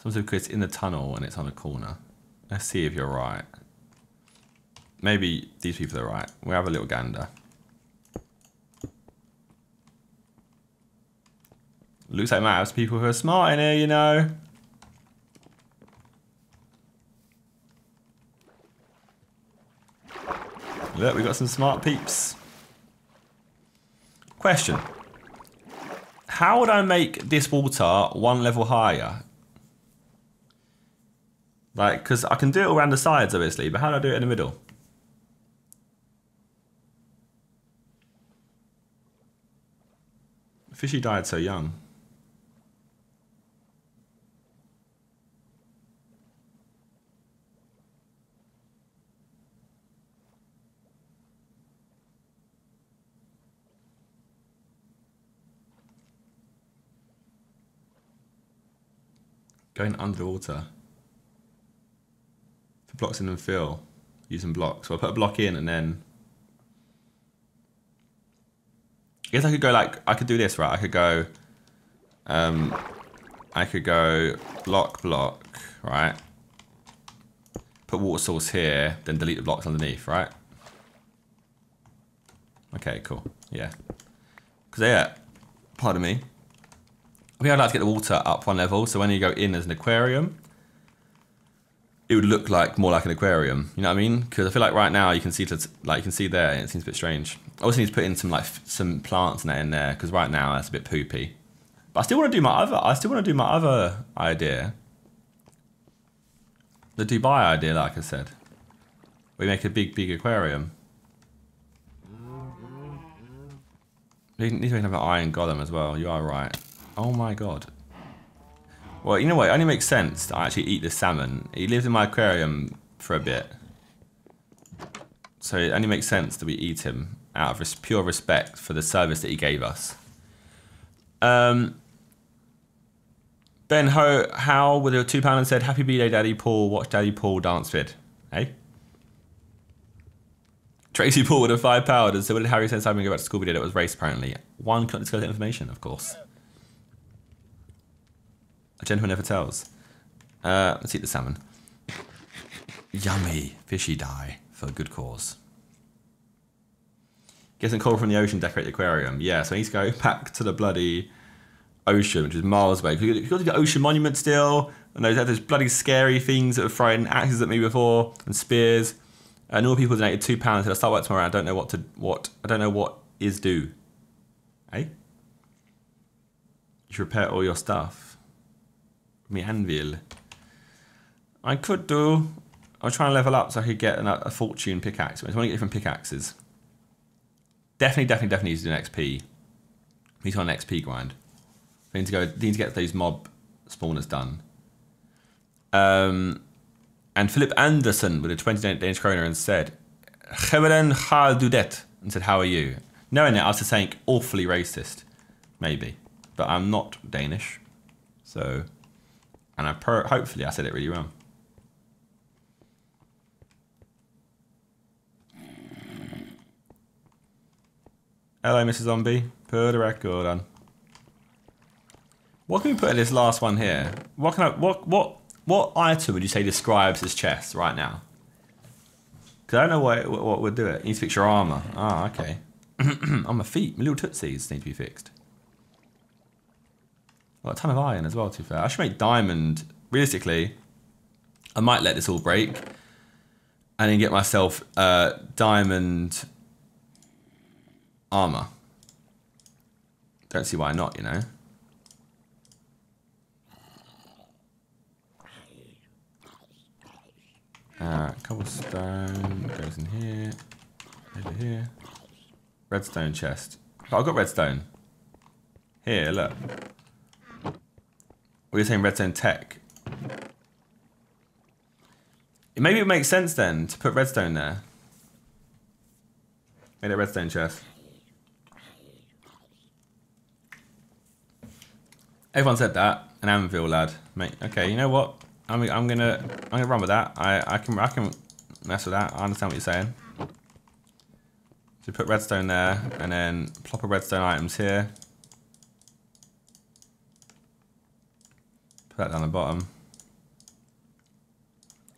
Sometimes it's in the tunnel and it's on a corner. Let's see if you're right. Maybe these people are right. We'll have a little gander. Looks like maps, people who are smart in here, you know. Look, we've got some smart peeps. Question. How would I make this water one level higher? Like, because I can do it all around the sides, obviously, but how do I do it in the middle? Fishy died so young. Going underwater. Put blocks in and fill. Using blocks. So I put a block in and then. I guess I could go like, I could do this, right? I could go, um, I could go block, block, right? Put water source here, then delete the blocks underneath, right? Okay, cool, yeah. Because yeah, pardon me. I think I'd like to get the water up one level, so when you go in, there's an aquarium. it would look like more like an aquarium. You know what I mean? Because I feel like right now you can see to, like you can see there, and it seems a bit strange. I also need to put in some like f some plants and that in there, because right now that's a bit poopy. But I still want to do my other. I still want to do my other idea. The Dubai idea, like I said, we make a big, big aquarium. We need to make another iron golem as well. You are right. Oh my god. Well, you know what? It only makes sense to actually eat the salmon. He lived in my aquarium for a bit. So it only makes sense that we eat him out of res pure respect for the service that he gave us. Um, Ben Ho, How with a two pound and said, "Happy birthday, Daddy Paul. Watch Daddy Paul dance vid." Hey. Tracy Paul with a five pound and said, "What did Harry say Simon go back to school? We did it was race apparently." One cannot disclose that information, of course. A gentleman never tells. Uh, let's eat the salmon. Yummy. Fishy die for a good cause. Get some coal from the ocean, decorate the aquarium. Yeah, so I need to go back to the bloody ocean, which is miles away. You've got to the ocean monument still. And those had those bloody scary things that have thrown axes at me before and spears. And all people donated two pounds said, "I start work tomorrow. I don't know what to what I don't know what is due." Hey? Eh? You should repair all your stuff. Me anvil. I could do. I was trying to level up so I could get an, a fortune pickaxe. I just want to get different pickaxes. Definitely, definitely, definitely need to do an X P. Need to do an X P grind. I need to go. Need to get those mob spawners done. Um, and Philip Anderson with a twenty Danish kroner and said, "Geweren haal du det," and said, "How are you?" Knowing it, I was just saying awfully racist, maybe, but I'm not Danish, so. And I pro hopefully I said it really well. Hello, Missus Zombie. Put a record on. What can we put in this last one here? What can I? What what what item would you say describes his chest right now? Because I don't know what what, what would do it. You need to fix your armor. Ah, oh, okay. On my feet, my little tootsies need to be fixed. Well, a ton of iron as well, to be fair. I should make diamond. Realistically, I might let this all break and then get myself uh, diamond armor. Don't see why not, you know. Uh, cobblestone goes in here, over here. Redstone chest. Oh, I've got redstone. Here, look. We're saying redstone tech. Maybe it makes sense then to put redstone there. Made a redstone chest. Everyone said that. An anvil, lad. Mate. Okay, you know what? I'm I'm gonna I'm gonna run with that. I I can I can mess with that. I understand what you're saying. So put redstone there, and then plop a redstone items here. Put that down the bottom.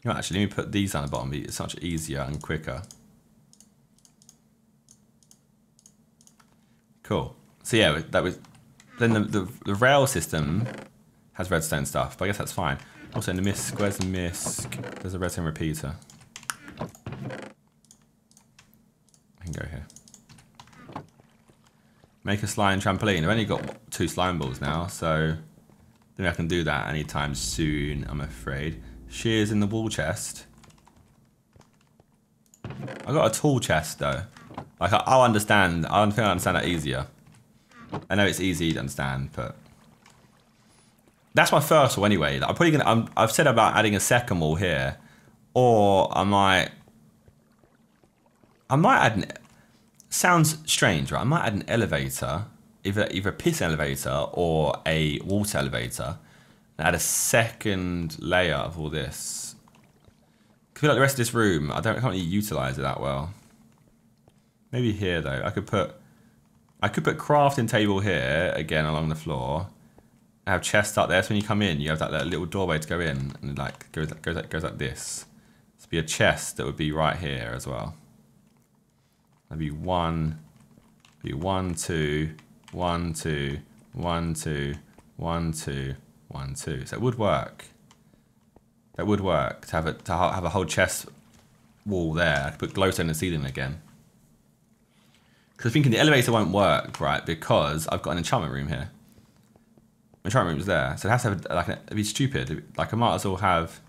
No, actually, let me put these down the bottom. It's much easier and quicker. Cool. So yeah, that was. Then the, the the rail system has redstone stuff, but I guess that's fine. Also in the misc, where's the misc? There's a redstone repeater. I can go here. Make a slime trampoline. I've only got two slime balls now, so. I can do that anytime soon, I'm afraid. Shears in the wall chest. I got a tall chest though. Like I'll understand. I think I understand that easier. I know it's easy to understand, but that's my first wall anyway. Like, I'm probably gonna. I'm, I've said about adding a second wall here, or I might. I might add. An, sounds strange, right? I might add an elevator. Either, either a piss elevator or a water elevator, and add a second layer of all this. Could be like the rest of this room. I don't I can't really utilize it that well. Maybe here though. I could put I could put crafting table here again along the floor. I have chests up there. So when you come in, you have that, that little doorway to go in, and it like goes goes like, goes like this. It's be a chest that would be right here as well. That'd be one. Be one two. One, two, one, two, one, two, one, two. So it would work. That would work, to have, it, to have a whole chest wall there. I could put glowstone in the ceiling again. Because I'm thinking the elevator won't work, right? Because I've got an enchantment room here. The enchantment room's there. So it has to have, like, an, it'd be stupid. Like, I might as well have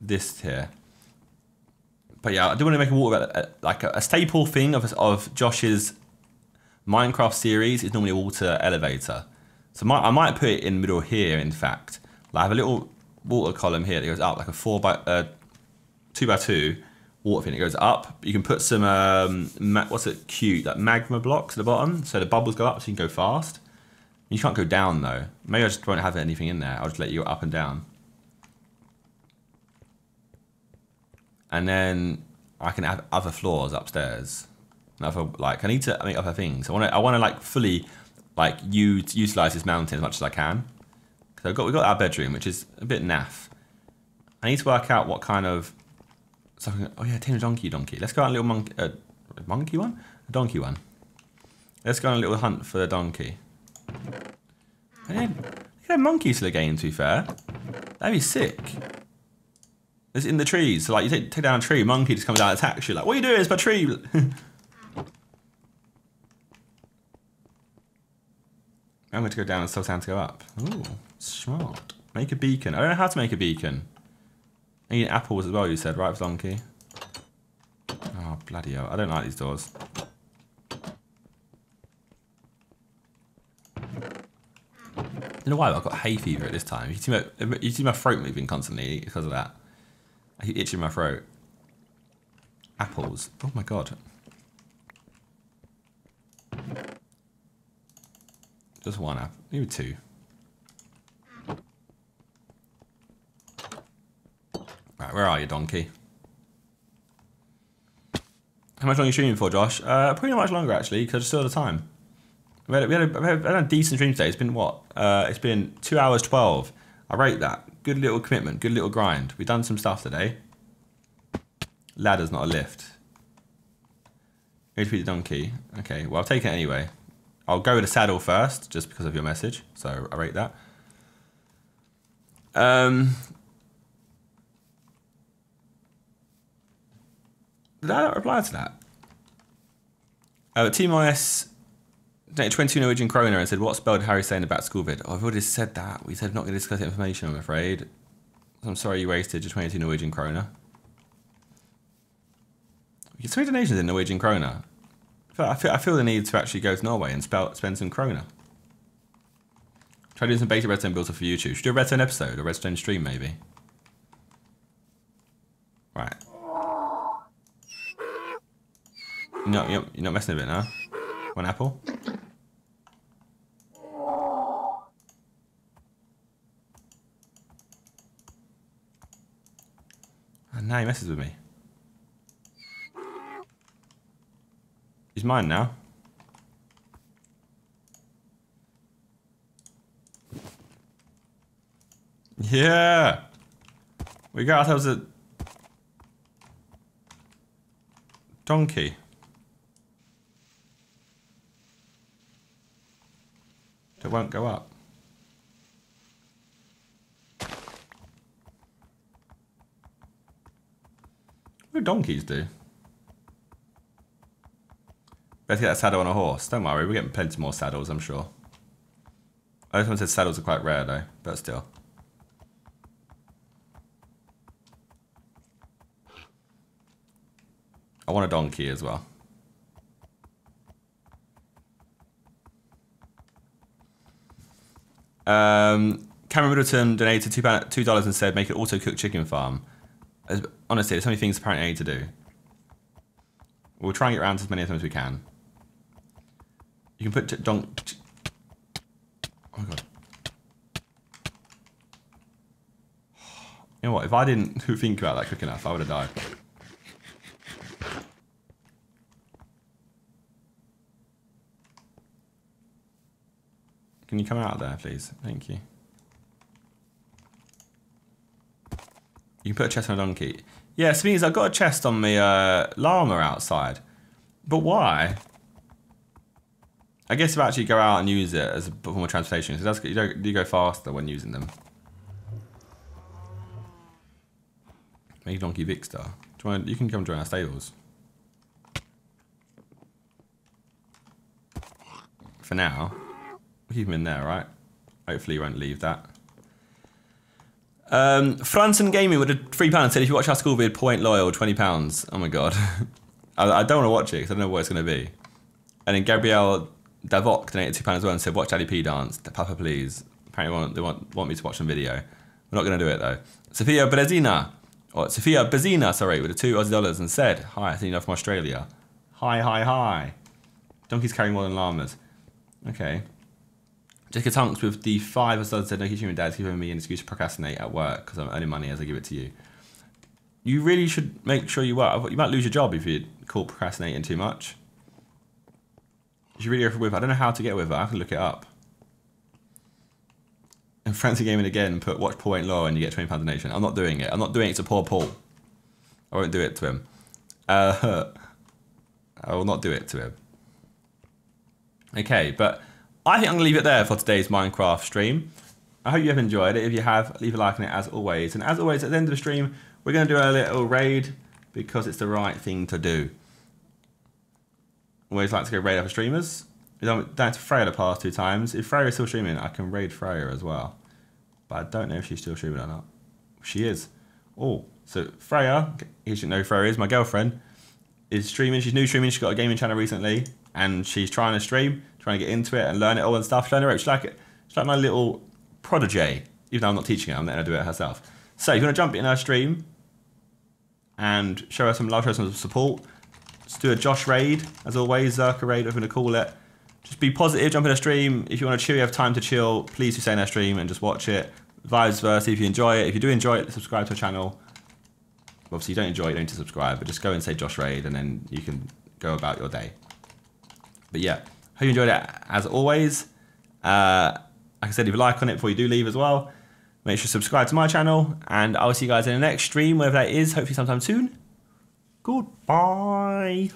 this here. But yeah, I do want to make a water, like a staple thing of of Josh's Minecraft series is normally a water elevator. So my, I might put it in the middle here, in fact. Like I have a little water column here that goes up, like a four by, uh, two by two water thing. It goes up. You can put some, um, ma what's it, cute, like magma blocks at the bottom. So the bubbles go up so you can go fast. You can't go down though. Maybe I just won't have anything in there. I'll just let you go up and down. And then I can have other floors upstairs. Another, like I need to make other things. I want to. I want to like fully, like use utilize this mountain as much as I can. Because I've got we got our bedroom, which is a bit naff. I need to work out what kind of. So I can, oh yeah, tame a donkey, donkey. Let's go on a little monkey, uh, monkey one, a donkey one. Let's go on a little hunt for the donkey. I need, I could have monkeys to the game. To be fair, that'd be sick. It's in the trees, so like you take, take down a tree, monkey just comes out and attacks you. Like, what are you doing? It's my tree. I'm going to go down and still sound to go up. Ooh, smart. Make a beacon. I don't know how to make a beacon. I need apples as well, you said, right, donkey? Oh, bloody hell. I don't like these doors. I don't know why, but I've got hay fever at this time. You see my, you see my throat moving constantly because of that. I keep itching my throat. Apples. Oh my god. Just one apple. Maybe two. Right, where are you, donkey? How much longer are you streaming for, Josh? Uh, pretty much longer, actually, because I still have the time. We had, we, had a, we had a decent stream today. It's been what? Uh, it's been two hours twelve. I rate that. Good little commitment, good little grind. We've done some stuff today. Ladder's not a lift. Go to be the donkey. Okay, well, I'll take it anyway. I'll go with a saddle first, just because of your message. So I rate that. Um, did I not reply to that? Uh, Team I S twenty-two Norwegian kroner and said, what spell did Harry say in the back school vid? Oh, I've already said that. We said not going to discuss that information, I'm afraid. I'm sorry you wasted your twenty-two Norwegian kroner. You get so many donations in Norwegian kroner. I feel, I feel the need to actually go to Norway and spell, spend some kroner. Try doing some beta redstone builds up for YouTube. Should do a redstone episode or redstone stream, maybe. Right. No, you're not messing with it now. One apple. And now he messes with me. He's mine now. Yeah! We got ourselves a donkey. That won't go up. What do donkeys do? Let's get that saddle on a horse. Don't worry, we're getting plenty more saddles, I'm sure. I just want to say saddles are quite rare though, but still. I want a donkey as well. Um, Cameron Middleton donated two dollars and said, "Make an auto-cooked chicken farm." As, honestly, there's so many things apparently I need to do. We'll try and get around to as many of them as we can. You can put donk. Oh my god! You know what? If I didn't think about that quick enough, I would have died. Can you come out of there, please? Thank you. You can put a chest on a donkey. Yeah, so means I've got a chest on the uh, llama outside. But why? I guess if I actually go out and use it as a form of transportation, so that's, you, don't, you go faster when using them. Hey, Donkey Victor. Do you, want, you can come join our stables. For now, we'll keep him in there, right? Hopefully he won't leave that. Um, Franson Gaming with a three pound said, if you watch our school vid, point loyal, twenty pounds. Oh my god. I, I don't want to watch it because I don't know what it's going to be. And then Gabrielle Davok donated two pounds as well and said, watch Daddy P dance, Papa please. Apparently they want, they want, want me to watch some video. We're not going to do it though. Sophia Brezina, or Sophia Bezina, sorry, with a two Aussie dollars and said, hi, I think you're from Australia. Hi, hi, hi. Donkeys carrying more than llamas. Okay. Jessica Tonks with the five or so said, no, keep streaming, Dad. It's giving me an excuse to procrastinate at work because I'm earning money as I give it to you. You really should make sure you work. You might lose your job if you call procrastinating too much. You should really go for with her. I don't know how to get with her. I have to look it up. And Francie Gaming again put watch Paul ain't loyal and you get twenty pounds donation. I'm not doing it. I'm not doing it to poor Paul. I won't do it to him. Uh, I will not do it to him. Okay, but I think I'm going to leave it there for today's Minecraft stream. I hope you have enjoyed it. If you have, leave a like on it as always. And as always, at the end of the stream, we're going to do a little raid because it's the right thing to do. I always like to go raid other streamers. We've done that to Freya the past two times. If Freya is still streaming, I can raid Freya as well. But I don't know if she's still streaming or not. She is. Oh, so Freya, you should know who Freya is, my girlfriend, is streaming. She's new streaming. She's got a gaming channel recently. And she's trying to stream, trying to get into it and learn it all and stuff. Learn her ropes. She's like, she's like my little prodigy. Even though I'm not teaching her, I'm letting her do it herself. So if you want to jump in her stream and show her some love, show her some support, let's do a Josh raid, as always, Zerka raid, whatever you want to call it. Just be positive, jump in her stream. If you want to chill, you have time to chill, please do stay in her stream and just watch it. Vice versa, if you enjoy it. If you do enjoy it, subscribe to her channel. Obviously, you don't enjoy it, you don't need to subscribe, but just go and say Josh raid and then you can go about your day. But yeah, hope you enjoyed it as always. Uh, like I said, leave a like on it before you do leave as well. Make sure you subscribe to my channel and I'll see you guys in the next stream, wherever that is, hopefully sometime soon. Goodbye.